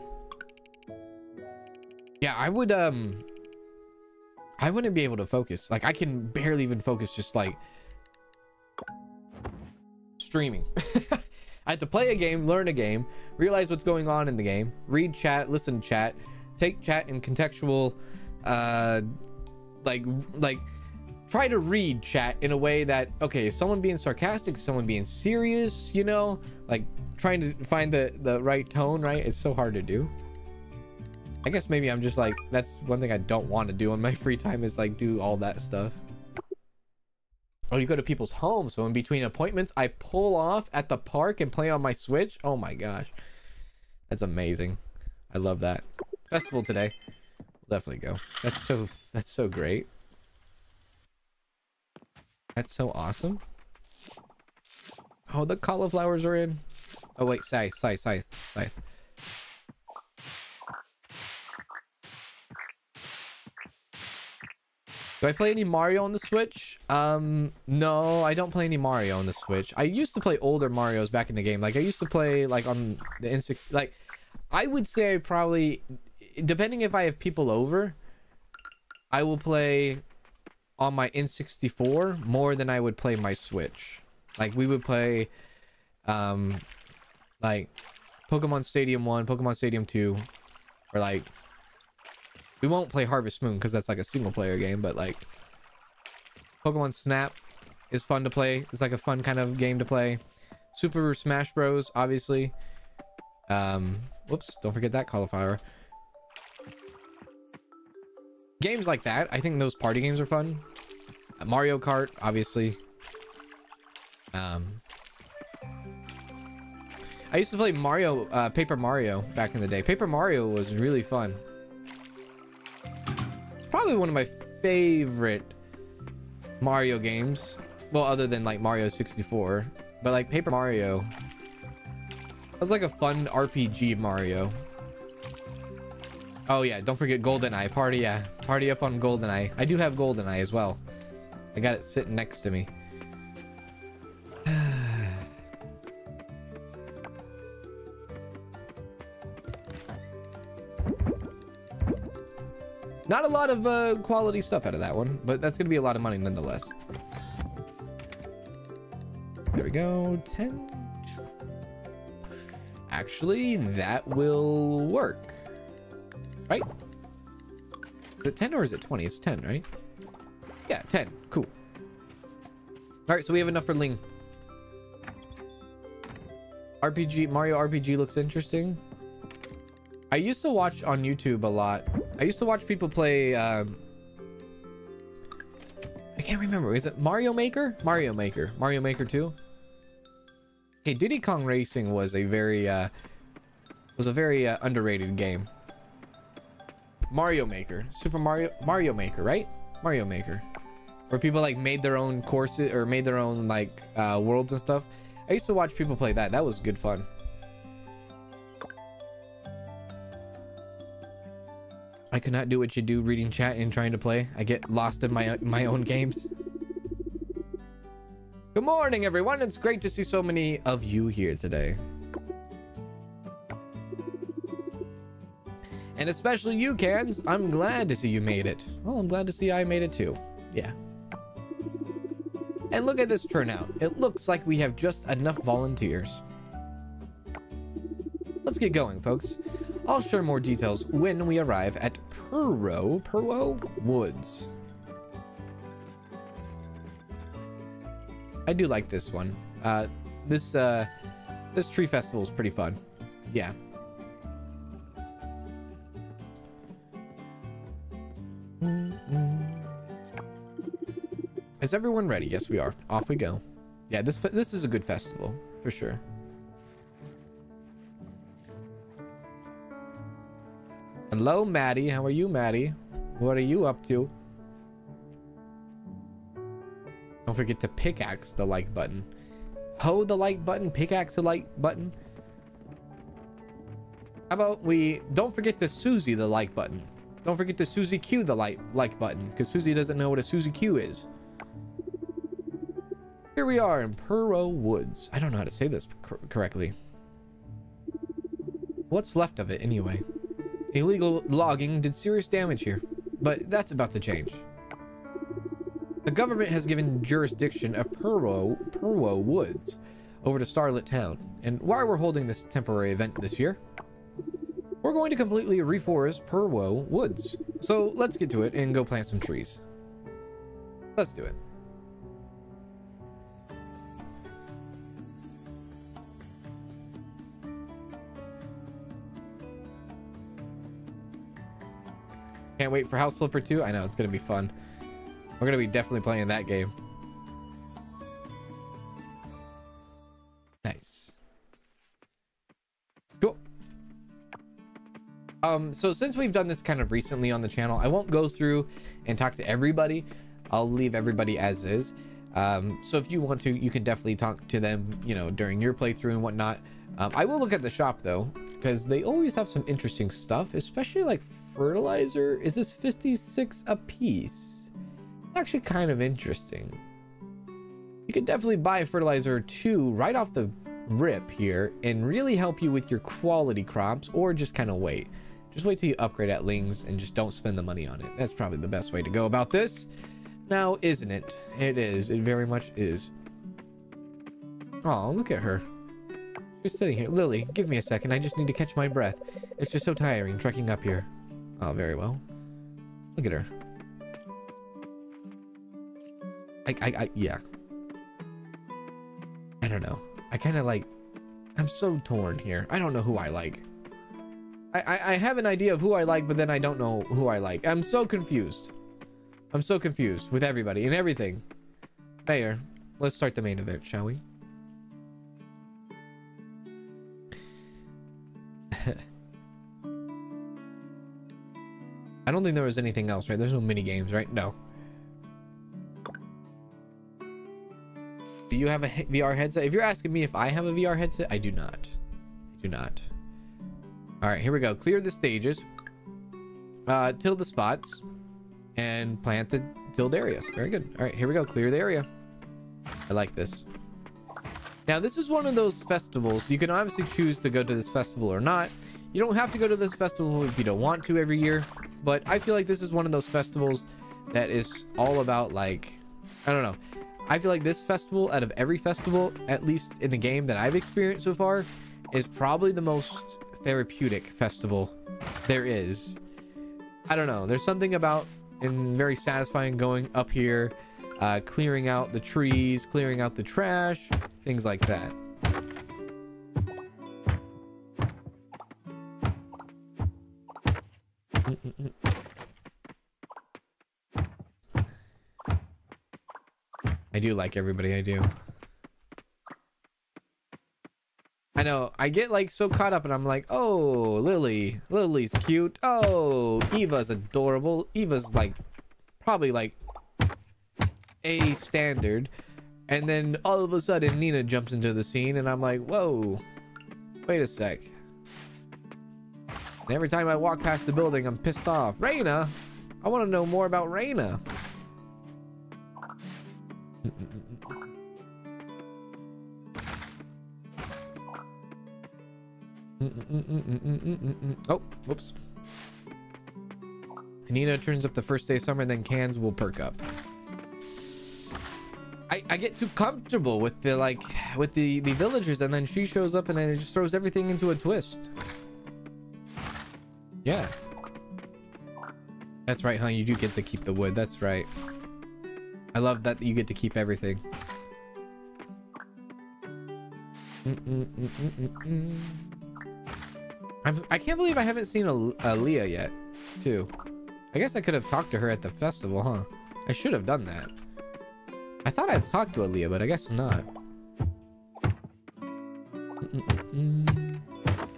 Yeah, I would, I wouldn't be able to focus. Like, I can barely even focus just, like, streaming. I had to play a game, learn a game, realize what's going on in the game, read chat, listen to chat, take chat in contextual, like, try to read chat in a way that, okay, is someone being sarcastic? Is someone being serious? You know? Like, trying to find the right tone, right? It's so hard to do. I guess maybe I'm just like, that's one thing I don't want to do on my free time is like do all that stuff. Oh, you go to people's homes. So in between appointments, I pull off at the park and play on my Switch. Oh my gosh. That's amazing. I love that. Festival today. We'll definitely go. That's so great. That's so awesome. Oh, the cauliflowers are in. Oh wait, scythe. Do I play any Mario on the Switch? No, I don't play any Mario on the Switch. I used to play older Marios back in the game. Like, I used to play, like, on the N64. Like, I would say probably, depending if I have people over, I will play on my N64 more than I would play my Switch. Like, we would play, like, Pokemon Stadium 1, Pokemon Stadium 2, or, like... We won't play Harvest Moon because that's like a single player game, but like Pokemon Snap is fun to play. It's like a fun kind of game to play. Super Smash Bros, obviously. Whoops, don't forget that cauliflower. Games like that, I think those party games are fun. Mario Kart, obviously. I used to play Mario, Paper Mario back in the day. Paper Mario was really fun. Probably one of my favorite Mario games. Well, other than like Mario 64, but like Paper Mario, that was like a fun RPG Mario. Oh yeah, don't forget GoldenEye. Party up on GoldenEye. I do have GoldenEye as well. I got it sitting next to me. Not a lot of quality stuff out of that one, but that's going to be a lot of money nonetheless. There we go. 10. Actually, that will work. Right? Is it 10 or is it 20? It's 10, right? Yeah, 10. Cool. All right, so we have enough for Ling. RPG, Mario RPG looks interesting. I used to watch on YouTube a lot. I used to watch people play, I can't remember. Is it Mario Maker? Mario Maker 2? Okay, Diddy Kong Racing was a very, underrated game. Mario Maker. Mario Maker, right? Mario Maker. Where people, like, made their own courses, or made their own, like, worlds and stuff. I used to watch people play that. That was good fun. I could not do what you do, reading chat and trying to play. I get lost in my own games. Good morning, everyone. It's great to see so many of you here today. And especially you, Cans. I'm glad to see you made it. Well, I'm glad to see I made it too. Yeah. And look at this turnout. It looks like we have just enough volunteers. Let's get going, folks. I'll share more details when we arrive at Purwo Woods. I do like this one. This tree festival is pretty fun. Yeah. Is everyone ready? Yes, we are. Off we go. Yeah, this is a good festival for sure. Hello, Maddie. How are you, Maddie? What are you up to? Don't forget to pickaxe the like button. Hold the like button, pickaxe the like button. How about we don't forget to Susie the like button. Don't forget to Susie Q the like button, because Susie doesn't know what a Susie Q is. Here we are in Purwo Woods. I don't know how to say this correctly. What's left of it anyway? Illegal logging did serious damage here, but that's about to change. The government has given jurisdiction of Purwo Woods over to Starlit Town. And while we're holding this temporary event this year, we're going to completely reforest Purwo Woods. So let's get to it and go plant some trees. Let's do it. Can't wait for House Flipper 2. I know, it's going to be fun. We're going to be definitely playing that game. Nice. Cool. So since we've done this kind of recently on the channel, I won't go through and talk to everybody. I'll leave everybody as is. So if you want to, you can definitely talk to them, you know, during your playthrough and whatnot. I will look at the shop though, because they always have some interesting stuff, especially like fertilizer. Is this 56 a piece? It's actually kind of interesting. You could definitely buy fertilizer too right off the rip here and really help you with your quality crops, or just kind of wait. Just wait till you upgrade at Ling's and just don't spend the money on it. That's probably the best way to go about this now, isn't it? It is. It very much is. Oh, look at her. She's sitting here. Lily, give me a second. I just need to catch my breath. It's just so tiring trekking up here. Oh, very well. Look at her. Yeah. I don't know. I kind of like... I'm so torn here. I don't know who I like. I have an idea of who I like, but then I don't know who I like. I'm so confused. I'm so confused with everybody and everything. Mayor, let's start the main event, shall we? I don't think there was anything else, right? There's no mini games, right? No. Do you have a VR headset? If you're asking me if I have a VR headset, I do not. I do not. All right, here we go. Clear the stages, till the spots, and plant the tilled areas. Very good. All right, here we go. Clear the area. I like this. Now, this is one of those festivals. You can obviously choose to go to this festival or not. You don't have to go to this festival if you don't want to every year. But I feel like this is one of those festivals that is all about, like, I don't know. I feel like this festival, out of every festival, at least in the game that I've experienced so far, is probably the most therapeutic festival there is. I don't know. There's something about and very satisfying going up here, clearing out the trees, clearing out the trash, things like that. I do like everybody. I do. I know. I get like so caught up and I'm like, oh, Lily. Lily's cute. Oh, Eva's adorable. Eva's like probably like A standard. And then all of a sudden Nina jumps into the scene and I'm like, whoa, wait a sec. And every time I walk past the building, I'm pissed off. Reyna? I want to know more about Reyna. Oh, whoops. Nina turns up the first day of summer, and then Cans will perk up. I get too comfortable with the with the villagers, and then she shows up and then it just throws everything into a twist. Yeah. That's right, huh? You do get to keep the wood. That's right. I love that you get to keep everything. I can't believe I haven't seen Aaliyah yet, too. I guess I could have talked to her at the festival, huh? I should have done that. I thought I've talked to Aaliyah, but I guess not.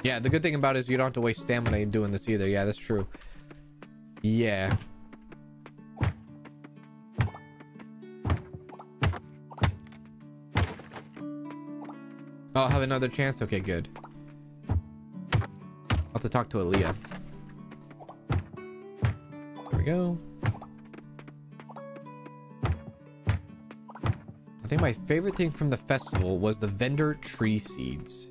Yeah, the good thing about it is you don't have to waste stamina doing this either. Yeah, that's true. Yeah. Oh, I'll have another chance? Okay, good. I'll have to talk to Aaliyah. There we go. I think my favorite thing from the festival was the vendor tree seeds.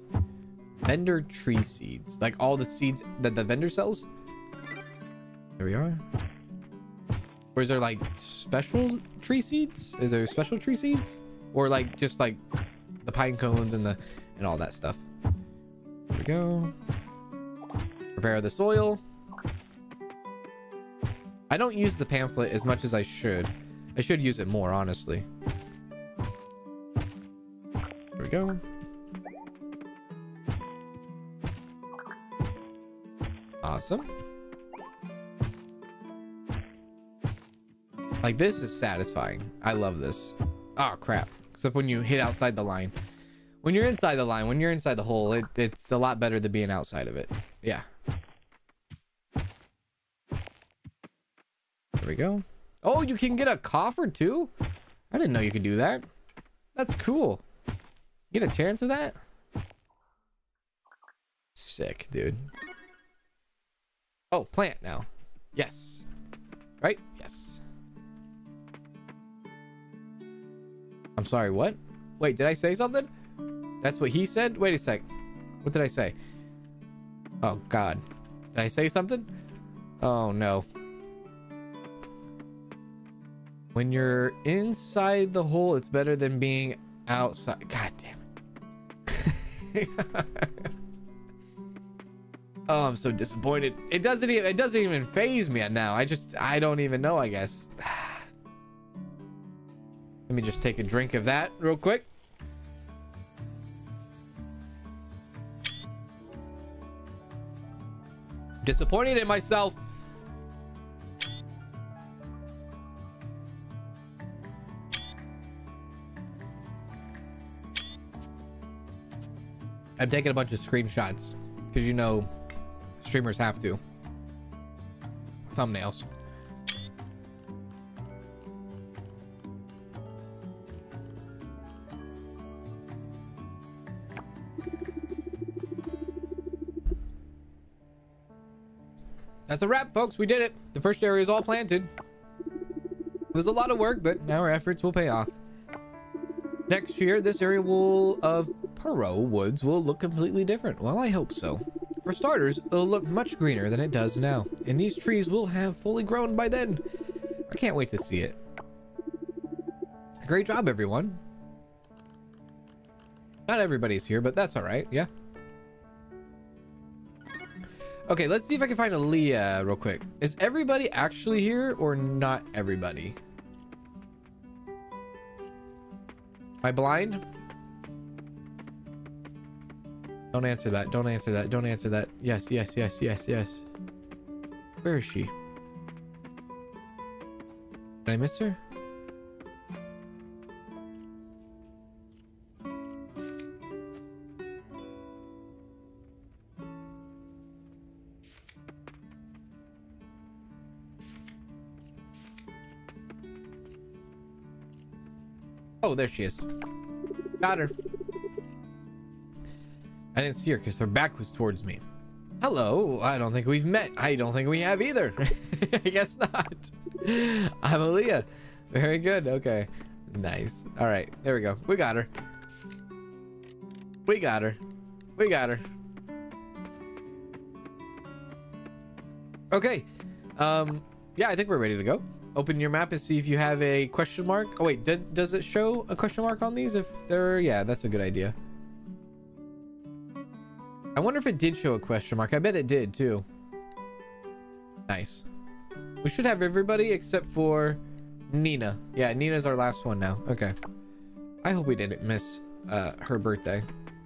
Vendor tree seeds. Like all the seeds that the vendor sells. There we are. Or is there like special tree seeds? Is there special tree seeds? Or like just like the pine cones and the and all that stuff. There we go. Prepare the soil. I don't use the pamphlet as much as I should. I should use it more, honestly. There we go. Awesome. Like, this is satisfying. I love this. Oh, crap. Except when you hit outside the line. When you're inside the line, when you're inside the hole, it's a lot better than being outside of it. Yeah. There we go. Oh, you can get a coffer, too? I didn't know you could do that. That's cool. Get a chance of that? Sick, dude. Oh, plant now. Yes. Right? Yes. I'm sorry, what? Wait, did I say something? That's what he said? Wait a sec. What did I say? Oh, God. Did I say something? Oh, no. When you're inside the hole, it's better than being outside. God damn it. Oh, I'm so disappointed. It doesn't even faze me now. I don't even know, I guess. Let me just take a drink of that real quick. Disappointed in myself. I'm taking a bunch of screenshots because, you know, streamers have to. Thumbnails. That's a wrap, folks. We did it. The first area is all planted. It was a lot of work, but now our efforts will pay off. Next year, this area of Purwo Woods will look completely different. Well, I hope so. For starters, it'll look much greener than it does now, and these trees will have fully grown by then. I can't wait to see it. Great job, everyone. Not everybody's here, but that's all right. Yeah. Okay, let's see if I can find Aaliyah real quick. Is everybody actually here or not everybody? Am I blind? Don't answer that. Don't answer that. Don't answer that. Yes, yes, yes, yes, yes. Where is she? Did I miss her? Oh, there she is. Got her. I didn't see her because her back was towards me. Hello. I don't think we've met. I don't think we have either. I guess not. I'm Aaliyah. Very good. Okay. Nice. All right. There we go. We got her. We got her. We got her. Okay. Yeah, I think we're ready to go. Open your map and see if you have a question mark. Oh, wait. Does it show a question mark on these? If they're... Yeah, that's a good idea. I wonder if it did show a question mark. I bet it did, too. Nice. We should have everybody except for Nina. Yeah, Nina's our last one now. Okay. I hope we didn't miss her birthday.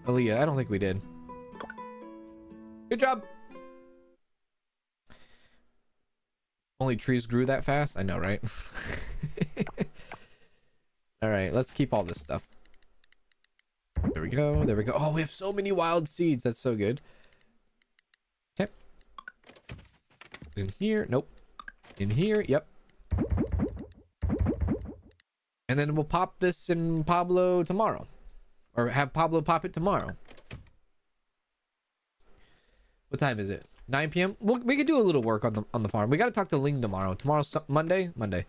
Aaliyah, I don't think we did. Good job. Only trees grew that fast? I know, right? Alright, let's keep all this stuff. There we go. There we go. Oh, we have so many wild seeds. That's so good. Okay. In here. Nope. In here. Yep. And then we'll pop this in Pablo tomorrow. or have Pablo pop it tomorrow. What time is it? 9 p.m. We could do a little work on the farm. We got to talk to Ling tomorrow. Tomorrow's Monday? Monday.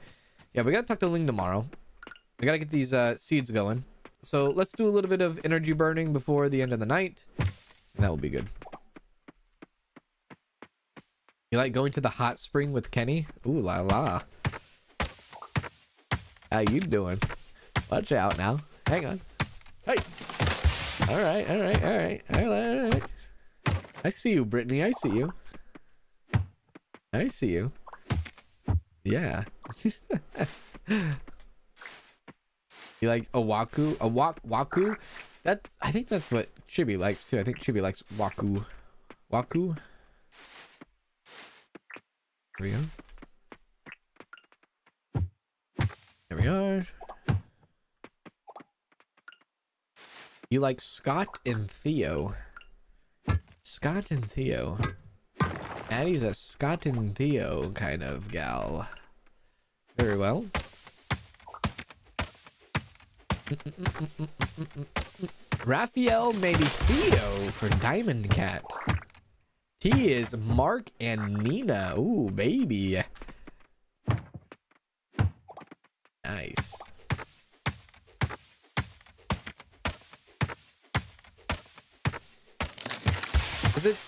Yeah, we got to talk to Ling tomorrow. We got to get these seeds going. So let's do a little bit of energy burning before the end of the night. And that will be good. You like going to the hot spring with Kenny? Ooh la la. How you doing? Watch out now. Hang on. Hey. All right, all right, all right, all right, all right. I see you, Brittany. I see you. I see you. Yeah. You like Owaku? Waku? That's, I think that's what Chibi likes too. I think Chibi likes Waku. Waku? There we go. There we are. You like Scott and Theo. Scott and Theo. Addie's a Scott and Theo kind of gal. Very well. Raphael made Theo for Diamond Cat. T is Mark and Nina. Ooh, baby. Nice.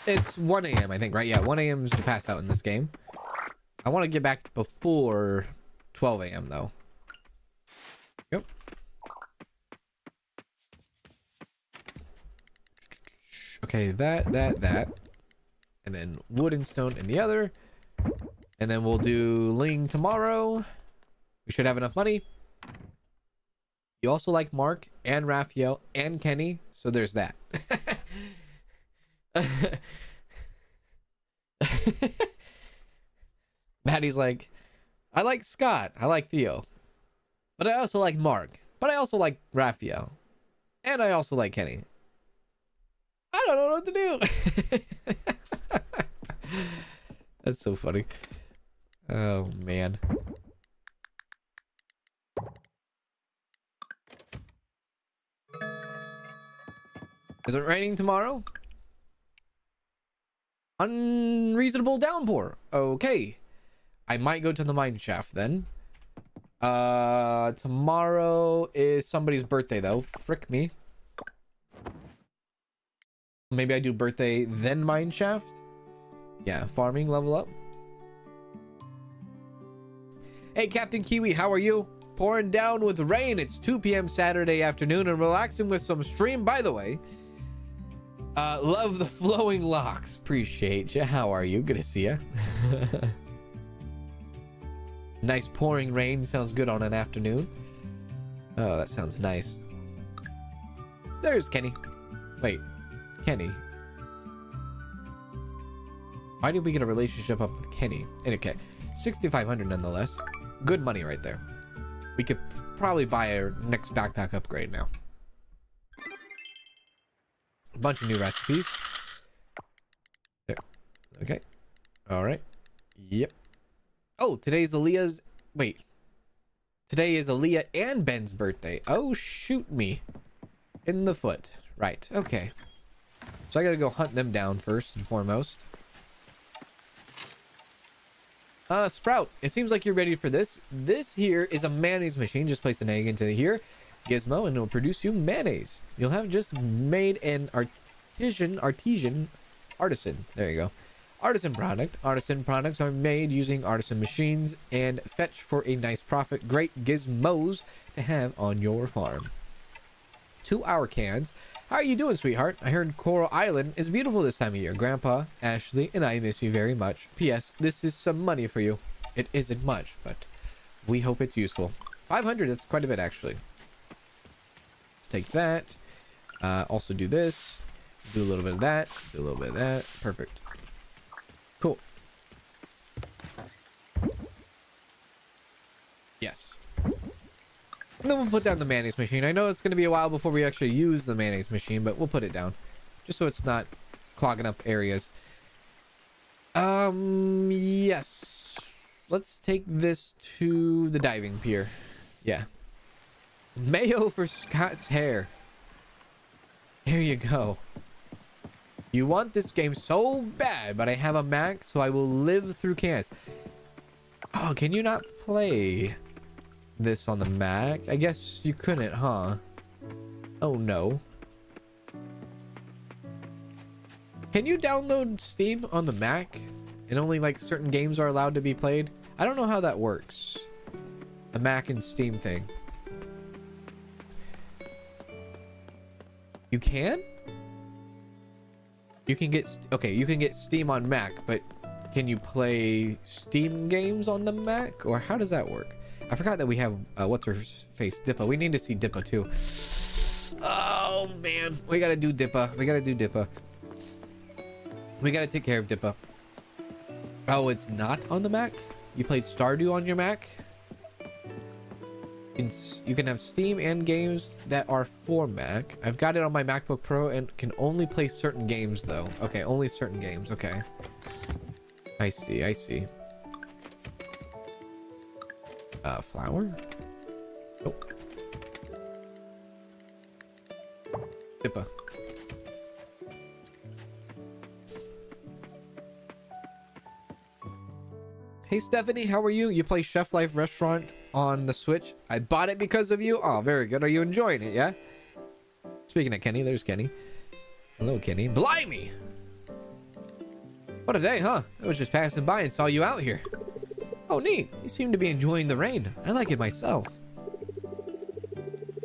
It's 1 a.m. I think, right? Yeah, 1 a.m. is the pass out in this game. I want to get back before 12 a.m. though. Yep. Okay, that. And then wood and stone in the other. And then we'll do Ling tomorrow. We should have enough money. You also like Mark and Raphael and Kenny. So there's that. Maddie's like, I like Scott. I like Theo. But I also like Mark. But I also like Raphael. And I also like Kenny. I don't know what to do. That's so funny. Oh, man. Is it raining tomorrow? Unreasonable downpour. Okay. I might go to the mine shaft then. Tomorrow is somebody's birthday, though. Frick me. Maybe I do birthday, then mine shaft. Yeah, farming level up. Hey, Captain Kiwi, how are you? Pouring down with rain. It's 2 p.m. Saturday afternoon and relaxing with some stream, by the way. Love the flowing locks. Appreciate you. How are you? Good to see you. Nice pouring rain. Sounds good on an afternoon. Oh, that sounds nice. There's Kenny. Wait, Kenny. Why did we get a relationship up with Kenny? Okay, 6,500 nonetheless. Good money right there. We could probably buy our next backpack upgrade now. A bunch of new recipes. There. Okay. All right. Yep. Oh, today's Aaliyah's. Wait. Today is Aaliyah and Ben's birthday. Oh, shoot me. In the foot. Right. Okay. So I gotta go hunt them down first and foremost. Sprout, it seems like you're ready for this. This here is a mayonnaise machine. Just place an egg into here, gizmo, and it'll produce you mayonnaise. You'll have just made an artisan. There you go. Artisan product. Artisan products are made using artisan machines and fetch for a nice profit. Great gizmos to have on your farm. 2 hour cans. How are you doing, sweetheart? I heard Coral Island is beautiful this time of year. Grandpa, Ashley, and I miss you very much. P.S. This is some money for you. It isn't much, but we hope it's useful. 500, that's quite a bit, actually. Let's take that. Also do this. Do a little bit of that. Do a little bit of that. Perfect. Cool. Yes. And then we'll put down the mayonnaise machine. I know it's going to be a while before we actually use the mayonnaise machine, but we'll put it down. Just so it's not clogging up areas. Yes. Let's take this to the diving pier. Yeah. Mayo for Scott's hair. Here you go. You want this game so bad, but I have a Mac, so I will live through Cans. Oh, can you not play this on the Mac? I guess you couldn't, huh? Oh, no. Can you download Steam on the Mac? And only, like, certain games are allowed to be played? I don't know how that works. The Mac and Steam thing. You can? You can get... Okay, you can get Steam on Mac, but... Can you play Steam games on the Mac? Or how does that work? I forgot that we have... What's-her-face? Dippa. We need to see Dippa, too. Oh, man. We gotta do Dippa. We gotta do Dippa. We gotta take care of Dippa. Oh, it's not on the Mac? You played Stardew on your Mac? You can have Steam and games that are for Mac. I've got it on my MacBook Pro and can only play certain games, though. Okay, only certain games. Okay. I see, I see. Flower? Nope. Dippa. Hey, Stephanie, how are you? You play Chef Life Restaurant on the Switch. I bought it because of you. Oh, very good. Are you enjoying it, yeah? Speaking of Kenny, there's Kenny. Hello, Kenny. Blimey! What a day, huh? I was just passing by and saw you out here. Oh, neat. You seem to be enjoying the rain. I like it myself.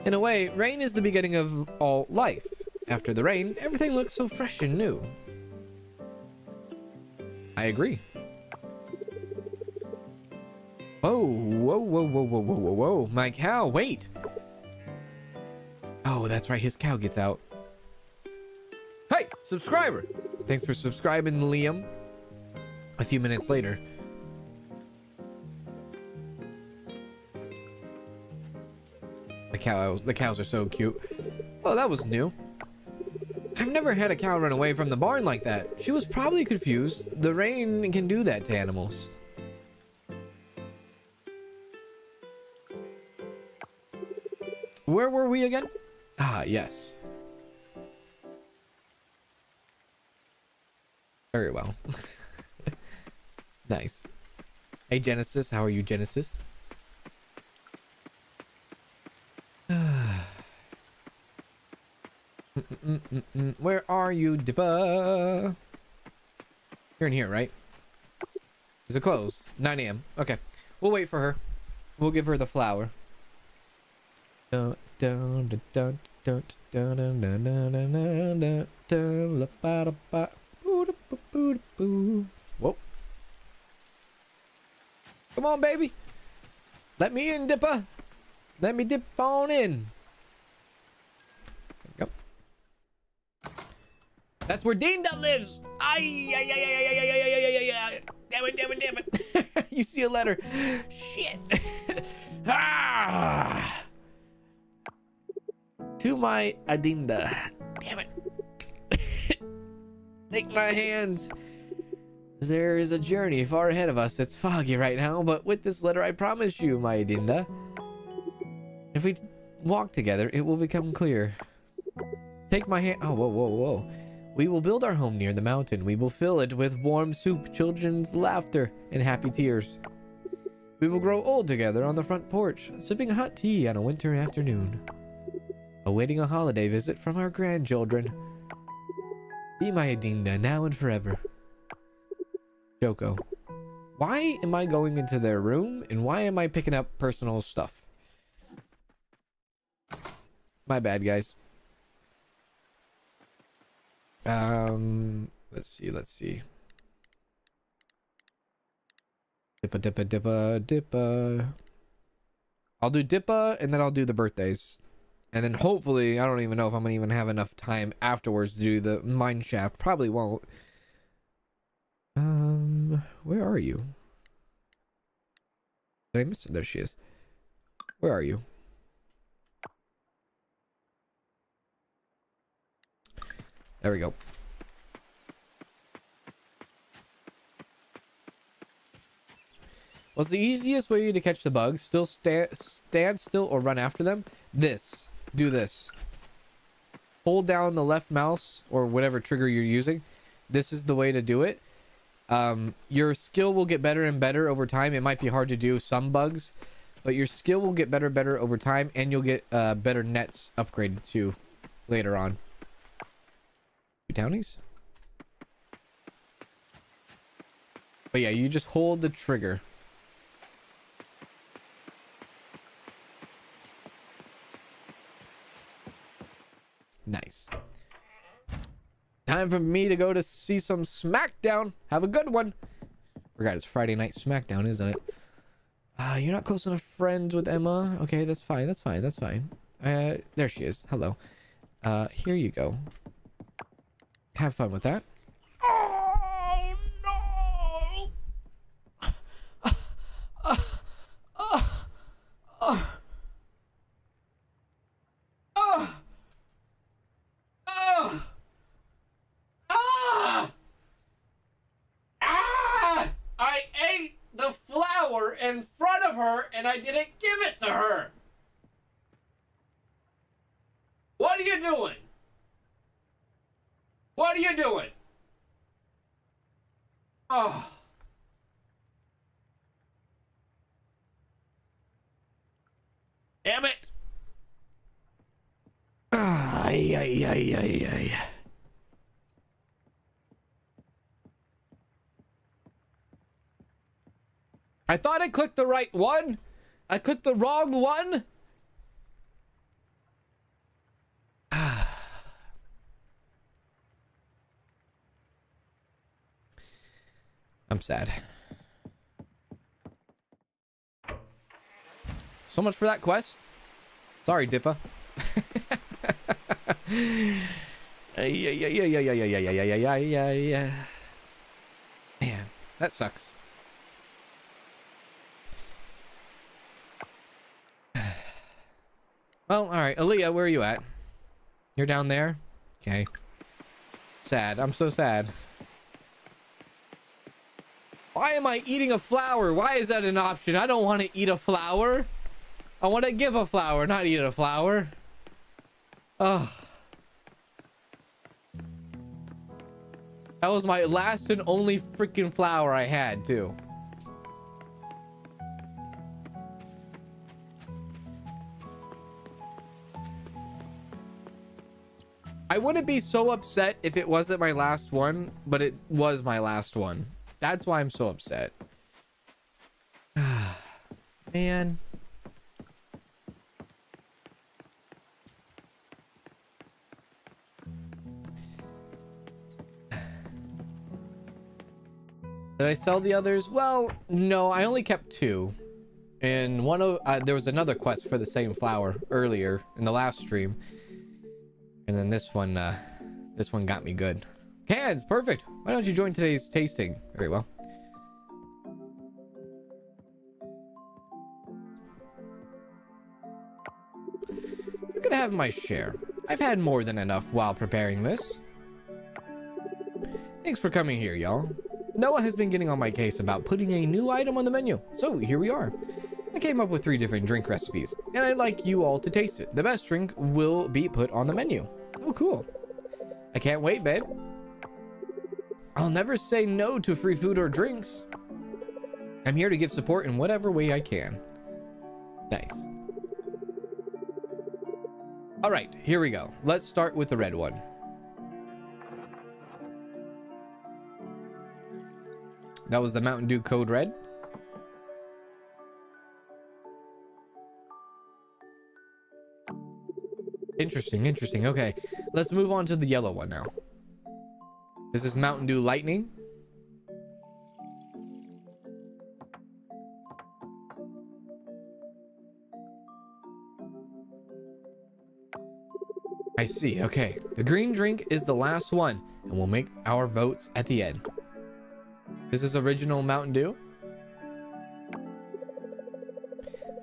In a way, rain is the beginning of all life. After the rain, everything looks so fresh and new. I agree. Whoa, whoa, whoa, whoa, whoa, whoa, whoa, whoa. My cow, wait. Oh, that's right. His cow gets out. Hey, subscriber. Thanks for subscribing, Liam. A few minutes later. The cows are so cute. Oh, that was new. I've never had a cow run away from the barn like that. She was probably confused. The rain can do that to animals. Where were we again? Ah, yes. Very well. Nice. Hey, Genesis. How are you, Genesis? Where are you, Dippa? You're in here, right? Is it closed? 9 a.m. Okay. We'll wait for her. We'll give her the flower. Whoa. Come on, baby. Let me in, Dippa. Let me dip on in. There we go. That's where Dinda lives. Ay. Damn it. You see a letter. Shit. Ah. To my Adinda. Damn it. Take my hands. There is a journey far ahead of us. It's foggy right now, but with this letter, I promise you, my Adinda. If we walk together, it will become clear. Take my hand. Oh, whoa, whoa, whoa. We will build our home near the mountain. We will fill it with warm soup, children's laughter, and happy tears. We will grow old together on the front porch, sipping hot tea on a winter afternoon, awaiting a holiday visit from our grandchildren. Be my Adinda now and forever. Joko. Why am I going into their room and why am I picking up personal stuff? My bad, guys. Let's see. Dippa. I'll do Dippa and then I'll do the birthdays. And then hopefully, I don't even know if I'm going to even have enough time afterwards to do the mine shaft. Probably won't. Where are you? Did I miss it? There she is. Where are you? There we go. What's the easiest way to catch the bugs? Stand still or run after them? Do this. hold down the left mouse or whatever trigger you're using, this is the way to do it. Your skill will get better and better over time. It might be hard to do some bugs, but your skill will get better and better over time, and you'll get better nets upgraded too later on. Downies? But yeah, you just hold the trigger. Nice. Time for me to go to see some SmackDown. Have a good one. Forgot it's Friday night SmackDown, isn't it? You're not close enough friends with Emma. Okay, that's fine. That's fine. That's fine. There she is. Hello. Here you go. Have fun with that. Oh no! I ate the flower in front of her and I didn't give it to her. What are you doing? What are you doing? Oh. Damn it. Ay, ay, ay, ay, ay. I thought I clicked the right one. I clicked the wrong one. I'm sad. So much for that quest. Sorry, Dippa. Yeah. Man, that sucks. Well, all right, Aaliyah, where are you at? You're down there? Okay. Sad. I'm so sad. Why am I eating a flower? Why is that an option? I don't want to eat a flower. I want to give a flower, not eat a flower. Ugh. That was my last and only freaking flower I had, too. I wouldn't be so upset if it wasn't my last one, but it was my last one. That's why I'm so upset. Man. Did I sell the others? Well, no, I only kept two. And one of there was another quest for the same flower earlier in the last stream. And then this one got me good. Cans, perfect. Why don't you join today's tasting? Very well. You can have my share. I've had more than enough while preparing this. Thanks for coming here, y'all. Noah has been getting on my case about putting a new item on the menu. So here we are. I came up with 3 different drink recipes, and I'd like you all to taste it. The best drink will be put on the menu. Oh, cool. I can't wait, babe. I'll never say no to free food or drinks. I'm here to give support in whatever way I can. Nice. All right, here we go. Let's start with the red one. That was the Mountain Dew Code Red. Interesting, interesting. Okay, let's move on to the yellow one now. This is Mountain Dew Lightning. I see. Okay. The green drink is the last one, and we'll make our votes at the end. This is original Mountain Dew.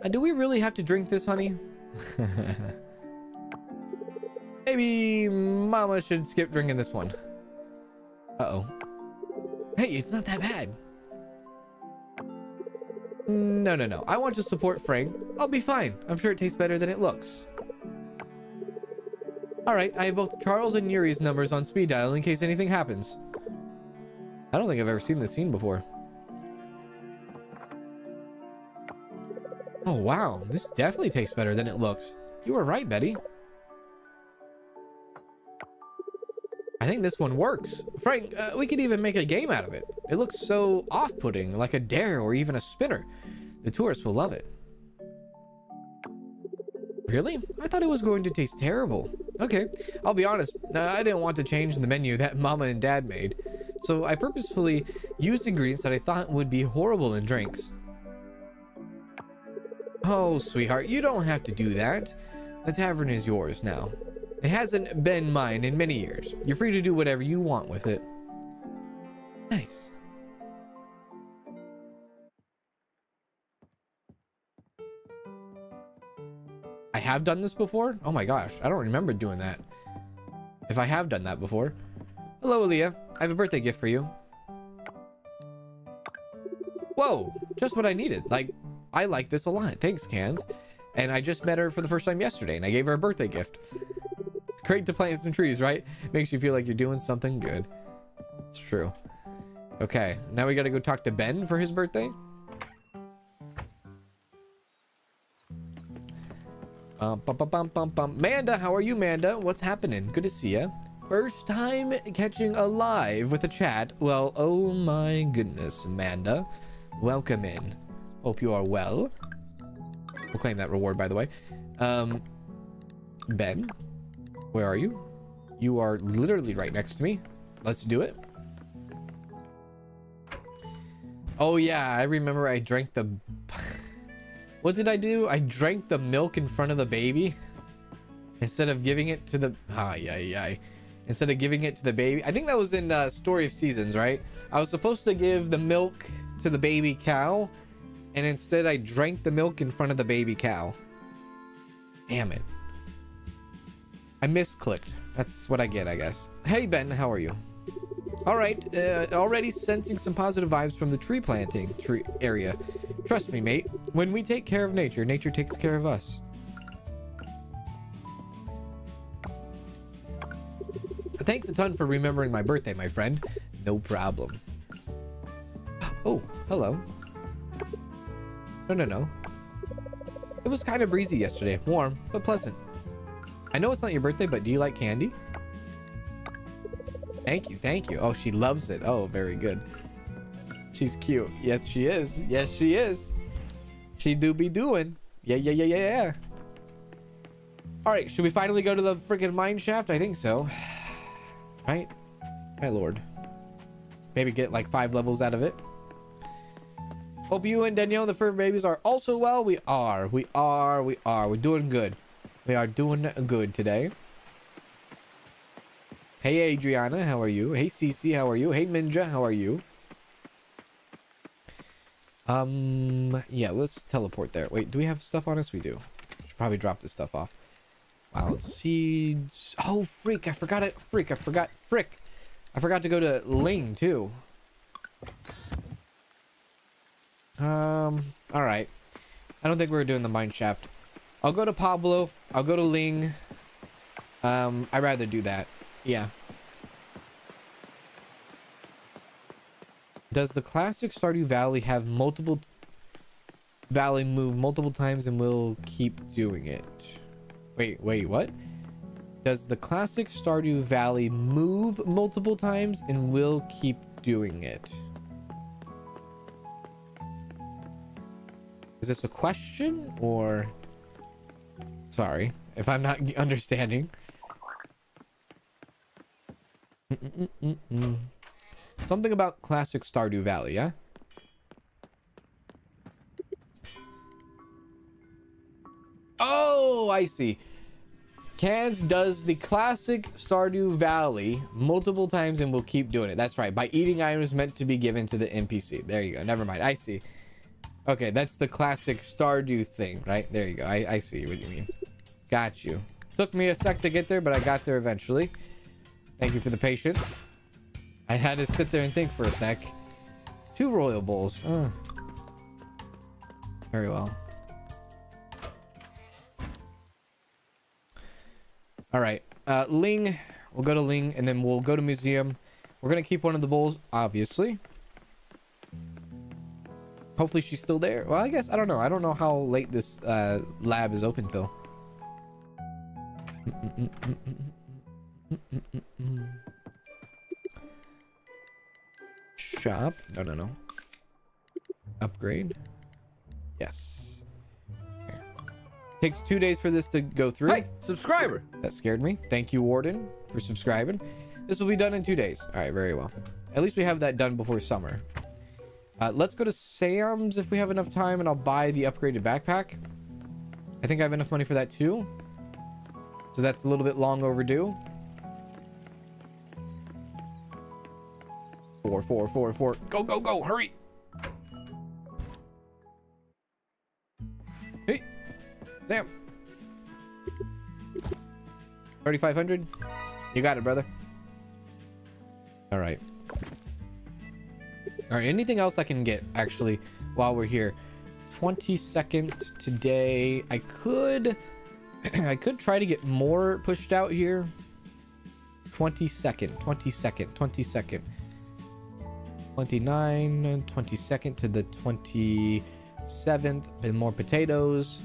Do we really have to drink this, honey? Maybe Mama should skip drinking this one. Uh-oh. Hey, it's not that bad. No, no, no. I want to support Frank. I'll be fine. I'm sure it tastes better than it looks. Alright, I have both Charles and Yuri's numbers on speed dial in case anything happens. I don't think I've ever seen this scene before. Oh wow, this definitely tastes better than it looks. You were right, Betty. I think this one works. Frank, we could even make a game out of it. It looks so off-putting, like a dare or even a spinner. The tourists will love it. Really? I thought it was going to taste terrible. Okay, I'll be honest. I didn't want to change the menu that Mama and Dad made. So I purposefully used ingredients that I thought would be horrible in drinks. Oh, sweetheart, you don't have to do that. The tavern is yours now. It hasn't been mine in many years. You're free to do whatever you want with it. Nice. I have done this before? Oh my gosh, I don't remember doing that. If I have done that before. Hello, Aaliyah. I have a birthday gift for you. Whoa, just what I needed. Like, I like this a lot. Thanks, Cans. And I just met her for the first time yesterday, and I gave her a birthday gift. Great to plant some trees, right? Makes you feel like you're doing something good. It's true. Okay, now we gotta go talk to Ben for his birthday. Manda, how are you, Manda? What's happening? Good to see ya. First time catching a live with a chat. Well, oh my goodness, Manda. Welcome in. Hope you are well. We'll claim that reward, by the way. Ben? Where are you? You are literally right next to me. Let's do it. Oh yeah, I remember I drank the... What did I do? I drank the milk in front of the baby. Instead of giving it to the... Instead of giving it to the baby. I think that was in Story of Seasons, right? I was supposed to give the milk to the baby cow. And instead I drank the milk in front of the baby cow. Damn it. I misclicked. That's what I get, I guess. Hey, Ben, how are you? All right. Already sensing some positive vibes from the tree planting area. Trust me, mate. When we take care of nature, nature takes care of us. Thanks a ton for remembering my birthday, my friend. No problem. Oh, hello. No, no, no. It was kind of breezy yesterday. Warm, but pleasant. I know it's not your birthday, but do you like candy? Thank you, thank you. Oh, she loves it. Oh, very good. She's cute. Yes, she is. Yes, she is. She do be doing. Yeah, yeah, yeah, yeah, yeah. All right, should we finally go to the freaking mine shaft? I think so. Right? My lord. Maybe get like 5 levels out of it. Hope you and Danielle and the fur babies are also well. We are. We are. We are. We're doing good. We are doing good today. Hey, Adriana, how are you? Hey, Cece, how are you? Hey, Minja, how are you? Yeah, let's teleport there. Wait, do we have stuff on us? We do. Should probably drop this stuff off. Wow, seeds. Oh, freak, I forgot it. Freak, I forgot. Frick. I forgot to go to Ling, too. All right. I don't think we're doing the mine shaft. I'll go to Pablo. I'll go to Ling. I'd rather do that. Yeah. Does the classic Stardew Valley have multiple... Valley move multiple times and will keep doing it? Wait, what? Does the classic Stardew Valley move multiple times and will keep doing it? Is this a question or... Sorry if I'm not understanding. Something about classic Stardew Valley, yeah? Oh, I see. Cans does the classic Stardew Valley multiple times and will keep doing it. That's right. By eating items meant to be given to the NPC. There you go. Never mind. I see. Okay, that's the classic Stardew thing, right? There you go. I see what you mean. Got you. Took me a sec to get there, but I got there eventually. Thank you for the patience. I had to sit there and think for a sec. 2 royal bowls. Oh. Very well. All right. Ling. We'll go to Ling, and then we'll go to museum. We're going to keep one of the bowls, obviously. Hopefully she's still there. Well, I guess, I don't know. I don't know how late this lab is open till. Shop. No, no, no. Upgrade. Yes. Okay. Takes 2 days for this to go through. Hey, subscriber. That scared me. Thank you, Warden, for subscribing. This will be done in 2 days. All right, very well. At least we have that done before summer. Let's go to Sam's if we have enough time, and I'll buy the upgraded backpack. I think I have enough money for that too. So that's a little bit long overdue. Four. Go, hurry. Hey, Sam. 3,500. You got it, brother. All right. All right, anything else I can get, actually, while we're here? 22nd today. I could... I could try to get more pushed out here. 22nd. 29, 22nd to the 27th. And more potatoes.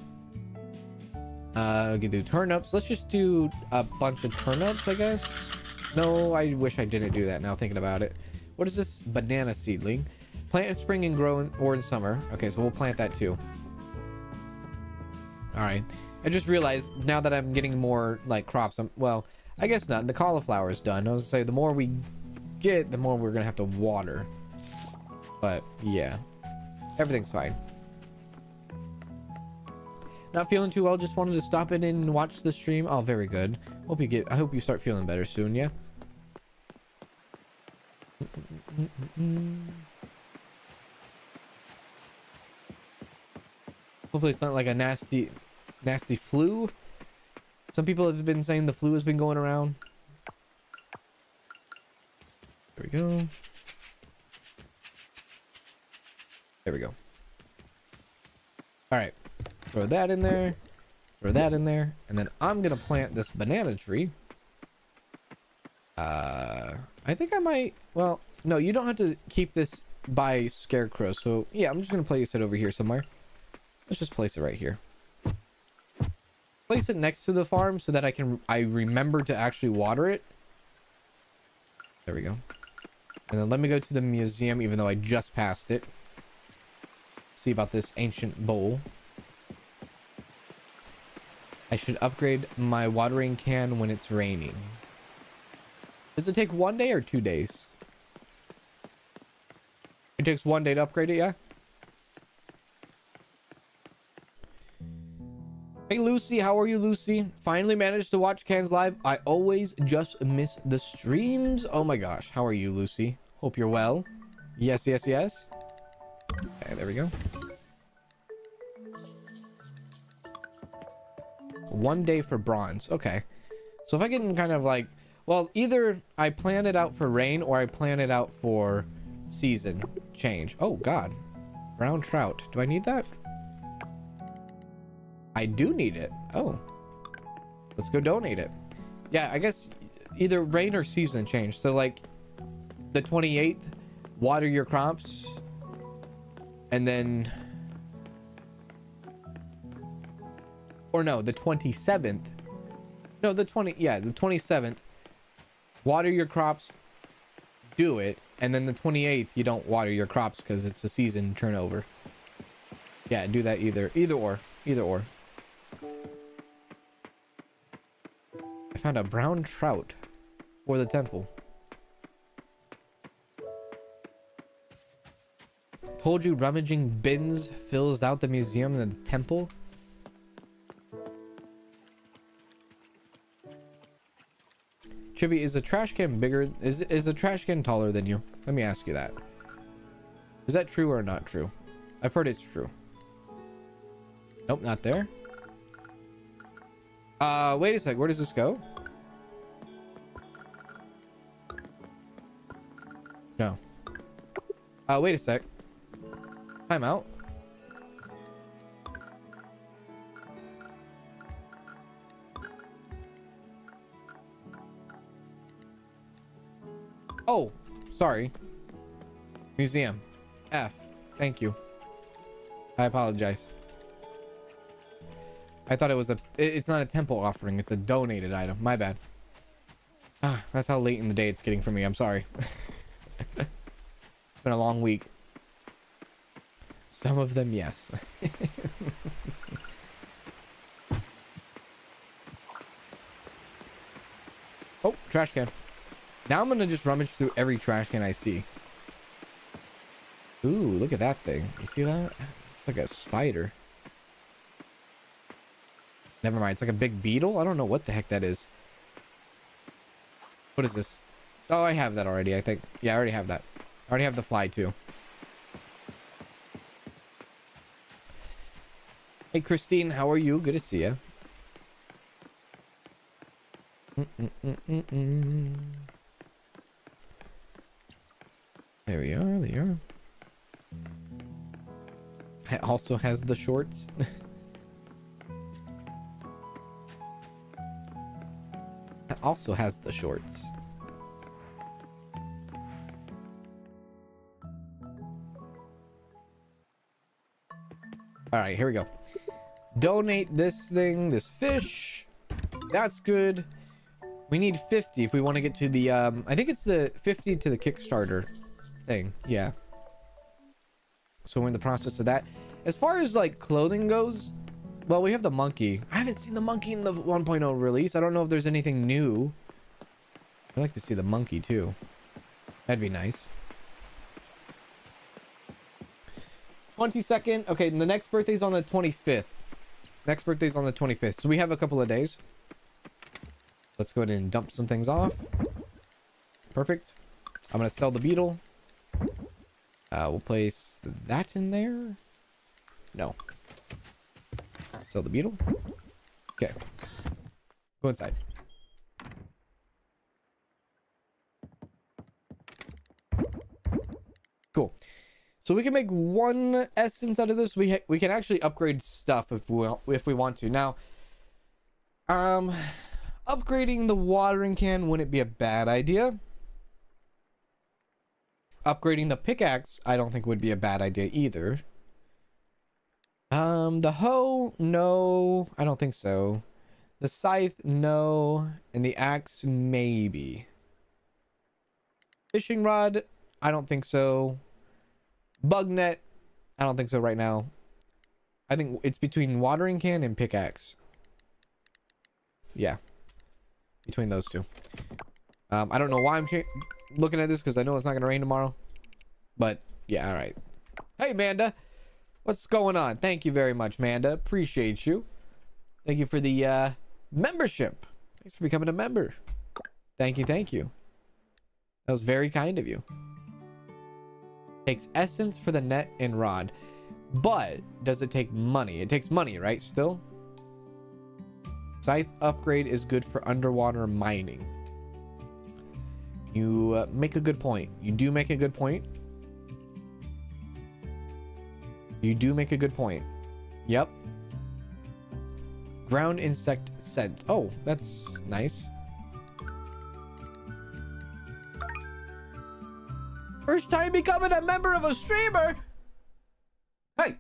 We can do turnips. Let's just do a bunch of turnips, I guess. No, I wish I didn't do that now, thinking about it. What is this? Banana seedling. Plant in spring and grow in, or in summer. Okay, so we'll plant that too. All right. I just realized now that I'm getting more like crops. Well, I guess not. The cauliflower is done. I was gonna say the more we get, the more we're gonna have to water. But yeah, everything's fine. Not feeling too well. Just wanted to stop in and watch the stream. Oh, very good. Hope you get. I hope you start feeling better soon. Yeah. Hopefully it's not like a nasty flu. Some people have been saying the flu has been going around. There we go. There we go. All right, throw that in there, throw that in there, and then I'm gonna plant this banana tree. I think I might, well, no, you don't have to keep this by scarecrow. So yeah, I'm just going to place it over here somewhere. Let's just place it right here. Place it next to the farm so that I remember to actually water it. There we go. And then let me go to the museum, even though I just passed it. See about this ancient bowl. I should upgrade my watering can when it's raining. Does it take 1 day or 2 days? It takes 1 day to upgrade it, yeah? Hey, Lucy. How are you, Lucy? Finally managed to watch Cans live. I always just miss the streams. Oh, my gosh. How are you, Lucy? Hope you're well. Yes, yes, yes. Okay, there we go. 1 day for bronze. Okay. So if I can kind of like... Well, either I plan it out for rain or I plan it out for season change. Oh, God. Brown trout. Do I need that? I do need it. Oh. Let's go donate it. Yeah, I guess either rain or season change. So, like, the 28th, water your crops. And then... Or no, the 27th. No, the 20... Yeah, the 27th. Water your crops, do it, and then the 28th you don't water your crops because it's a season turnover. Yeah, do that either or. I found a brown trout for the temple. Told you rummaging bins fills out the museum and the temple. Chibi, is the trash can bigger? Is the trash can taller than you? Let me ask you that. Is that true or not true? I've heard it's true. Nope, not there. Wait a sec. Where does this go? No. Wait a sec. Time out. Oh, sorry. Museum. F. Thank you. I apologize. I thought it was a... It's not a temple offering. It's a donated item. My bad. Ah, that's how late in the day it's getting for me. I'm sorry. It's been a long week. Some of them, yes. Oh, trash can. Now I'm going to just rummage through every trash can I see. Ooh, look at that thing. You see that? It's like a spider. Never mind. It's like a big beetle. I don't know what the heck that is. What is this? Oh, I have that already, I think. Yeah, I already have that. I already have the fly, too. Hey, Christine. How are you? Good to see you. There we are. There you are. It also has the shorts. It also has the shorts. All right, here we go. Donate this thing, this fish. That's good. We need 50 if we want to get to the, I think it's the 50 to the Kickstarter thing. Yeah. So we're in the process of that. As far as like clothing goes, well, we have the monkey. I haven't seen the monkey in the 1.0 release. I don't know if there's anything new. I'd like to see the monkey too. That'd be nice. 22nd. Okay, the next birthday's on the 25th. Next birthday's on the 25th. So we have a couple of days. Let's go ahead and dump some things off. Perfect. I'm going to sell the beetle. We'll place that in there. No. Sell the beetle. Okay. Go inside. Cool. So we can make one essence out of this. We can actually upgrade stuff if we want to. Now, upgrading the watering can wouldn't be a bad idea. Upgrading the pickaxe, I don't think would be a bad idea either. The hoe, no, I don't think so. The scythe, no, and the axe, maybe. Fishing rod, I don't think so. Bug net, I don't think so right now. I think it's between watering can and pickaxe. Yeah, between those two. I don't know why I'm looking at this because I know it's not gonna rain tomorrow, but yeah. All right. Hey, Manda, what's going on? Thank you very much, Manda. Appreciate you. Thank you for the membership. Thanks for becoming a member. Thank you, thank you. That was very kind of you. Takes essence for the net and rod, but does it take money? It takes money, right? Still, scythe upgrade is good for underwater mining. You make a good point. You do make a good point. You do make a good point. Yep. Ground insect scent. Oh, that's nice. First time becoming a member of a streamer. Hey.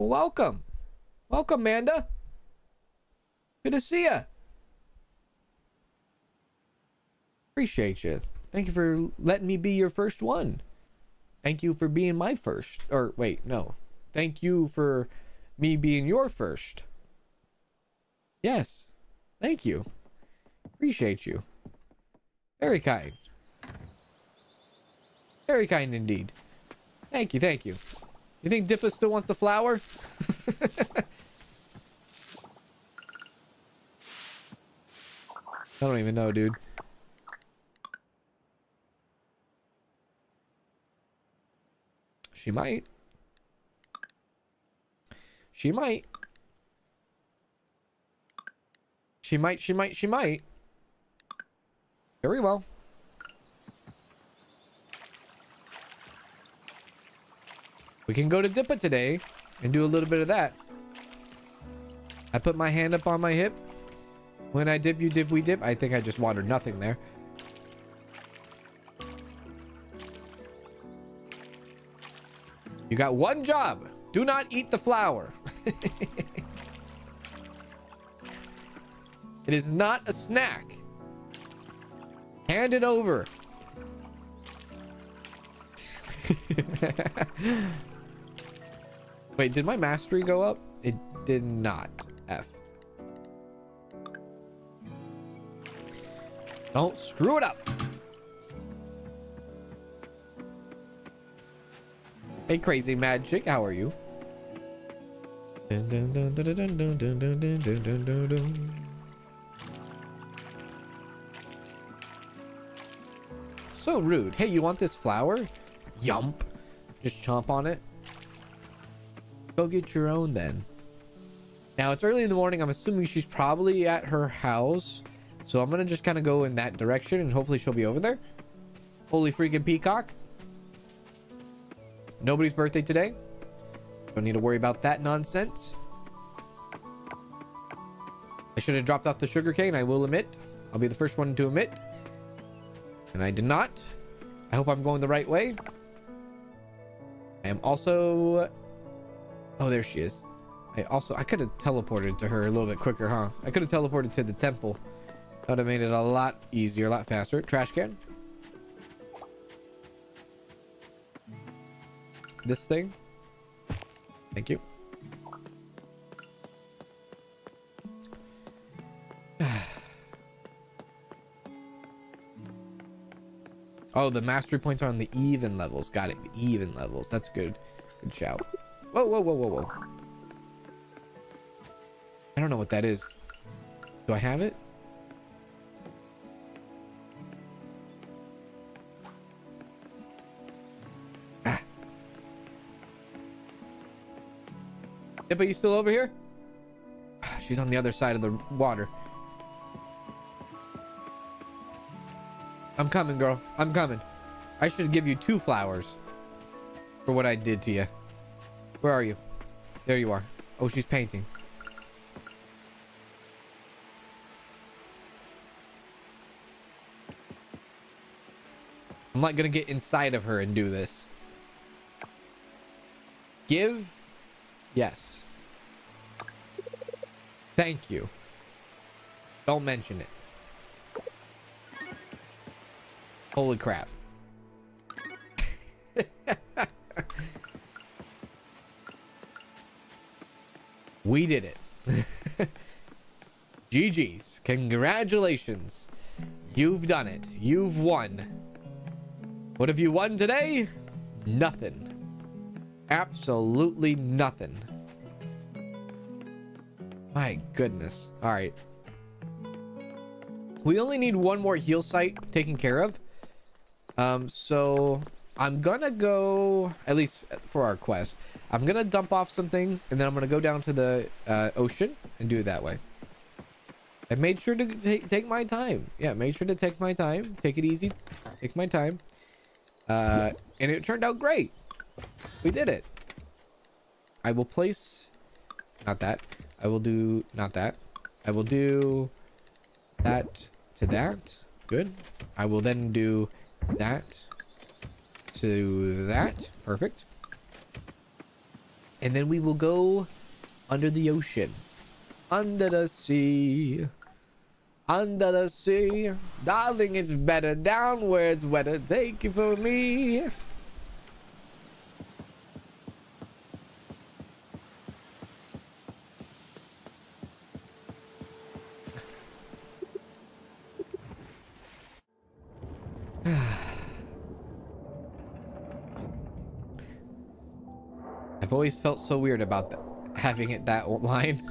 Welcome. Welcome, Manda. Good to see you. Appreciate you. Thank you for letting me be your first one. Thank you for being my first. Or wait, no. Thank you for me being your first. Yes, thank you. Appreciate you. Very kind. Very kind indeed. Thank you, thank you. You think Dippa still wants the flower? I don't even know, dude. She might. She might. She might, she might, she might. Very well. We can go to Dippa today and do a little bit of that. I put my hand up on my hip. When I dip, you dip, we dip. I think I just watered nothing there. You got one job. Do not eat the flower. It is not a snack. Hand it over. Wait, did my mastery go up? It did not. F. Don't screw it up. Hey, Crazy Magic, how are you? So rude. Hey, you want this flower? Yump. Just chomp on it. Go get your own then. Now it's early in the morning. I'm assuming she's probably at her house. So I'm going to just kind of go in that direction and hopefully she'll be over there. Holy freaking peacock. Nobody's birthday today. Don't need to worry about that nonsense. I should have dropped off the sugarcane. I will admit. I'll be the first one to admit. And I did not. I hope I'm going the right way. I am also... Oh, there she is. I could have teleported to her a little bit quicker, huh? I could have teleported to the temple. That would have made it a lot easier, a lot faster. Trash can. This thing. Thank you. Oh, the mastery points are on the even levels. Got it. The even levels. That's good. Good shout. Whoa, whoa, whoa, whoa, whoa. I don't know what that is. Do I have it? Dippa, you still over here? She's on the other side of the water. I'm coming, girl. I'm coming. I should give you two flowers for what I did to you. Where are you? There you are. Oh, she's painting. I'm not gonna get inside of her and do this. Give. Yes. Thank you. Don't mention it. Holy crap. We did it. GG's. Congratulations. You've done it. You've won. What have you won today? Nothing. Absolutely nothing. My goodness. All right. We only need one more heal site taken care of. So I'm going to go, at least for our quest, I'm going to dump off some things and then I'm going to go down to the ocean and do it that way. I made sure to take my time. Yeah, made sure to take my time. Take it easy. Take my time. And it turned out great. We did it. I will place... Not that. I will do... Not that. I will do... That to that. Good. I will then do that to that. Perfect. And then we will go under the ocean. Under the sea. Under the sea. Darling, it's better down where it's wetter. Take it from me. I've always felt so weird about having it that line.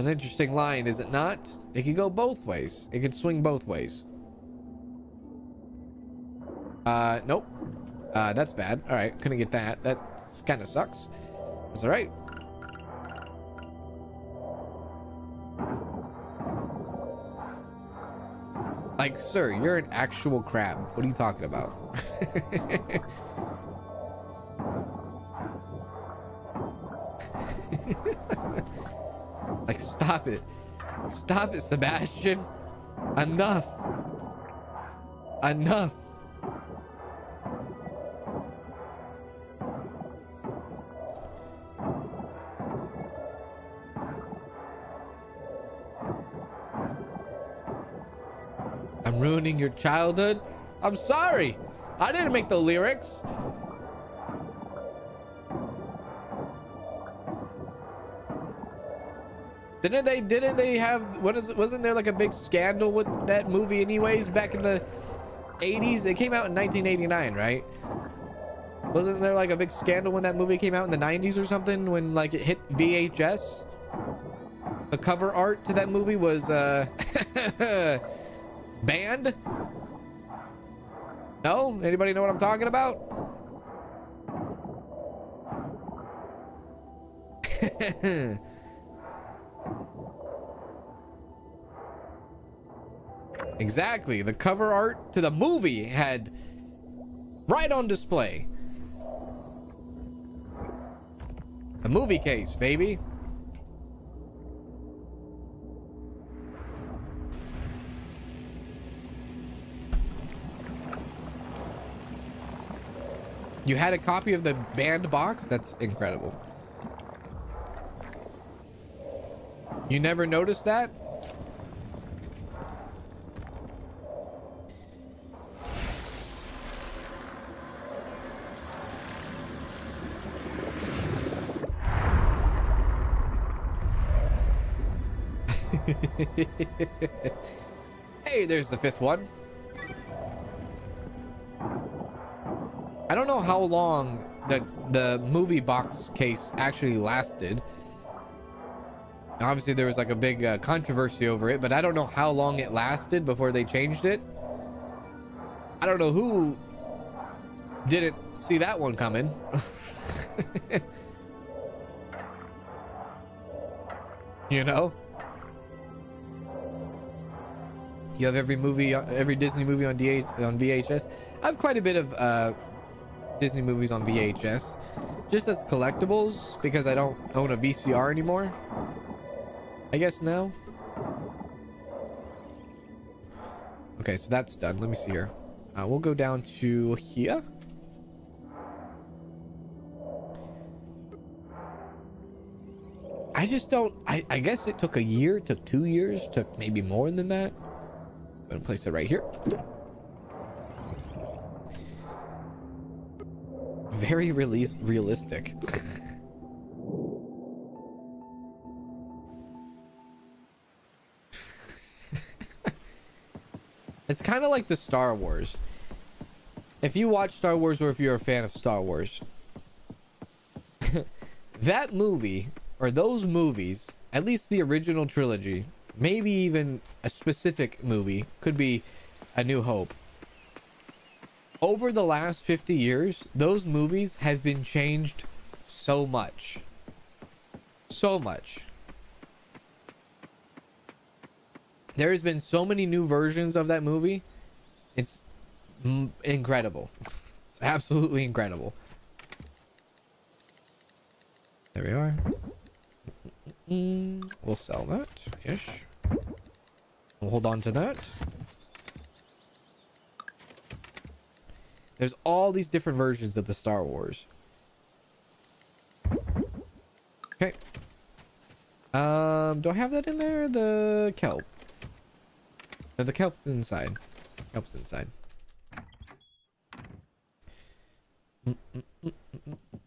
An interesting line, is it not? It can go both ways. It can swing both ways. Nope. That's bad. All right, couldn't get that. That kind of sucks. It's all right. Like, sir, you're an actual crab. What are you talking about? Like, stop it. Stop it, Sebastian. Enough. Enough. I'm ruining your childhood. I'm sorry. I didn't make the lyrics. Didn't they have, what is it? Wasn't there like a big scandal with that movie anyways back in the 80s? It came out in 1989, right? Wasn't there like a big scandal when that movie came out in the 90s or something, when like it hit VHS? The cover art to that movie was banned? No? Anybody know what I'm talking about? Exactly. The cover art to the movie had right on display. The movie case, baby. You had a copy of the banned box? That's incredible. You never noticed that? Hey, there's the fifth one. I don't know how long the movie box case actually lasted. Obviously, there was like a big controversy over it, but I don't know how long it lasted before they changed it. I don't know who didn't see that one coming. You know? You have every movie, every Disney movie on VHS. I have quite a bit of Disney movies on VHS, just as collectibles, because I don't own a VCR anymore. I guess now. Okay, so that's done. Let me see here. We'll go down to here. I just don't. I guess it took a year, took 2 years, took maybe more than that. I'm gonna place it right here. Very realistic. It's kind of like the Star Wars. If you watch Star Wars, or if you're a fan of Star Wars, that movie, or those movies, at least the original trilogy, maybe even a specific movie, could be A New Hope. Over the last 50 years, those movies have been changed so much. So much. There has been so many new versions of that movie. It's incredible. It's absolutely incredible. There we are. We'll sell that-ish. We'll hold on to that. There's all these different versions of the Star Wars. Okay. Do I have that in there? The kelp. No, the kelp's inside. Kelp's inside.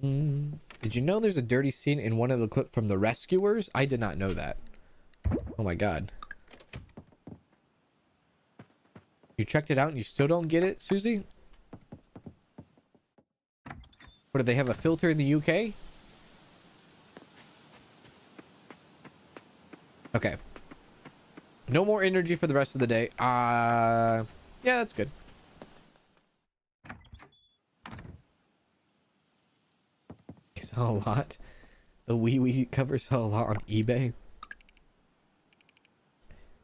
Did you know there's a dirty scene in one of the clips from The Rescuers? I did not know that. Oh my god. You checked it out and you still don't get it, Susie? What, do they have a filter in the UK? Okay. No more energy for the rest of the day. Yeah, that's good. I saw a lot. The wee-wee cover saw a lot on eBay.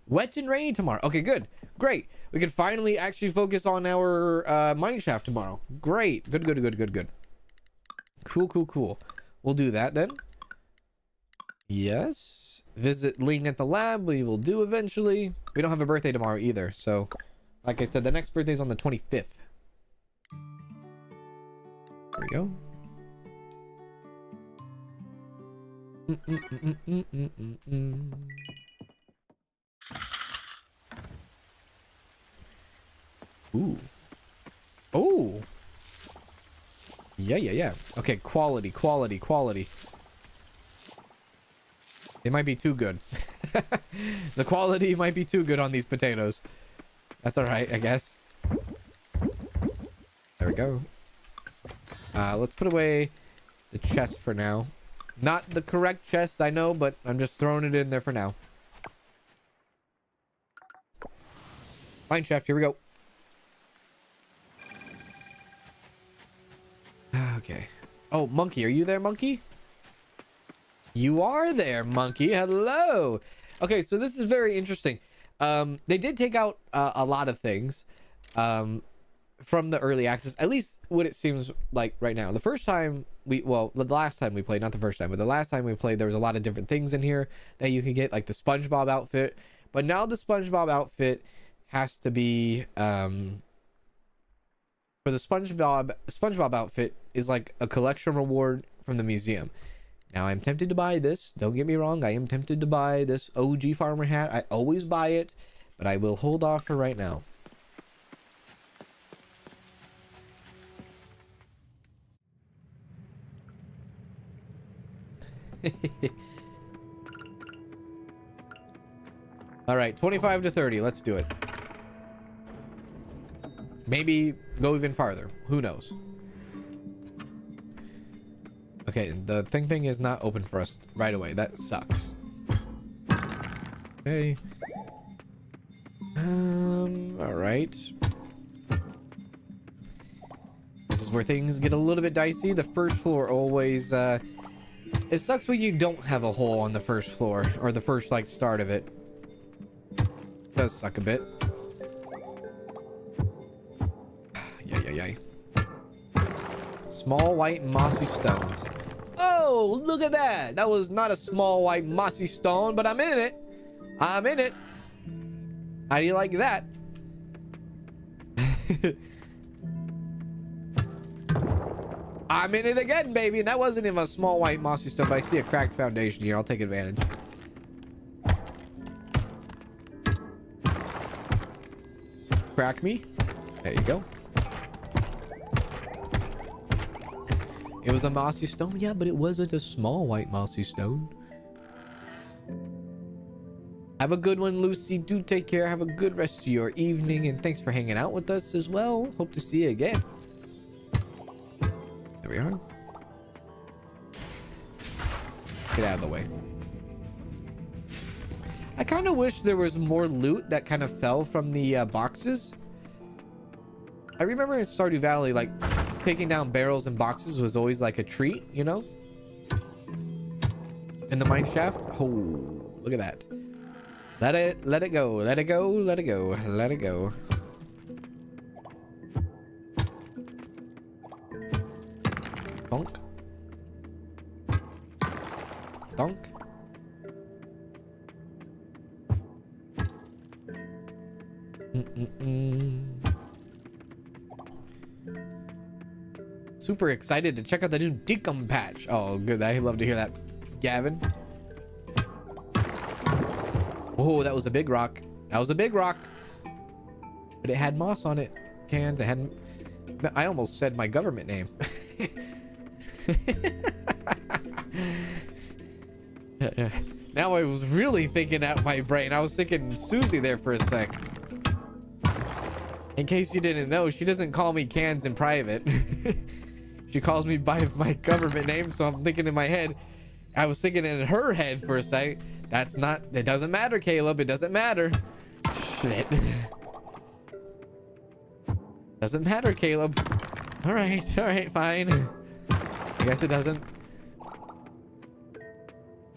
Wet and rainy tomorrow. Okay, good. Great. We can finally actually focus on our mineshaft tomorrow. Great. Good, good, good, good, good. Cool, cool, cool. We'll do that then. Yes. visit Ling at the lab. We will do eventually. We don't have a birthday tomorrow either. So, like I said, the next birthday is on the 25th. There we go. Ooh. Oh. Yeah, yeah, yeah. Okay, quality, quality, quality. It might be too good. The quality might be too good on these potatoes. That's all right, I guess. There we go. Let's put away the chest for now. Not the correct chest, I know, but I'm just throwing it in there for now. Mineshaft, here we go. Okay. Oh, monkey, are you there, monkey? You are there, monkey. Hello. Okay, so this is very interesting. They did take out a lot of things from the early access, at least what it seems like right now. The first time we, well, the last time we played, not the first time, but the last time we played, there was a lot of different things in here that you can get, like the SpongeBob outfit. But now the SpongeBob outfit has to be, for the SpongeBob outfit is like a collection reward from the museum. Now, I'm tempted to buy this. Don't get me wrong. I am tempted to buy this OG farmer hat. I always buy it, but I will hold off for right now. All right, 25 to 30. Let's do it. Maybe go even farther. Who knows? Okay, the thing is not open for us right away. That sucks. Okay. All right. This is where things get a little bit dicey. The first floor always, it sucks when you don't have a hole on the first floor or the first, like, start of it. It does suck a bit. Yay. Small white mossy stones. Oh, look at that. That was not a small white mossy stone, but I'm in it. I'm in it. How do you like that? I'm in it again, baby. That wasn't even a small white mossy stone, but I see a cracked foundation here. I'll take advantage. Crack me. There you go. It was a mossy stone, yeah, but it wasn't a small white mossy stone. Have a good one, Lucy. Do take care. Have a good rest of your evening, and thanks for hanging out with us as well. Hope to see you again. There we are. Get out of the way. I kind of wish there was more loot that kind of fell from the boxes. I remember in Stardew Valley, like, taking down barrels and boxes was always like a treat, you know? In the mine shaft. Oh, look at that. Let it go. Let it go. Let it go. Let it go. Donk. Donk. Super excited to check out the new Dinkum patch. Oh, good. I love to hear that, Gavin. Oh, that was a big rock. That was a big rock. But it had moss on it. Cans. It hadn't. I almost said my government name. Now I was really thinking out my brain. I was thinking Susie there for a sec. In case you didn't know, she doesn't call me Cans in private. She calls me by my government name, so I'm thinking in my head. I was thinking in her head for a sec. That's not... It doesn't matter, Caleb. It doesn't matter. Shit. Doesn't matter, Caleb. Alright. Alright, fine. I guess it doesn't.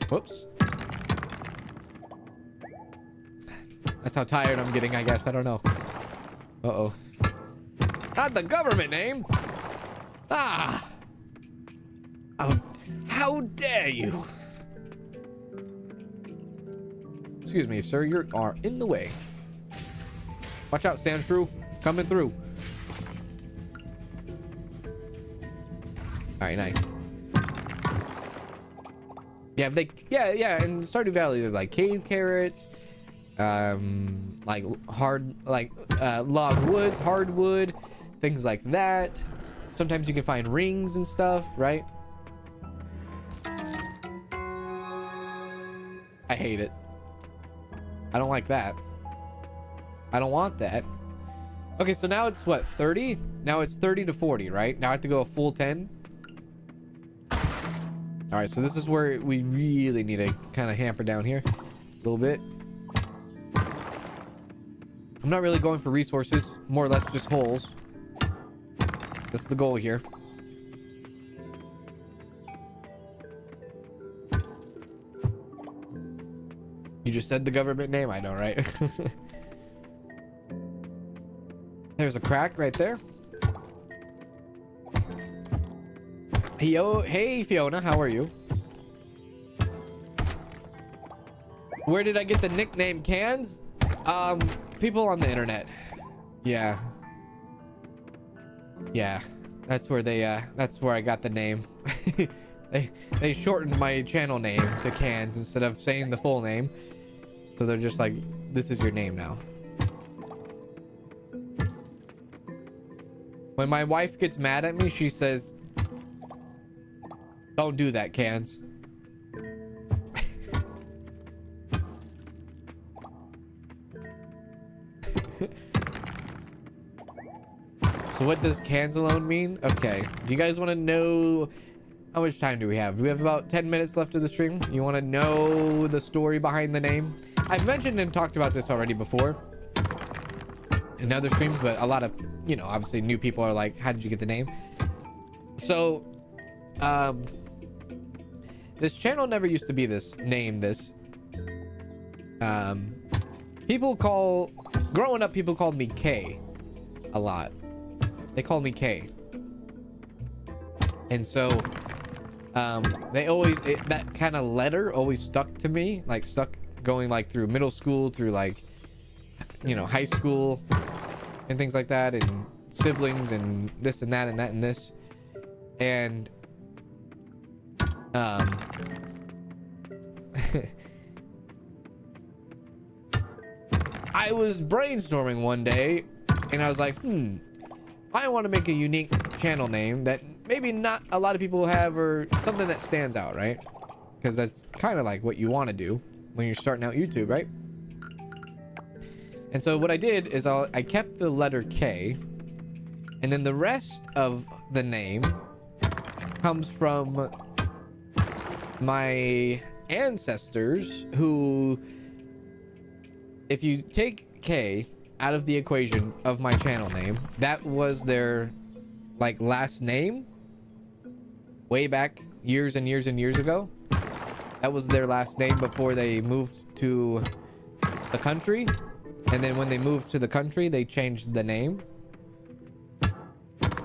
Whoops. That's how tired I'm getting, I guess. I don't know. Uh-oh. Not the government name! Ah! How dare you! Excuse me, sir. You are in the way. Watch out, Sandshrew. Coming through. All right, nice. Yeah, they, yeah. In Stardew Valley, there's like cave carrots, like hard, like log woods, hardwood, things like that. Sometimes you can find rings and stuff, right? I hate it. I don't like that. I don't want that. Okay, so now it's what, 30? Now it's 30 to 40, right? Now I have to go a full 10. All right, so this is where we really need to kind of hamper down here a little bit. I'm not really going for resources, more or less just holes. That's the goal here. You just said the government name, I know, right? There's a crack right there. Yo, hey Fiona, how are you? Where did I get the nickname Cans? People on the internet. Yeah. Yeah, that's where they that's where I got the name. They shortened my channel name to Cans instead of saying the full name. So they're just like, this is your name now. When my wife gets mad at me, she says, don't do that, Cans. So what does Cans alone mean? Okay. Do you guys want to know how much time do we have? Do we have about 10 minutes left of the stream? You want to know the story behind the name? I've mentioned and talked about this already before in other streams, but a lot of, you know, obviously new people are like, how did you get the name? So this channel never used to be this name. People call, growing up, people called me K a lot. They called me K. And so, they always, that kind of letter always stuck to me, like stuck going like through middle school, through like, you know, high school and things like that, and siblings and this and that and that and this. And I was brainstorming one day and I was like, I want to make a unique channel name that maybe not a lot of people have, or something that stands out, right? Because that's kind of like what you want to do when you're starting out YouTube, right? And so what I did is I kept the letter K, and then the rest of the name comes from my ancestors, who, if you take K out of the equation of my channel name, that was their like last name way back years and years and years ago. That was their last name before they moved to the country, and then when they moved to the country, they changed the name.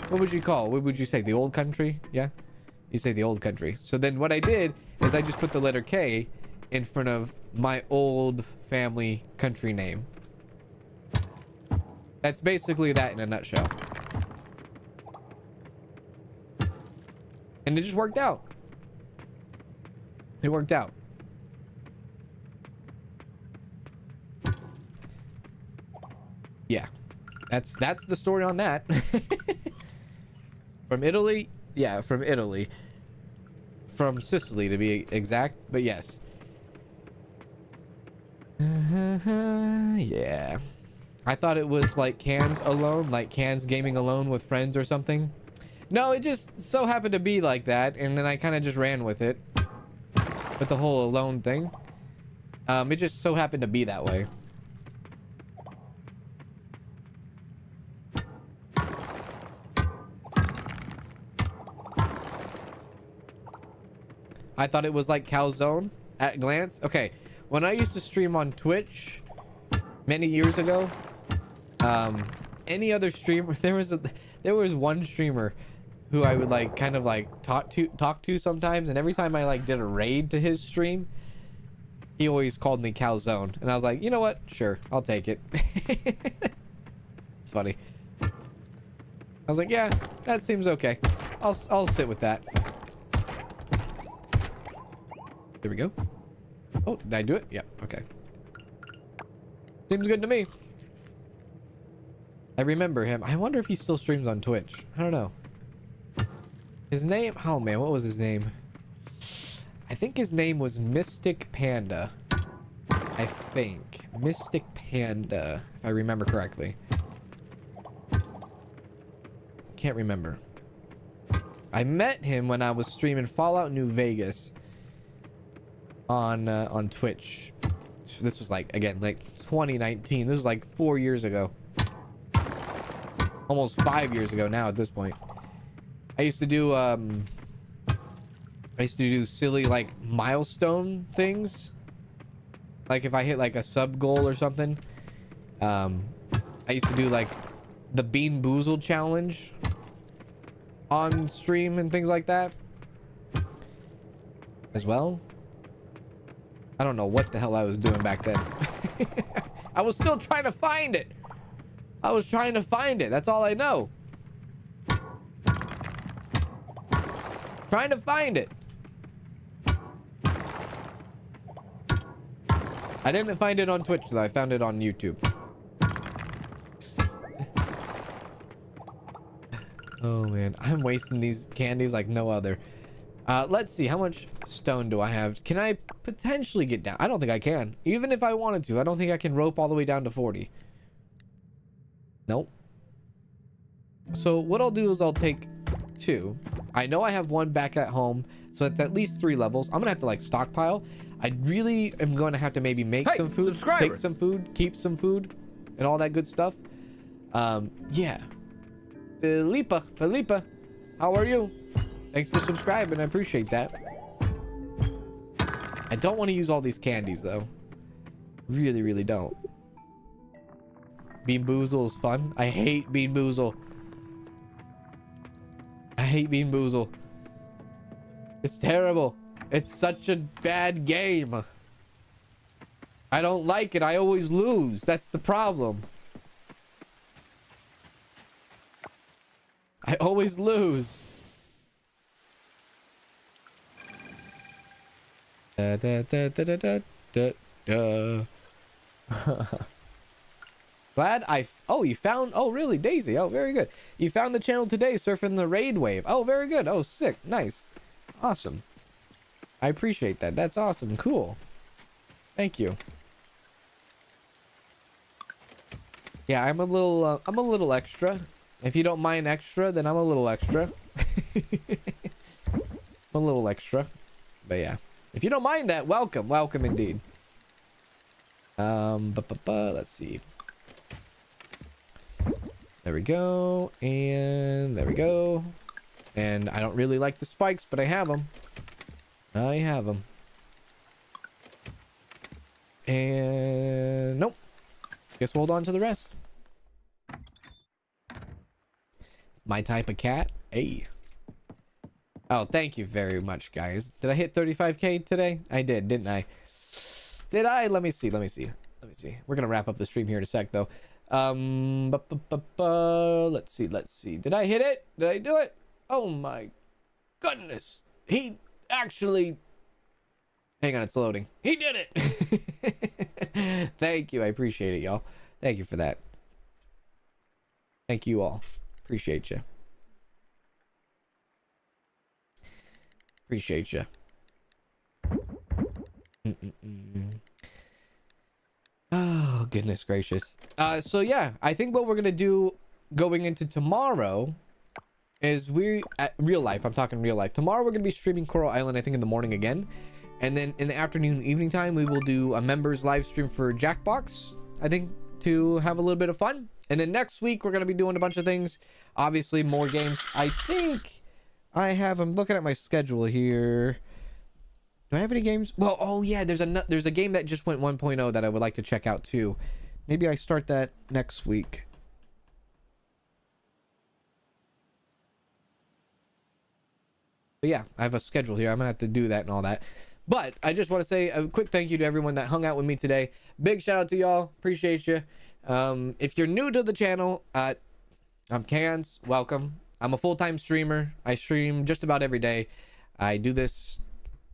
What would you call, what would you say, the old country? Yeah, you say the old country. So then what I did is I just put the letter K in front of my old family country name. That's basically that in a nutshell. And it just worked out. It worked out. Yeah, that's the story on that. From Italy. Yeah, from Italy. From Sicily, to be exact. But yes. Yeah. I thought it was like Cans alone, like Cans gaming alone with friends or something. No, it just so happened to be like that. And then I kind of just ran with it. With the whole alone thing. It just so happened to be that way. I thought it was like Calzone at glance. Okay. When I used to stream on Twitch many years ago, any other streamer, there was one streamer who I would like kind of like talk to sometimes, and every time I like did a raid to his stream, he always called me Calzone, and I was like, you know what? Sure, I'll take it. It's funny. I was like, yeah, that seems okay. I'll sit with that. There we go. Oh, did I do it? Yeah, okay. Seems good to me. I remember him. I wonder if he still streams on Twitch. I don't know. His name... Oh, man. What was his name? I think his name was Mystic Panda. I think. Mystic Panda, if I remember correctly. Can't remember. I met him when I was streaming Fallout New Vegas on Twitch. This was like, again, like 2019. This was like 4 years ago. Almost 5 years ago now at this point. I used to do silly like milestone things. Like if I hit like a sub goal or something. I used to do like the Bean Boozled challenge on stream and things like that as well. I don't know what the hell I was doing back then. I was still trying to find it. I was trying to find it. That's all I know. Trying to find it. I didn't find it on Twitch, though. I found it on YouTube. Oh, man. I'm wasting these candies like no other. Let's see. How much stone do I have? Can I potentially get down? I don't think I can. Even if I wanted to, I don't think I can rope all the way down to 40. Nope. So what I'll do is I'll take two. I know I have one back at home, so it's at least 3 levels. I'm gonna have to like stockpile. I really am gonna have to maybe make some food, take some food, keep some food, and all that good stuff. Yeah. Felipa, how are you? Thanks for subscribing. I appreciate that. I don't want to use all these candies though. Really, really don't. Bean Boozle is fun. I hate Bean Boozle. I hate Bean Boozle. It's terrible. It's such a bad game. I don't like it. I always lose. That's the problem. I always lose. Da, da, da, da, da, da, da. Glad I... Oh, you found... Oh, really? Daisy. Oh, very good. You found the channel today surfing the raid wave. Oh, very good. Oh, sick. Nice. Awesome. I appreciate that. That's awesome. Cool. Thank you. Yeah, I'm a little extra. If you don't mind extra, then I'm a little extra. I'm a little extra. But yeah. If you don't mind that, welcome. Welcome indeed. Let's see. There we go, and there we go. And I don't really like the spikes, but I have them. I have them. And nope. Guess we'll hold on to the rest. It's my type of cat. Hey. Oh, thank you very much, guys. Did I hit 35K today? I did, didn't I? Did I? Let me see. We're gonna wrap up the stream here in a sec, though. Let's see, Did I hit it? Did I do it? Oh my goodness. He actually... Hang on, it's loading. He did it! Thank you. I appreciate it, y'all. Thank you for that. Thank you all. Appreciate you. Appreciate you. Oh, goodness gracious. So yeah, I think what we're gonna do going into tomorrow is we at real life. I'm talking real life. Tomorrow we're gonna be streaming Coral Island, I think in the morning again. And then in the afternoon, evening time, we will do a members live stream for Jackbox, I think, to have a little bit of fun. And then next week we're gonna be doing a bunch of things. Obviously more games. I think I have, I'm looking at my schedule here. Do I have any games? Well, oh yeah, there's a game that just went 1.0 that I would like to check out too. Maybe I start that next week. But yeah, I have a schedule here. I'm gonna have to do that and all that. But I just want to say a quick thank you to everyone that hung out with me today. Big shout out to y'all. Appreciate you. If you're new to the channel, I'm Cans. Welcome. I'm a full-time streamer. I stream just about every day. I do this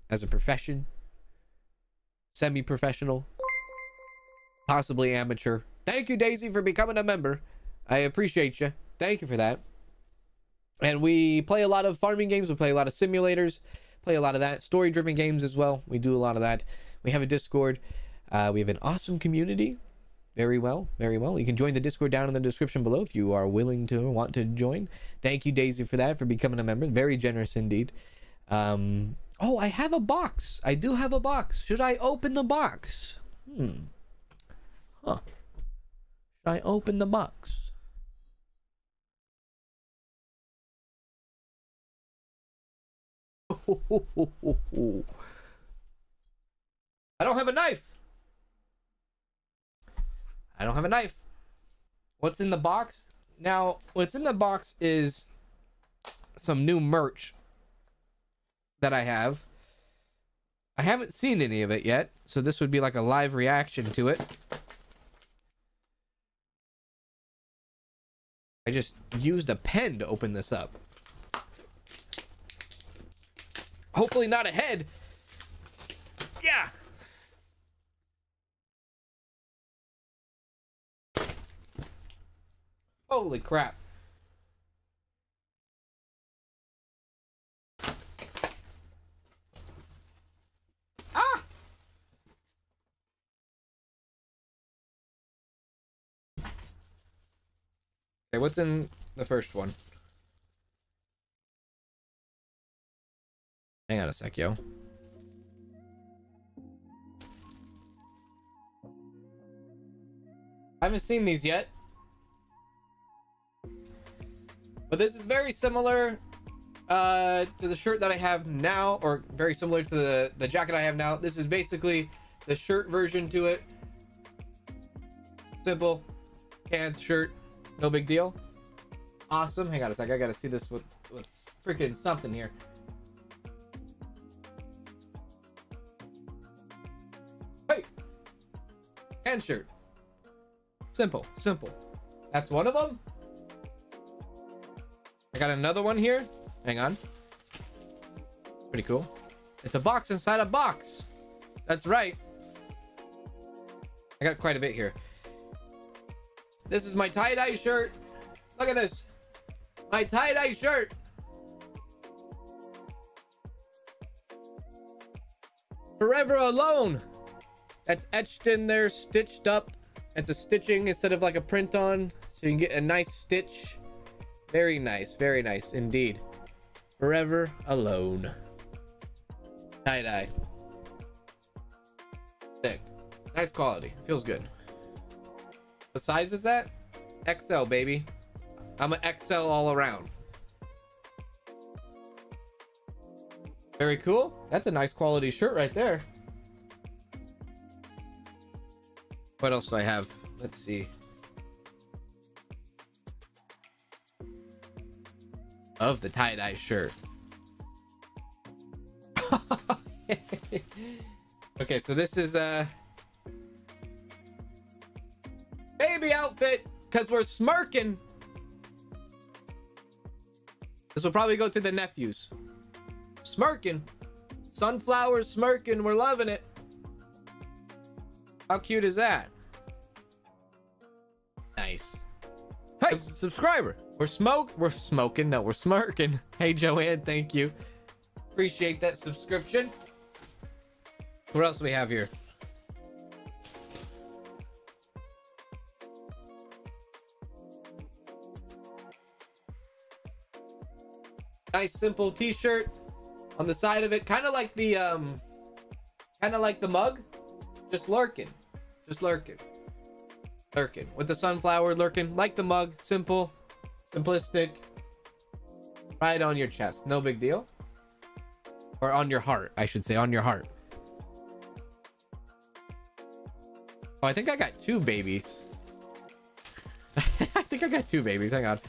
as a profession. Semi-professional. Possibly amateur. Thank you, Daisy, for becoming a member. I appreciate you. Thank you for that. And we play a lot of farming games. We play a lot of simulators. Play a lot of that. Story-driven games as well. We do a lot of that. We have a Discord. We have an awesome community. Very well. Very well. You can join the Discord down in the description below if you are willing to or want to join. Thank you, Daisy, for that, for becoming a member. Very generous indeed. Oh, I have a box. I do have a box. Should I open the box? Should I open the box? I don't have a knife. I don't have a knife. What's in the box? Now, what's in the box is some new merch that I have. I haven't seen any of it yet, so this would be like a live reaction to it. I just used a pen to open this up. Hopefully not a head. Yeah. Holy crap. Ah. Okay, what's in the first one? Hang on a sec, yo. I haven't seen these yet. But this is very similar to the shirt that I have now, or very similar to the jacket I have now. This is basically the shirt version to it. Simple. Cans shirt. No big deal. Awesome. Hang on a sec. I gotta see this with freaking something here. Cans shirt. Simple, simple. That's one of them. I got another one here. Hang on. Pretty cool. It's a box inside a box. That's right. I got quite a bit here. This is my tie-dye shirt. Look at this. My tie-dye shirt. Forever alone. That's etched in there, stitched up. It's a stitching instead of like a print on, so you can get a nice stitch. Very nice indeed. Forever alone. Tie-dye. Thick. Nice quality. Feels good. What size is that? XL, baby. I'm an XL all around. Very cool. That's a nice quality shirt right there. What else do I have? Let's see. Of the tie-dye shirt. Okay, so this is a baby outfit because we're smirking. This will probably go to the nephews. Smirking. Sunflowers smirking. We're loving it. How cute is that? Nice. Hey, subscriber. We're smoking. No, we're smirking. Hey, Joanne. Thank you. Appreciate that subscription. What else do we have here? Nice simple t-shirt on the side of it. Kind of like the mug. Just lurking. Just lurking. Lurking. With the sunflower lurking. Like the mug. Simple. Simplistic. Right on your chest. No big deal. Or on your heart. I should say. On your heart. Oh, I think I got two babies. I think I got two babies. Hang on.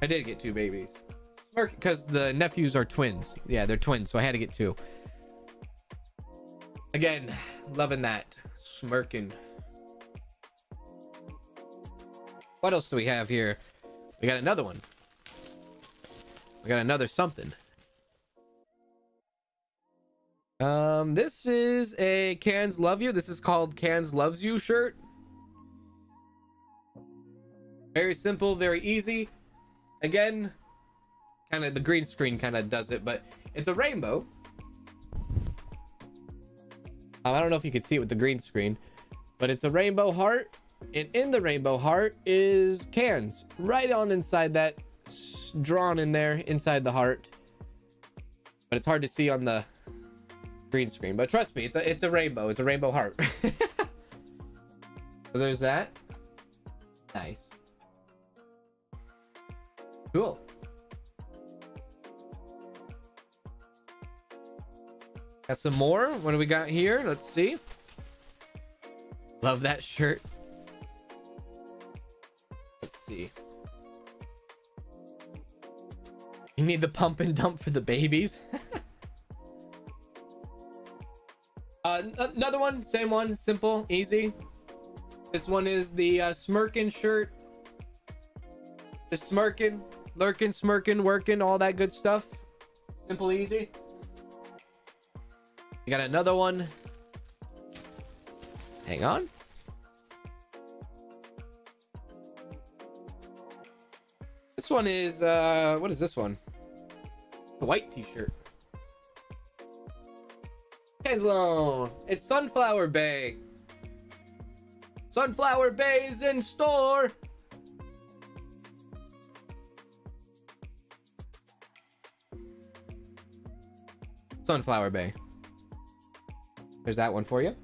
I did get two babies. market because the nephews are twins. Yeah, they're twins, so I had to get two. Again, loving that. Smirking. What else do we have here? We got another one. We got another something. This is a Cans Love You. This is called Cans Loves You shirt. Very simple, very easy. Again, kind of the green screen kind of does it, but it's a rainbow. I don't know if you can see it with the green screen, but it's a rainbow heart. And in the rainbow heart is cans right on inside that, drawn in there inside the heart. But it's hard to see on the green screen, but trust me, it's a rainbow. It's a rainbow heart. So there's that. Nice. Cool. Got some more. What do we got here? Let's see. Love that shirt. Let's see. You need the pump and dump for the babies. Another one, same one, simple, easy. This one is the smirkin' shirt. Just smirkin', lurkin', smirkin', workin', all that good stuff. Simple, easy. We got another one. Hang on. This one is, what is this one? The white t-shirt. It's Sunflower Bay. Sunflower Bay is in store. Sunflower Bay. There's that one for you.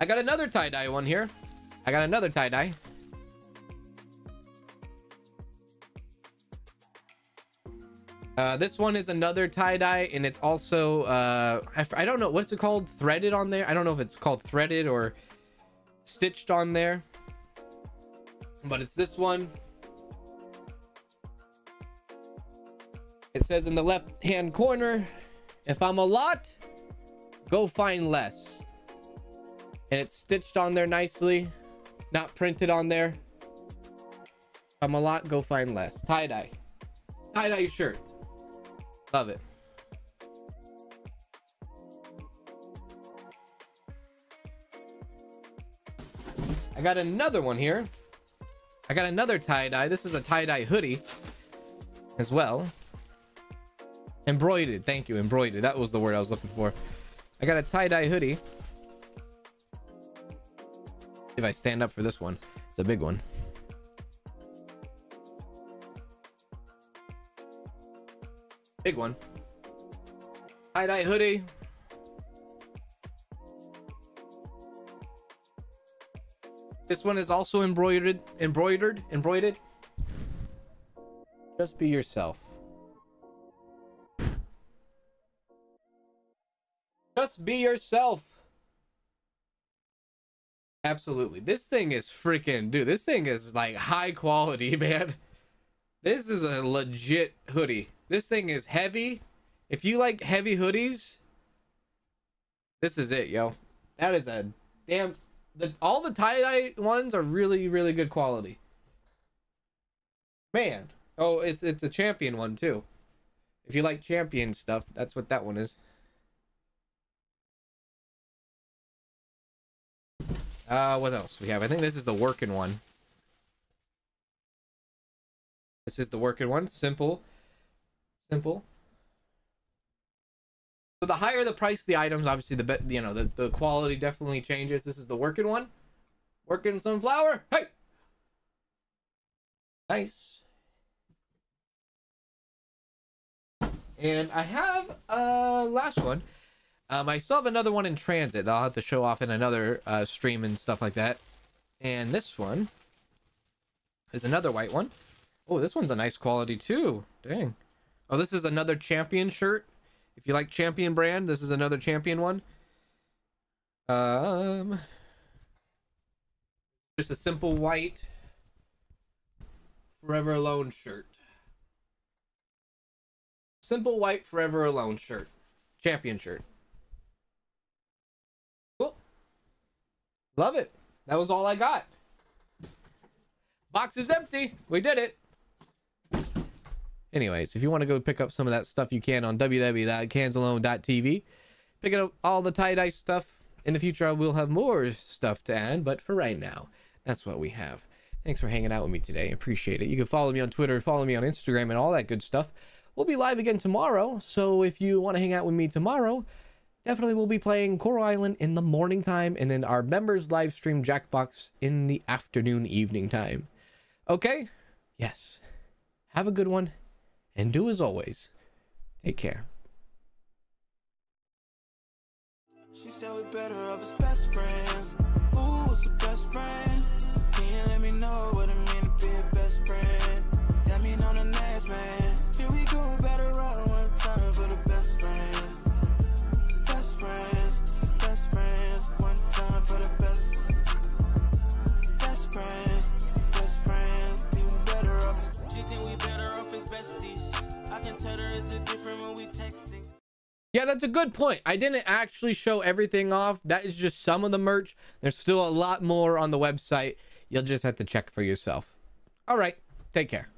I got another tie-dye one here. I got another tie-dye. This one is another tie-dye, and it's also, I don't know, what's it called? Threaded on there? I don't know if it's called threaded or stitched on there. But it's this one. It says in the left-hand corner, if I'm a lot, go find less. And it's stitched on there nicely, not printed on there. If I'm a lot, go find less. Tie-dye. Tie-dye shirt. Love it. I got another one here. I got another tie-dye. This is a tie-dye hoodie as well. Embroidered. Thank you. Embroidered. That was the word I was looking for. I got a tie-dye hoodie. If I stand up for this one, it's a big one. Big one. Tie-dye hoodie. This one is also embroidered. Embroidered. Just be yourself. Just be yourself. Absolutely. This thing is freaking, dude, this thing is like high quality, man. This is a legit hoodie. This thing is heavy. If you like heavy hoodies, this is it, yo. That is a damn... all the tie-dye ones are really, really good quality. Man. Oh, it's a champion one, too. If you like champion stuff, that's what that one is. What else we have? I think this is the working one. This is the working one. Simple. Simple. So the higher the price, the items, obviously, the you know, the quality definitely changes. This is the working one. Working sunflower. Hey. Nice. And I have last one. I still have another one in transit that I'll have to show off in another stream and stuff like that. And this one is another white one. Oh, this one's a nice quality too. Dang. Oh, this is another champion shirt. If you like champion brand, this is another champion one. Just a simple white. Forever Alone shirt. Simple white Forever Alone shirt. Champion shirt. Cool. Love it. That was all I got. Box is empty. We did it. Anyways, if you want to go pick up some of that stuff, you can on www.cansalone.tv. Picking up all the tie-dye stuff. In the future, I will have more stuff to add, but for right now, that's what we have. Thanks for hanging out with me today. Appreciate it. You can follow me on Twitter, follow me on Instagram, and all that good stuff. We'll be live again tomorrow, so if you want to hang out with me tomorrow, definitely we'll be playing Coral Island in the morning time, and then our members live stream Jackbox in the afternoon, evening time. Okay? Yes. Have a good one. And do as always, take care. She said we better off as best friends. Ooh, what's the best friend? Can you let me know what it mean to be a best friend? Let me know the next man. Here we go, better off one time for the best friends. Best friends, best friends, one time for the best. Best friends, think we better off as she think we better off as besties. I can tell her it's a different when we texting. Yeah, that's a good point. I didn't actually show everything off. That is just some of the merch. There's still a lot more on the website. You'll just have to check for yourself. All right, take care.